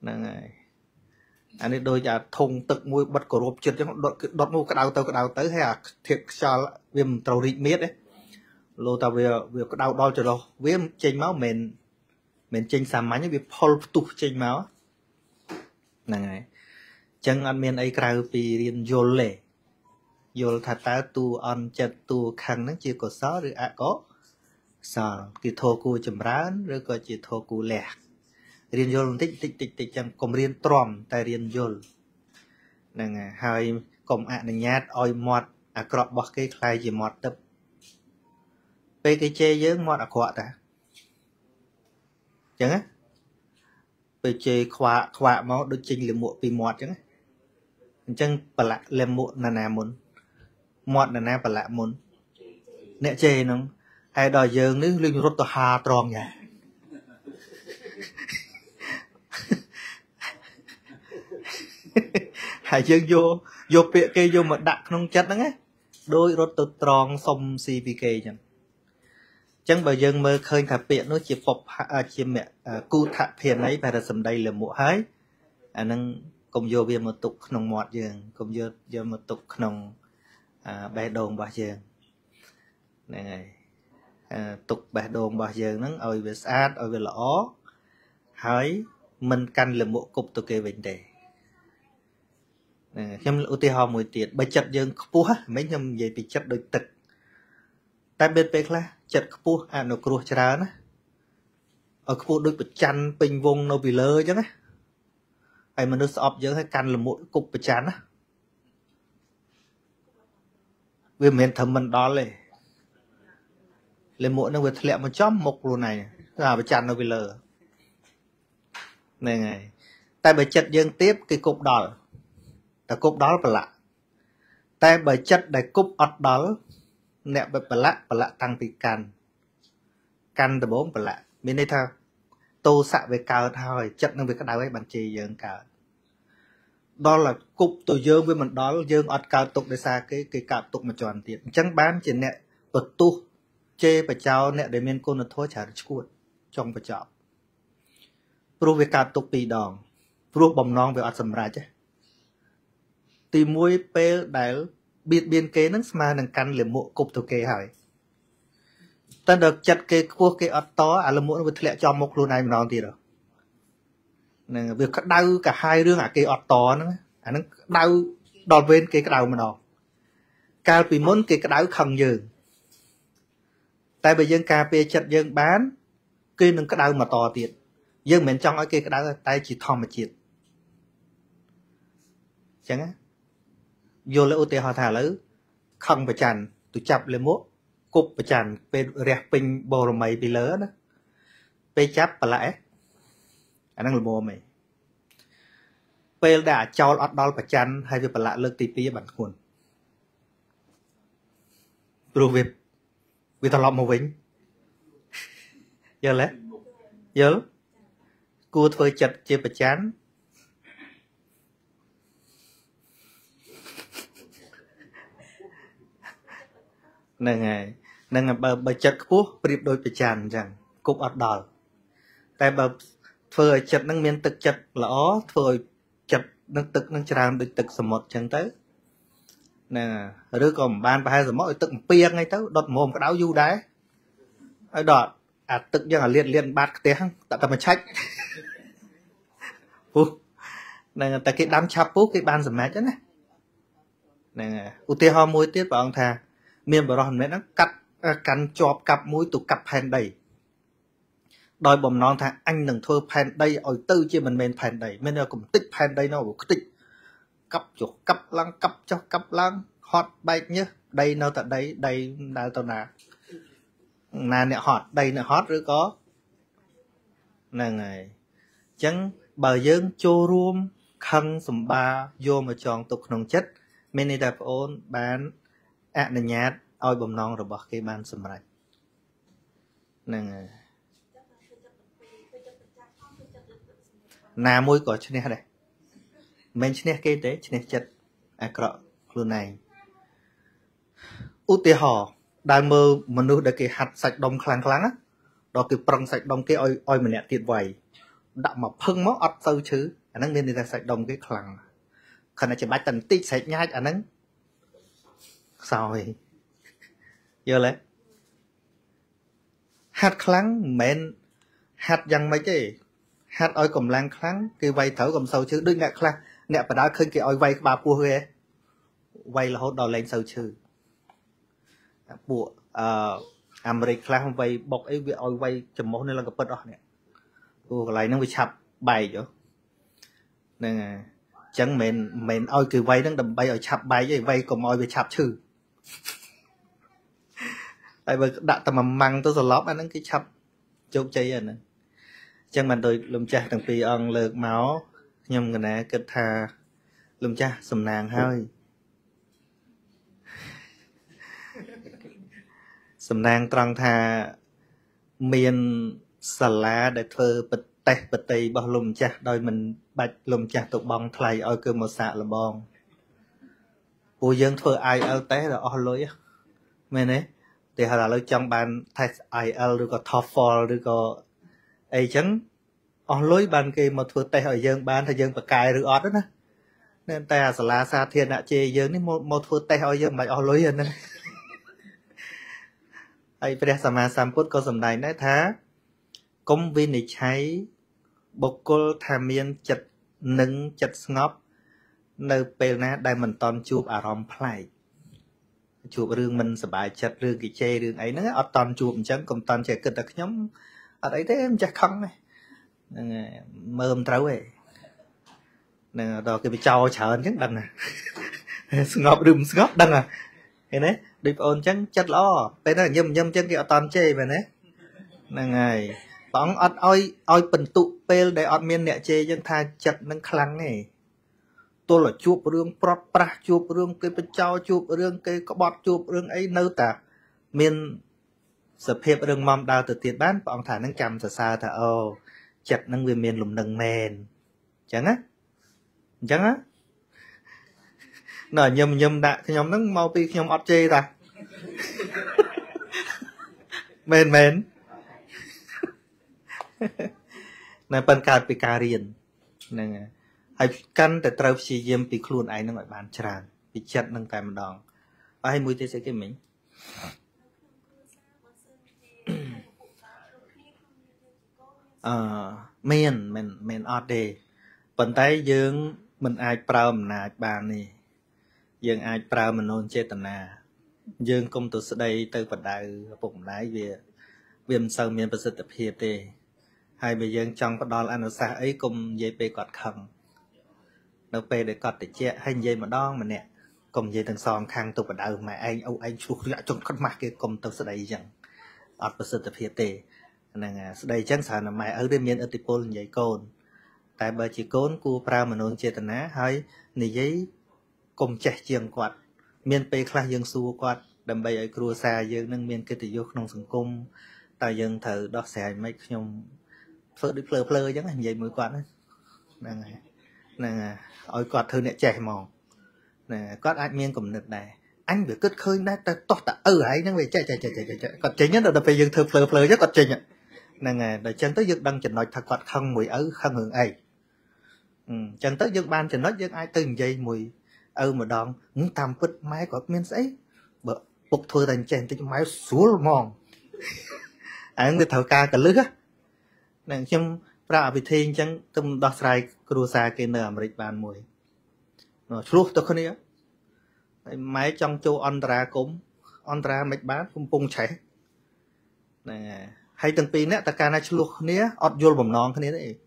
nè này anh ấy đôi là thùng tực mùi bật cổ rộp chết trong đọt mùi cái đào tới hay là thiệt sao viêm trầu rịt miết đấy lô tao về cái đào đo cho đâu viêm chênh máu mình chênh xà máy như việc phôl tụt chênh máu nè này chân ăn miên ấy kêu vì riêng vô lệ thật ta tu ăn chật tu khăn nó chưa có sáu rồi có sao kỳ thô cù chầm rán rồi có chỉ thô cù lẹ riêng dồn tích chẳng còn riêng tròn tại riêng dồn nè hai còn ạ nhát oi mọt ạ cọp bọc cái khai gì mọt tập về cái chê với mọt ạ khọa ta chẳng á về chê khọa máu đôi chinh liềm mộ vì mọt chẳng bà lạ liềm mộ nà muốn mọt nà bà lạ muốn nẹ chê nó ai đòi dường nếu linh rốt tòa hà tròn nhà hải dương vô bịa kê vô mà đặt không chất đó nghe đôi rốt tụt tròn xong cvk chẳng chẳng bởi dân mơ khơi thả bịa nó chỉ phục chỉ mẹ cu thả phiền ấy phải là sầm đây là mộ hái anh đang cùng vô bia một tục nồng mọt giường cùng vô một tục nồng bè đồn bao giường này tục bè đồn bao giường nó ơi về sát ơi về lõ hái mình căn là mộ cục tụi kê vấn đề nhâm ưu tiên họ mùi tiền bây chật dương khpua mấy nhâm về bị chật đôi tật tại bên bê là chật khpua à nó cua chả nó ở khpua đôi bị chăn bình vùng nó bị lơ chứ ấy mà nó sọp dương hay căn là mỗi cục bị chán á vì mình thầm mình đó lệ Lên muộn nó vừa lẹ một chóp mục luôn này. Bà chăn nó bị lờ. Này này. Tại bởi chất dương tiếp cái cục đó. Tại cục đó là lạ. Tại bởi chất đại cục ọt đó. Nẹ bởi lạ tăng tì can. Can từ bốn bởi lạ. Mình đây thao. Tô xạ về cao thôi. Chất nó về cái đáy ấy bằng chì dương cao. Đó là cục tổ dương với mình đó là dương ọt cao tục để xa cái cao tục mà tròn tiền. Chẳng bán chỉ nẹ bởi tu. Chê bà cháu nẹ để mình cô nó thua trả được chút. Trong bà cháu. Pru về cao tục bì đòn. Pru bồng non về ọt xâm ra chứ. Tì mùi bê đáy biệt biên kế nâng mà nâng căn liềm mộ cục tổ kê hỏi. Ta được chặt cái quốc cái ọt to. À là mũ nó vừa lẹ cho mốc luôn này mà non thì rồi. Việc đau cả hai rương ở cái ọt to nữa. À nó đau đòn bên cái đau mà đòn. Cao vì muốn cái đau khẳng dường. Tại bởi dân cà phê chật dân bán. Cái nâng cái đau mà to tiệt. Dân mình trong cái đau tay chỉ thòm mà chịt. Chẳng á. Vô lỡ ưu tế hòa thả lỡ. Khẳng bà chàn. Tụi chập lên mốt. Cục bà chàn. Bên rẹt bình bồ rồi mày bị lỡ đó. Bên chắp bà lẽ. Anh là mô mày. Bên đã cho lọt đo bà chăn hay vì bà lạ lực tí tí bản khuôn. Rồi việc. Vì thằng lọt mô vĩnh. Giờ lẽ. Giờ lẽ. Cua thôi chật chê bà chán. Nên là bà chật quốc bịp đôi bà chán rằng. Cục ọt đo. Tại bà phơi chật năng miên tực chật là ó phơi chật năng tực năng tràn được tực sầm một chân tới nè đứa còn ban ba hai sầm một tực pia ngay tới đọt mồm cái đáo du đá ở đọt à tực như là liền liền bạt cái tiếng tại ta mà trách nè tại cái đám chạp bút cái ban sầm mệt chứ nè nè ưu tiên ho mũi tiết vào ông thà miên bảo rằng mẹ nó cắt cắn chọp cặp mũi tụ cặp hèn đầy. Đôi bầm non thằng anh đừng thua phèn đây ở tư chứ mình phèn đây mình cũng tích phèn đây nó cũng tích cấp chuột cấp lăng cấp cho cấp lăng hot bạch nhá đây nó tại đây đây là tao nà nè hot đây nè hot rồi có nè này chẳng bờ dương chô ruom khăn sầm ba vô mà tròn tục nồng chất mình đi đạp ôn bán ạ nè nhát ôi bầm non rồi bỏ cái bàn sầm này nè này nà môi có chân này mình chân này đấy chân này chật à cọ luôn này út tê hò đang mơ mình nuôi được cái hạt sạch đông kháng kháng á đó cái prong sạch đông cái oi oi mình nhẹ tiệt vầy đậm mà phưng máu ọt sâu chứ anh à, nên đi ra sạch đông cái kháng khả năng chỉ bát tần tít sạch nhát anh à, nắng sao vậy giờ lấy hạt kháng mền hạt dằng mấy cái hát oi cầm lang kháng cái vay thở cầm sâu chứ đứt ngã kháng ngã phải đá khơi cái oi vay ba pua hơi vay là hốt đòi lên sâu chứ bộ America kháng vay bọc ấy việc oi vay chầm mốt nên là gặp bớt đó nè cô lại nó bị chập bài chứ nè chẳng mền mền oi cái vay nó đầm bay ở chập bài vậy vay cầm oi bị chập chứ tại vì đã tầm măng tôi rồi lóp anh ấy cái chập chốt chơi à nè chẳng bàn tôi lùm cha thằng Pi on lượt máu nhầm cái này kịch thà lùm cha sầm nàng hơi sầm nàng trăng thà miền xà lá để thơ bật tây bao lùm cha đôi mình bạch lùm cha tụt bong thay ôi cơ một xạ là bong cô dân thơ ai ơ té là o lối á mày nè thì họ là lối trong bàn thay ai ơ rồi có TOEFL rồi có ấy chẳng on lối bàn kia mà thua tay hỏi dân bán thì dân phải cài được ọt đó nè nên ta sẽ là xa thiên đã chê dân đi một thua tay hỏi dân mày on lối hơn nè ấy phải xem mà xem phút câu sầm này nói thá công viên này cháy bộc cô tham miên chật nứng chật ngóp nơi bèo ná đây mình toàn chụp à rong play chụp rương mình sờ bài chật rương cái chê rương ấy nó ọt toàn chụp chẳng còn toàn chè cực đặc nhóm ở đấy thế em chắc không này mơ em trấu ấy nè đó cái bị trao chở nhất đằng à ngọc đừng ngọc đằng à thế đấy Đi ôn chẳng chất lo. Bên là nhầm chẳng kìa toàn chê mà nế. Nâng này. Bóng ọt oi bình tụ bê để ọt miên nẹ chê chẳng tha chất nâng khăn này. Tôi là chuộc rương prop prach chuộc rương cái bánh cho chuộc rương cái có bọt chuộc rương ấy nâu tạp. Miên sập hiệp rương mong đào từ tiệt bán bóng thả nâng chăm xa xa thả ô. Chất nâng về miên lùm nâng mền. Chẳng á? Chẳng á? Nó nhầm nhầm đại thì nhóm nâng mau bị nhóm ọt chê ta. Mền mền. Này bần cạt bị cà riêng. Này nghe. Hãy căn để trao xì dìm bị khuôn ấy nó gọi bàn tràn. Bị chất nâng tay một đòn. Ai mùi thế sẽ kìm mình. Mình ọt đề. Bần tay dưỡng mình ai prao mình nạch bàn này. Dưỡng ai prao mình nôn chê tần nà. Dưỡng công tụi sẽ đây tư vật đại bụng lái về. Vì mình sâu mình bật sự tập hiệp đề. Hay bây dưỡng trong có đo là nó xa ấy cùng dây bê gọt khẳng. Nó bê để gọt để chê hay dây mà đo mà nè. Cùng dây thằng xong khăn tụi vật đại mà anh ấu anh chú gã chung khắc mạc kia cùng tụi sẽ đây dần. Ọt bật sự tập hiệp đề. Nên là sẽ đây chẳng xa là mày ấu đêm miên ớt tịp bôn dây côn. Tại bởi chỉ cốn của Prao mà nôn chê tần á. Hay nì giấy cùng chè chiêng quạt. Miên bê khá dương xua quạt. Đầm bây ấy cua xa dương nâng miên kết tự vô nông sừng cung. Ta dương thử đo xe mấy nhông. Phớt đi phơ phơ chẳng hình dây mùi quạt. Nên là ôi quạt thư nẹ chè mòn. Quạt ách miên cùng nực này. Anh bị kết khơi nát ta tốt ta ơ ấy. Nên về chè chè chè chè chè. Quạt chính đó đầm bây dương thử phơ phơ chắc quạt chính. Nên là chẳng tới dương đăng trình nói thật quạt không mùi ớ không hưởng ấy. Chẳng tới dương ban trình nói dương ai từng dây mùi ơ mà đòn muốn tạm vứt máy của miên sấy bờ bục thưa thành chèn tới máy xuống mòn ảnh cái thầu ca cả lứa nên trong ra vị thiên chẳng tâm đo sai cruza cái nợ America ban mùi nó sluh tôi khơi máy trong châu Andra cũng Andra mạch bán cũng bung chảy nè hay từng pin nè ta ca na sluh khơi ọt vô bẩm non khơi đấy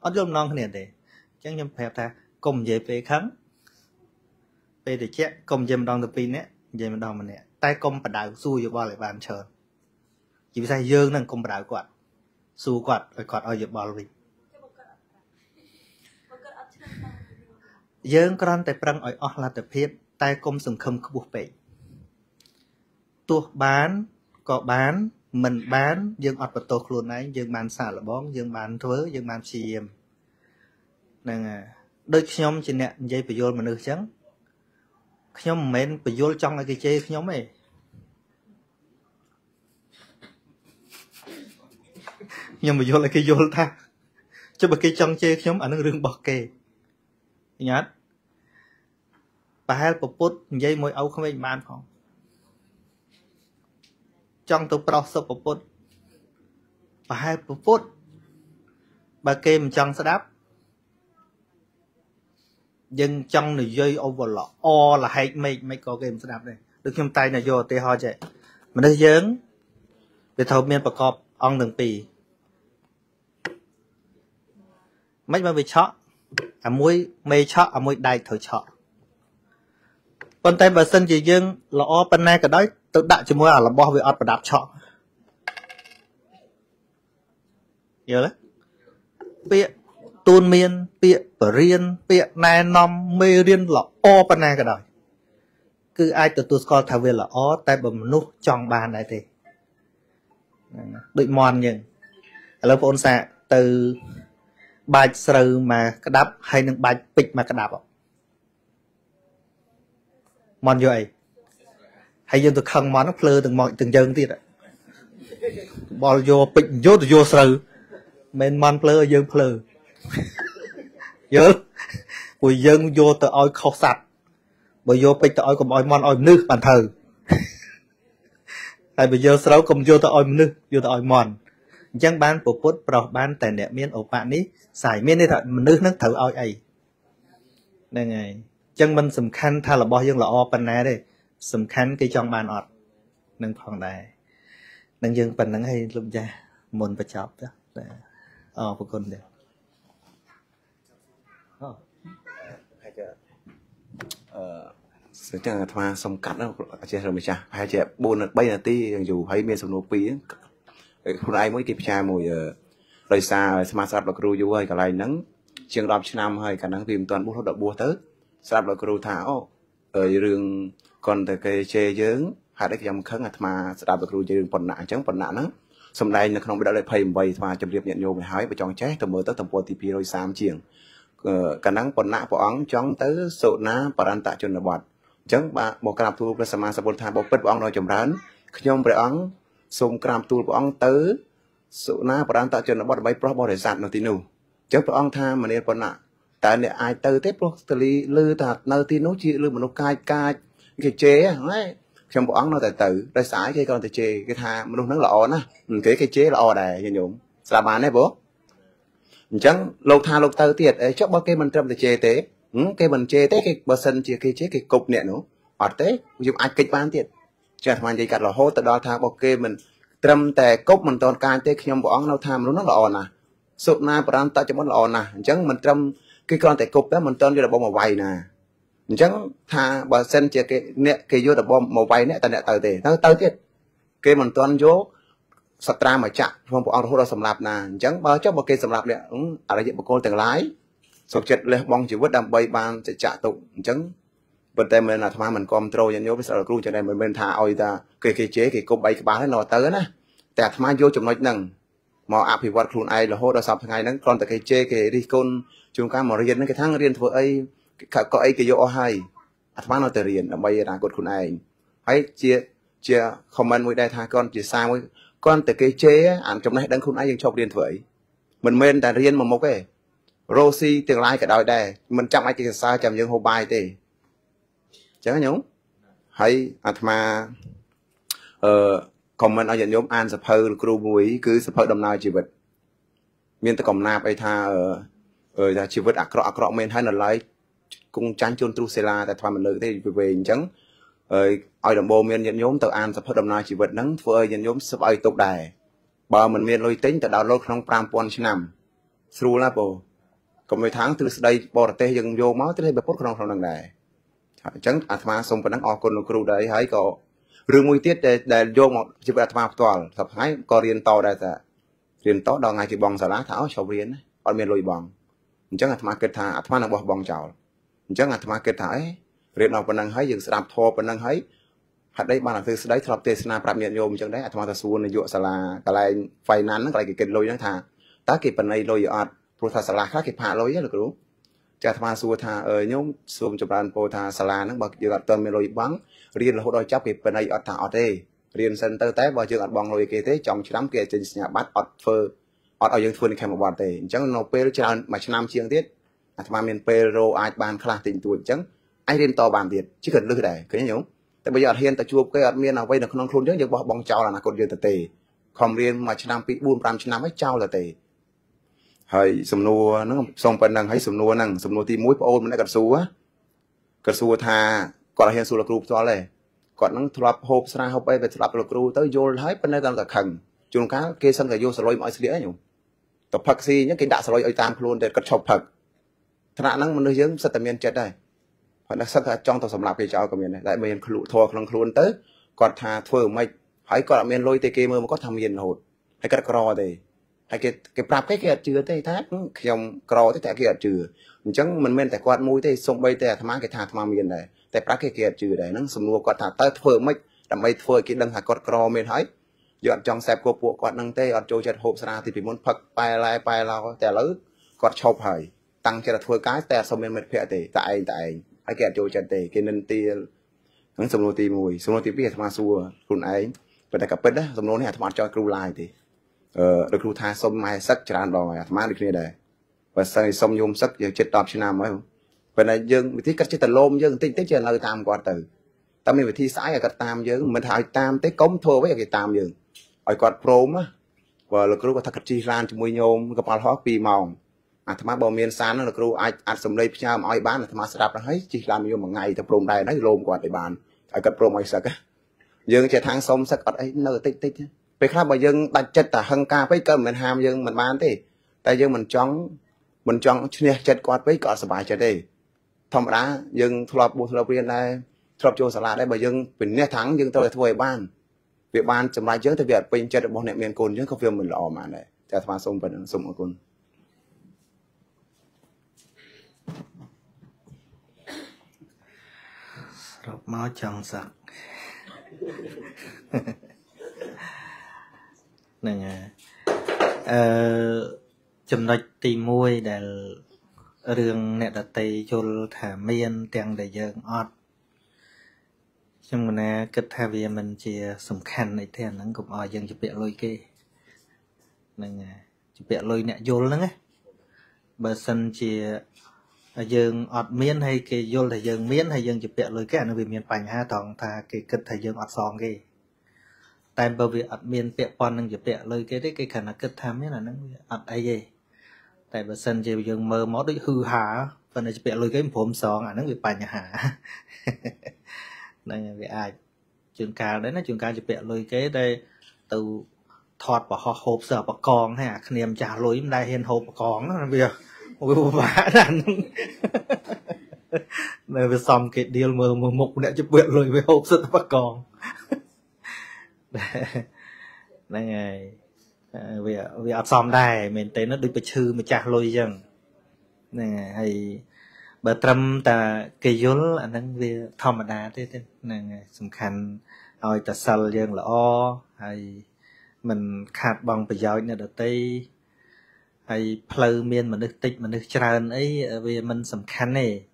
ọt vô non khơi đấy chẳng nhầm phép ta cùng về về khấn. Bây giờ chết, công dây mà đoàn tập pin á. Dây mà đoàn mà nè. Tại công bà đảo xui vô bò lại bàn chờ. Chỉ vì sao dương nâng công bà đảo quạt. Xu quạt, rồi quạt oi vô bò lại. Dương con tại prăng oi oi là tập hiếp. Tại công xung khâm khu bục bệnh. Tuộc bán, có bán, mình bán. Dương ọt bà tốt luôn ấy. Dương bán xả là bóng, dương bán thớ, dương bán xì yêm. Nên à. Đôi nhóm trên nè, dây bà vô mà nữ chắn. Nhóm mến bởi vô trong cái chê nhóm ấy. Nhưng mà vô lại cái vô ta. Chứ bởi cái trong chê nhóm ảnh rương bọt kề. Nhát. Bà hãy bà bút dây môi ấu không anh bán không. Trong tôi bảo sơ bà bút. Bà hãy bà bút. Bà kê mình trong sẽ đáp. Dân trong này dây over là o là hay mấy có game sẽ đạp này được trong tay này vô tê ho chạy mà nó dớn để thầu miên bạc cọp on đường pì mấy mà bị chọ à mũi mê chọ à mũi đai thổi chọ con tay bà sân gì dân là o bên này cả đấy tự đại cho mũi à là bo về ọt và đạp chọ nhiều đấy bịa tôn miên bịa riêng việc này nằm mê riêng là o bên này cả đời cứ ai từ tôi coi thảo về là o tại bầm nút trong bàn này thì bị mòn nhưng lớp ôn xạ từ bạch sờ mà cái đáp hay những bạch bịch mà cái đáp mòn vậy hay dân tôi khăng món nó phơ từng mọi từng dân tiệt đấy bỏ vô bịch vô từ vô sờ men mòn phơ dân phơ. Dơ, bùi dân vô tờ oi khóc sạch. Bùi vô bịch tờ oi cùng oi mòn oi nữ bàn thờ. Tại bùi dân sâu cùng vô tờ oi nữ, vô tờ oi mòn. Chẳng bán bộ phút bảo bán tài nẹ miên ổ bạn ní. Xài miên đi thật mà nữ nâng thử oi ấy. Nên ngày chẳng mình xùm khăn tha là bò dân là o bàn nè đi. Xùm khăn kì chong bàn ọt. Nâng phòng đài. Nâng dân bàn nâng hay lùm ra. Môn bà chọc đó. Ồ bà con đều. Ờ chẳng thoa xong cắt đâu trên rồi mình chả hai chẹp bồn bay là ti dù hay miên sầm nô quý hôm nay mới kịp cha mùi đời xa mà sắp là kêu vui cả lại nắng trường đọc trên năm hơi cả nắng tìm toàn bút đọc búa tới sắp là kêu thảo ở rừng còn từ cây che dướng hai đấy dòng khấn mà sắp là kêu chơi còn nặng chẳng còn nặng lắm xong đây là không biết đã lại phèm vầy mà chụp điệp nhận nhôm để hái và chọn trái từ mới tới tầm bò tivi rồi xám chiềng cả nắng còn nặng bỏ ống chóng tới sổ ná và ăn tại trên là bọt chẳng bà một cặp thu và sắm sắm bột thà bột bít bóng nói chồng rán nhôm để ống xôm cặp thu bóng tới sổ ná và ăn tại trên là bọt bay pro bò để giặt nó tinu chẳng bóng tha mà nên còn nặng tại này ai tới tiếp luôn từ ly lư thật nơi tinu chị lư mà nó cay cay cái chế đấy trong bộ ấn nó tài tử đây sải cái con tài chê cái tha luôn nó lọ nó mình kể cái chế lọ đài cho nhụm là bà này bố chẳng lâu tha lâu tơ tiệt ấy chắc bao cái mình trong tài chê tế cái mình chê tế cái bờ sân chia cái chế cái cục nè nó ở tế dùng ai kịch bán tiệt chặt hoàn gì cả là hô từ đó tha bao cái mình trong tài cốc mình toàn can tế trong bộ ấn lâu tha luôn nó lọ nè sụp na bà ta cho món lọ nè chẳng mình trong cái con tài cục đó mình toàn như là bông mà vầy nè chẳng tha bà sen chia cái vô là bom màu vay nè ta nè tờ tề nó tờ tiết cái mình toàn vô sập ra mà chạm không có ông đâu sầm lạp nè chẳng bao chắc một cây sầm lạp nè cũng ở đây một cô từng lái sọc chật lên bong chỉ vứt đầm bay ban sẽ chạm tụng chẳng vấn đề mình là thằng mình control nhớ với sợ luôn cho nên mình bên thả ôi ta cái chế cái cô bay cái bán nó tới nè tẹt thằng vô chụp nói nằng mà áp thì vật luôn ai là hô đó sập ngày nó còn tại cái chế cái đi con chúng ta mà riêng cái tháng riêng thôi ấy có ấy cái vô hay nó tự riêng là bây là cột của này hãy chia comment với đây tha con chia xa với con từ cái chế ảnh trong này đang không ai dừng chọc điện thoại mình men đã riêng mà một cái Rosie tương lai cả đời đây mình chẳng ai chia xa chạm những hồ bài thì chẳng nhúng hãy mà comment ở những nhóm an sập hơi kêu mũi cứ sập hơi đầm nào chỉ vật miền tây cổng nạp ấy tha ở chỉ vật ạc rõ men hay là lấy cùng chán chôn tru xe la tại thoa mình lợi thế về chẳng ai đồng bộ miền nhận nhóm tờ an sắp hết đồng nói chỉ vật nắng phơi nhận nhóm sắp ai tốt đài bờ mình miền lôi tính tờ đào lôi không pram pon nằm sưu la bồ còn mấy tháng từ đây bò tê dừng vô máu tới đây bật phốt không trong đằng này chẳng atma xong và nắng o con cừu đấy hãy có rừng nguy tiết để vô một chỉ vật atma toàn sắp hái có riêng to đây ta riêng to đào ngày thì bong xả lá tháo sầu riêng còn miền lôi bong chẳng atma kết thà atma là bò bong chảo chẳng hạn mà kết thái riêng nào phần năng hái dừng sạp thô phần năng hái hạt đấy ban là thứ đấy thập tê snap làm nhận nhôm chẳng đấy thằng ta suôn này dựa xà là cái này phai nắn cái này cái lôi nó thà tá kịp phần này lôi ở pro xà là khác kịp hạ lôi nhất là đúng cha thằng ta suôn thà ở nhôm suôn chụp bàn pro thà xà là nó bật dựa toàn miền lôi bắn riêng là hỗ đôi chấp kịp phần này ở thà ở đây riêng center té vào dựa bằng lôi kia thế trong chỉ lắm kia trên nhà bắt ở phơ ở dân phun kèm một bàn tề chẳng nó pê cho mà năm chiên tiết mà miền Peru ai bàn khá tình tuổi chẳng ai lên to bàn Việt chứ cần lư để cái nhúng tại bây giờ hiện tại chua cái miền nào vây được không khôn chứ nhưng bóng chào là còn riêng tờ tề không riêng mà năm bị buôn làm năm ấy chào là tề hãy sầm nua nó xong phần năng hãy sầm nua thì mũi ôn mình lại cật xua tha còn là hiện xua là group cho này còn nó thua hộp ra hộp ấy về thua là group tới vô hết phần này đang là khẩn chúng cá kia sân là vô sờ lôi mọi sự đĩa nhúng tập phật si những cái đã sờ lôi ở tam luôn để cật chọc phật khả năng mình nuôi dưỡng sát tầm miền chết đây, phải là sát trong tàu sầm lạp thì cháu của miền này, đại miền khử thua không khử tới, còn thà thua mày, hãy còn miền lôi tê kê mơ mà có thầm miền hột, hay cái cò thì, hay cái prap cái kia chừa tê tháp, dòng cò tê kia chừa, chẳng mình miền tại quạt mũi tê sông bay tê thàm cái thà thàm miền này, tại prap cái kia chừa đấy, nó sầm nua còn thà tới thua mày, đầm bay thua cái đằng hạt cọt cò miền hái, dọn trong sẹp cô bộ quạt năng tê ở châu chật hộp ra thì bị muốn phật bay lao tè lứ, quạt chọc hời tăng cho là thua cái ta xong bên mệt phệ thì tại ai kẹt trôi chân thì cái nên ti những sầm nô ti mùi sầm nô ti biết mà xua luôn ấy và đại cặp bết đó sầm nô này thằng cho kêu lại thì được kêu tha xong mai sắc tràn đòi thằng được như này và sau xong nhôm sắc giờ chết đạp trên nam mới không và này dương bị thi cắt chết tần lôm dương tinh tế trên lời tam qua từ tam mình phải thi sải ở cắt tam dương mình thải tam tế cống thua với cái tam dương ở quạt prom á và được kêu thằng cắt chi lan cho mui nhôm gặp áo khoác pi màu thằng bò miên sán nó là kêu ai ăn sầm đây pia mà ai bán là thằng sập nó hết chỉ làm nhiều một ngày thằng prom đây nó lôm qua để bàn ai cắt prom ai sạc á dương chạy thang xong sạc cắt ấy nó tích về khác mà dương đặt chất tả hăng ca với cơm mình ham dương mình bán thì tại dương mình chọn chất quạt với cọ sờ bài cho đây thằng đã dương thua bù thua riêng đây Trọc cho sả lại bởi dân bình nét thắng dân tôi thua ban việc ban chấm lại dân tôi việc bình chơi được bọn nệm miền cồn dân không phiền mình lò mà này theo thằng sông vẫn sông ở cồn rọc máu chẳng sặc này chấm lại tì môi để riêng nẹt đặt tì cho thả miên tiền để dân ọt chúng mình kết thả về mình chỉ sủng khăn này thì nó cũng ở dân chụp bẹ lôi kia nên chụp bẹ lôi nè vô lắm á bờ sân chỉ dân ọt miên hay cái vô là dân miên hay dân chụp bẹ lôi cái nó bị miên phành ha thòng thà cái kết thả dân ọt sòng kia tại bởi vì ọt miên bẹ pon nó chụp bẹ lôi cái đấy cái khả năng kết thả miên là nó ọt ai gì tại bờ sân chỉ dân mơ mót đấy hư hả và nó chụp bẹ lôi cái phồm sòng à nó bị phành hả nên vì ai chuyện cá đấy nó chuyện cá chỉ bẹ lôi cái đây từ thọt bỏ hộp sờ bỏ con hay à niềm trả lối đây hiện hộp bỏ con nó bây giờ một cái vả đàn nên xong cái điều mờ mờ mục này chỉ bẹ lôi với hộp sờ bỏ con đây này vì xong đây mình thấy nó đi bị chư mà trả lôi dần này hay bà trăm ta cây dối anh đang về thao mà đá thế thế này sủng khăn oi ta sờ riêng là o hay mình khát bằng bây giờ nhà đầu tây hay pleu miên mình được tịch mình được tràn ấy về mình sủng khăn này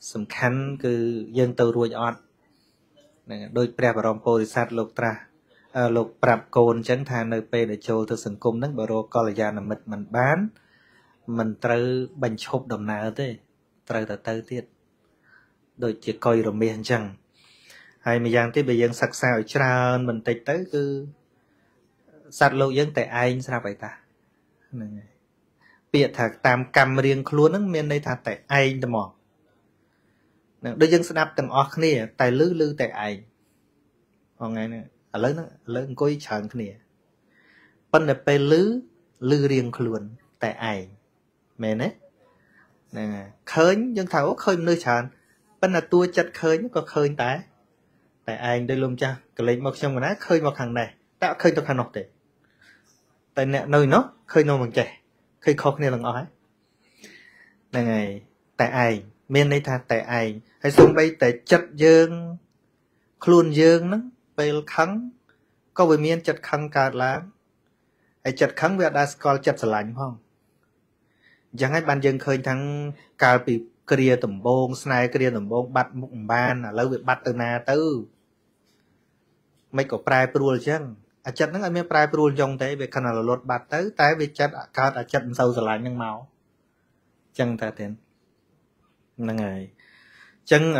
sủng khăn cứ dân từ ruồi ọt này đôi bè bà rong po đi sát lục tra lục bạp cồn trắng than nơi pe để châu thực sủng cung nấng bà rô coi là già là mệt mình bán mình trừ bánh chộp đồng nào thế trời ta tới tiết đôi chỉ coi rồi miền chẳng hay mình giang tới bây giờ sặc sạo trà mình tịch tới cứ sát lâu dân tại ai sao vậy ta biệt thạc tam cam riêng luôn nó miền đây thạc tại ai tầm mỏ đôi dân sắp tầm ọt này tại lư lư tại ai còn ngày này ở lớn coi chẳng này bên này pe lư lư riêng luôn tại ai mẹ đấy khơi dân thảo khơi nơi sàn bên là tua chặt khơi có khơi tái tại anh đây luôn cha cái lấy một trong mà nó khơi một hàng này tạo khơi được hàng nọ để tại nè nơi nó khơi nô bằng trẻ khơi khó nên là ngói này ngày tại ai miền đây thật tại ai hay xuống bay tại chặt dương khuôn dương nó bay khắng có về miền chặt khăng cả lá hay chặt khắng về đa school chặt sờ lạnh không chẳng ai ban dân khơi thằng cà bị kia tẩm bông snai kia tẩm bông bắt mục ban là lâu bị bắt từ na tư mấy cổ prai pruol chứ à chặt nó ai mấy prai pruol dòng thế về khăn là lột bắt tới tái về chặt cao đã chặt sâu trở lại nhưng máu chân ta tiền là ngày chân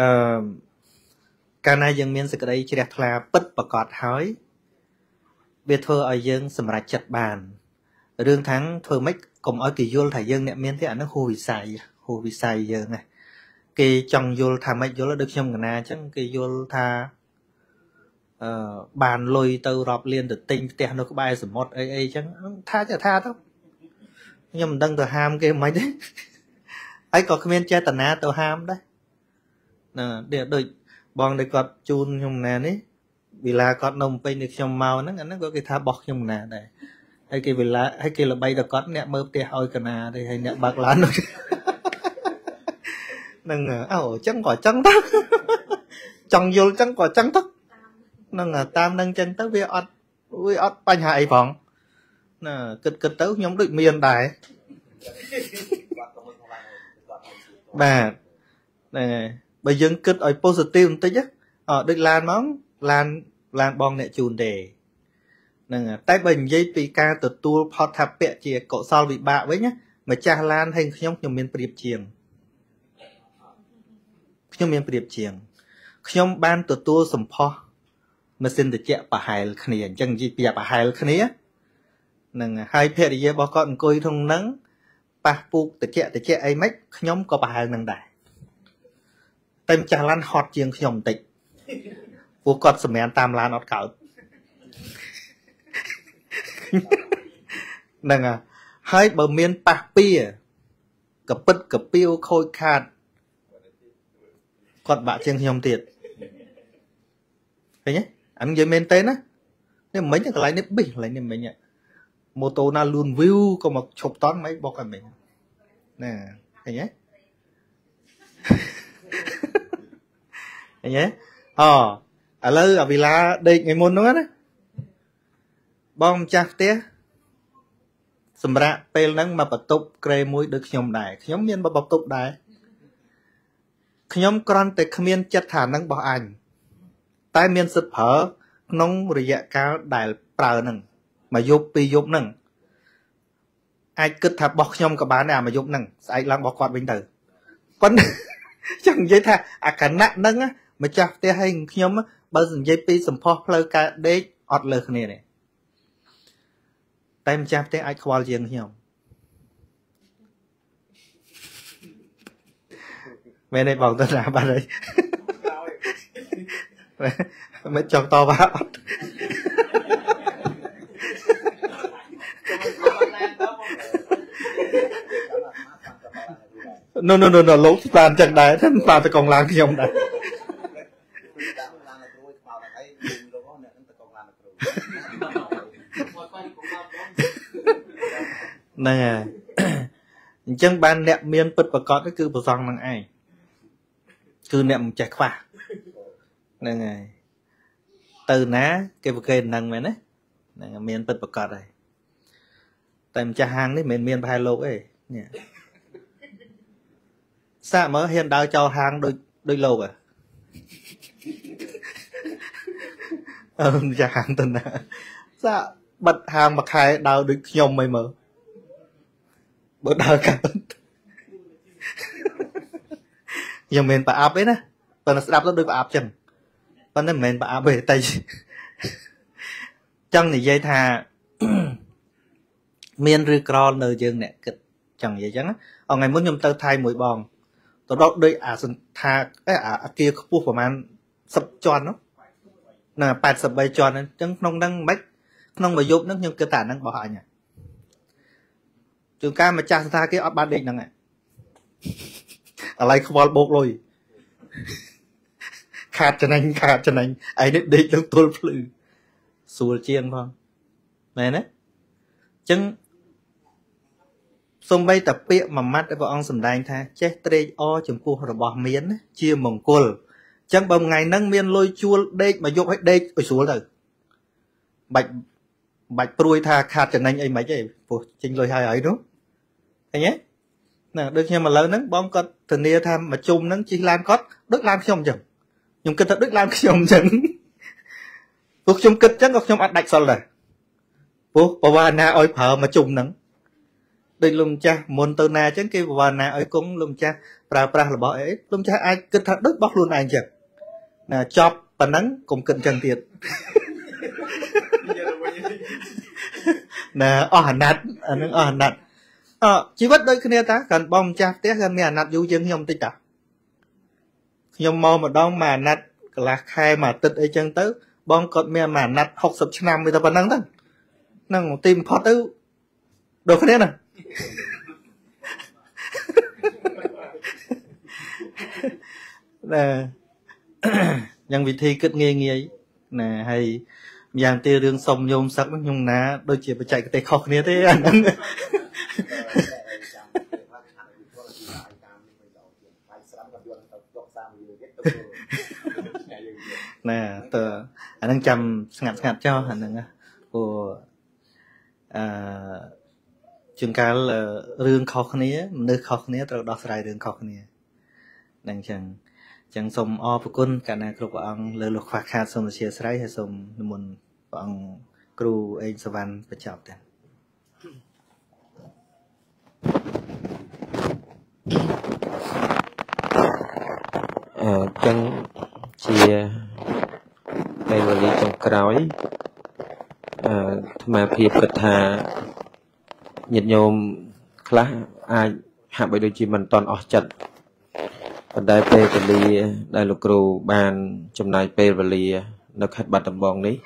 cà na dân miền sực đây chỉ đẹp là bứt và cọt hói biệt thơ ở dân sầm rạch chặt bàn riêng tháng thơ mấy cùng ở kỳ vô thầy dân nè miên thế ảnh nó hôi xài giờ này kỳ chồng vô thà mấy vô là được trong người na chẳng kỳ vô thà bàn lôi tàu rọp liền được tinh tiền nó có bài sửa một ấy ấy chẳng tha chả tha đâu nhưng mình đang tờ ham cái mấy đấy ấy có comment che tờ na tờ ham đấy nè để đợi bọn để cọt chun trong nè đấy vì là cọt nồng pin được trong màu nó có cái tha bọc trong nè này hay kia là bay được con nè mơ tê hơi cả nà đây hay nè bạc lá nữa nâng ảo trắng quả trắng tóc chồng vô trắng quả trắng tóc nâng tam nâng chân tới với ọt bánh hại phỏng nè cực cực tới nhóm đựng miền đại bà này bây giờ cực ở positive tới chứ ở đựng lan móng lan bong nè chùn để nè tay bình dây tùy ca từ tu phật tháp bẹ chìa cậu sao bị bạ với nhá mà cha lan hay nhóm miền bìa chiềng nhóm miền bìa chiềng nhóm ban từ tu sủng pho mà xin được chẹt bà hài khné chẳng gì bịa bà hài khné nè hai phe đi bò con coi thông nắng bà buộc từ chẹt ai mách nhóm có bà hài nằng đại tay cha lan hot chiềng nhóm tịch buộc con sủng mèn tam lan ọt cẩu nâng hai bờ miên bạc bia cặp bứt cặp piêu khôi khát còn bạn trên nhom tiệt kayaknya anh dưới maintain á, nên mấy cái lái này bình lái này mình ạ, mô tô na luôn view có một chụp tón mấy bọc cả mình nè, kayaknya kayaknya ở lơ ở vì là đây ngày môn nữa đấy bom chặt té sầm rạ pel nắng mà bật tục cây mũi được nhom đài nhom miên mà bật tục đài nhom con tệ miên chặt thả nắng bảo ảnh tai miên sực phở nóng rồi dạ cao đài bờ nằng mà dục pi dục nằng ai cứ thả bọc nhom cả bán nào mà dục nằng ai làm bọc quạt bình tử con chẳng dễ thả à cả nặng nâng á mà chặt té hay nhom bao giờ dây pi sầm phở lơ cả đế ọt lơ này này tay chạm tới ai khoa riêng hiểu mẹ này bảo tôi là bà đấy mấy chọc to bà no lỗ tàn chẳng đấy thân tàn tôi còn làm nhiều đấy nè chân ban nẹp miên bật và có cái cứ bờ dòng bằng ai cứ nẹp chạy khỏa nè này từ ná cái bờ cây nằng mày đấy nè miên bật và cọt này tại mình cha hàng đấy miền miên hai lô ấy nè xa mới hiện đào cho hàng đôi lô à cha hàng tuần nào xa bật hàng mà khai đào đôi nhom mày mở bữa đào cả giờ mình phải áp ấy nè còn là đáp nó đôi áp chân còn nên mình phải áp về tay chân thì dây thà miên rư cron nơi dương nè chẳng vậy chắn ở ngày muốn nhom tơ thay mũi bòn tao đốt đôi à sừng thà cái à kia cua của man sập tròn nó là bạt sập bay tròn nên chân nông đang bách nông mà giúp nước nhưng cơ tả đang bỏ hại nhỉ trường ca mà cha ra cái ban định năng này ở lại không bột rồi khát cho anh ấy định được tôi phự xua chiên phong này đấy chứng sông bay tập bịa mà mắt vào ông sầm đài tha chết tây o chấm cua rồi bỏ miến chia mỏng cua chẳng bằng ngày nâng miên lôi chua đây mà dục hết đây ở xuống rồi bạch bạch tôi tha khát cho anh ấy mấy cái chinh lôi hai ấy đúng anh nhé nè đôi khi mà lớn nắng bom con thường nia tham mà chung nắng chi lan cót đức lan không chừng nhưng kinh thật đức lan không chừng cuộc chung kinh chắc không ăn đạch sao là cuộc bà na ơi phở mà chung nắng đây lùm cha muốn từ na chứ kêu bà na ơi cũng lùm cha pra là bỏ ấy lùm cha ai kinh thật đức bóc luôn anh chừng nè chọc và nắng cùng kinh chân thiệt nè ở nát chỉ bắt đây kia ta cần bom cha té gần nè nát dữ chân nhom tích cả nhom mò mà đong mà nát là khai mà tích ấy chân tới bom cột mẹ mà nát học sập năm người ta vẫn năng năng một tim phật ư đồ cái nè nè nhân vị thi kết nghe nghe nè hay giang tia đường sông nhôm sắc nhung ná đôi chị phải chạy cái tay khóc thế thế nè tờ anh đang chầm ngặt cho anh đang của trường cá là đường khóc thế nơi khóc thế rồi đo sài đường khóc thế đang chừng chẳng sông o phục quân cả na cục ông lời luật phạt hạt sông chia sài hay sông muôn bằng cừu anh sờ van và chọc tiền chân chia đây là lý trong cõi mà phiền phật thà nhiệt nhôm class ai hạ bởi đôi chim mình toàn ở trận phần đại pe và lì đại lục cừu bàn trong này pe và lì được hết bát tầm bòn đấy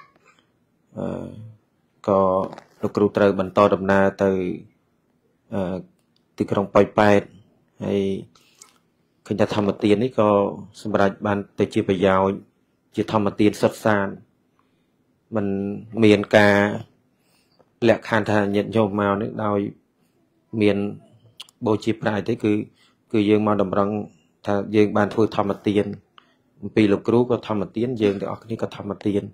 có lục rù trời bắn to đầm na từ từ trong bay hay khi nhà thăm một tiền ấy có sâm ban tới chưa bây giờ chỉ thầm một tiền xuất sàn mình miền cả lẽ khăn thà nhận nhôm màu nước đôi miền bố chì lại thế cứ dương màu đầm răng thà dương bàn thôi thầm một tiền vì lục cứu có thầm một tiền dương thì ở cái này có thầm một tiền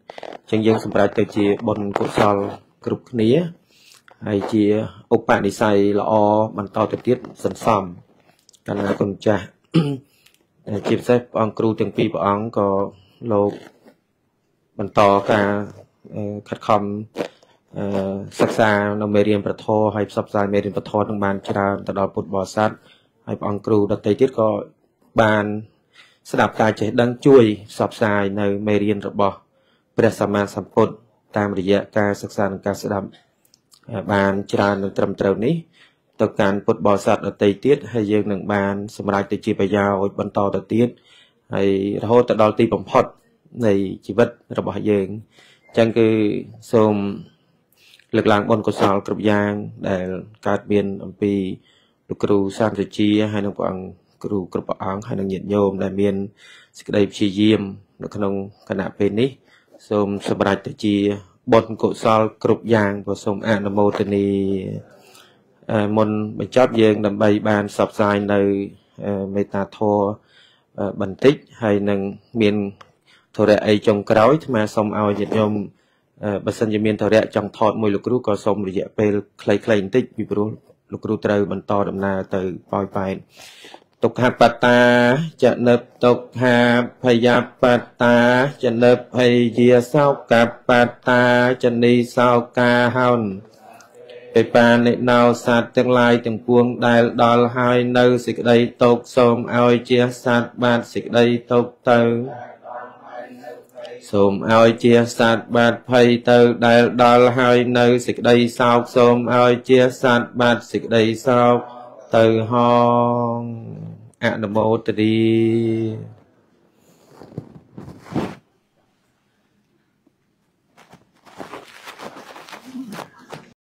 chẳng dương sủng lại từ chỉ bồn cổ sầu cục nía hay chỉ ốc bạn đi xài là o bàn to trực tiếp sẵn sàng cái này còn trẻ chip xếp ông cứu từng pi bảo ông có lô bàn to cả khát khom sắc xa nó mê riêng bật thô hay sắp dài mê riêng bật thô trong bàn chả ta đòi bột bò sát hay ông cứu đặt tay tiết có bàn sẽ đạp tài chế đăng chui sắp dài nơi mê riêng rập bò bây giờ sẵn màn sẵn phụt tam rỉ dạ ca sắc xa nâng ca sẽ đạp bàn chả nâng trầm trầu ní tất cả bột bò sát đặt tay tiết hay dương nâng bàn sẵn mạch tự chi bà giao bàn to đặt tiết hay hô ta đòi tìm bóng phật này chỉ vật rập bò dương chẳng cứ xôm lực lượng quân của Sài Gòn để cát biên bị lực cứu sang từ chia hai nông quảng cứu cứu bão hai nông nhiệt nhôm đại biên đây chi diêm được nông canh nạp bên ní xôm sập đại từ chia quân của Sài Gòn và xôm Nam Mô Tây Ni môn bạch chóp dương đầm bay bàn sập dài nơi meta thô bẩn tích hai nông miền thổ địa ấy trồng cối mà xôm ao nhiệt nhôm bất sân dân miền thảo đệ trong thọt mùi lục rút có xong rồi dẹp bê khlây khlây tích vì bố lục rút trời bắn to đậm nà từ vòi vài tục hạp bát ta chạm nợp tục hạp hay giáp bát ta chạm nợp hay dìa sao cạp bát ta chạm đi sao ca hòn bê bà nệ nào sát tương lai từng cuông đài đòi hai nâu xịt đầy tục xong oi chia sát bát xịt đầy tục tờ xôm oi chia sát bát phay tơ đài đòi hai nơi xịt đây sao xôm oi chia sát bát xịt đây sao từ hòn Nam Mô Tây Ni.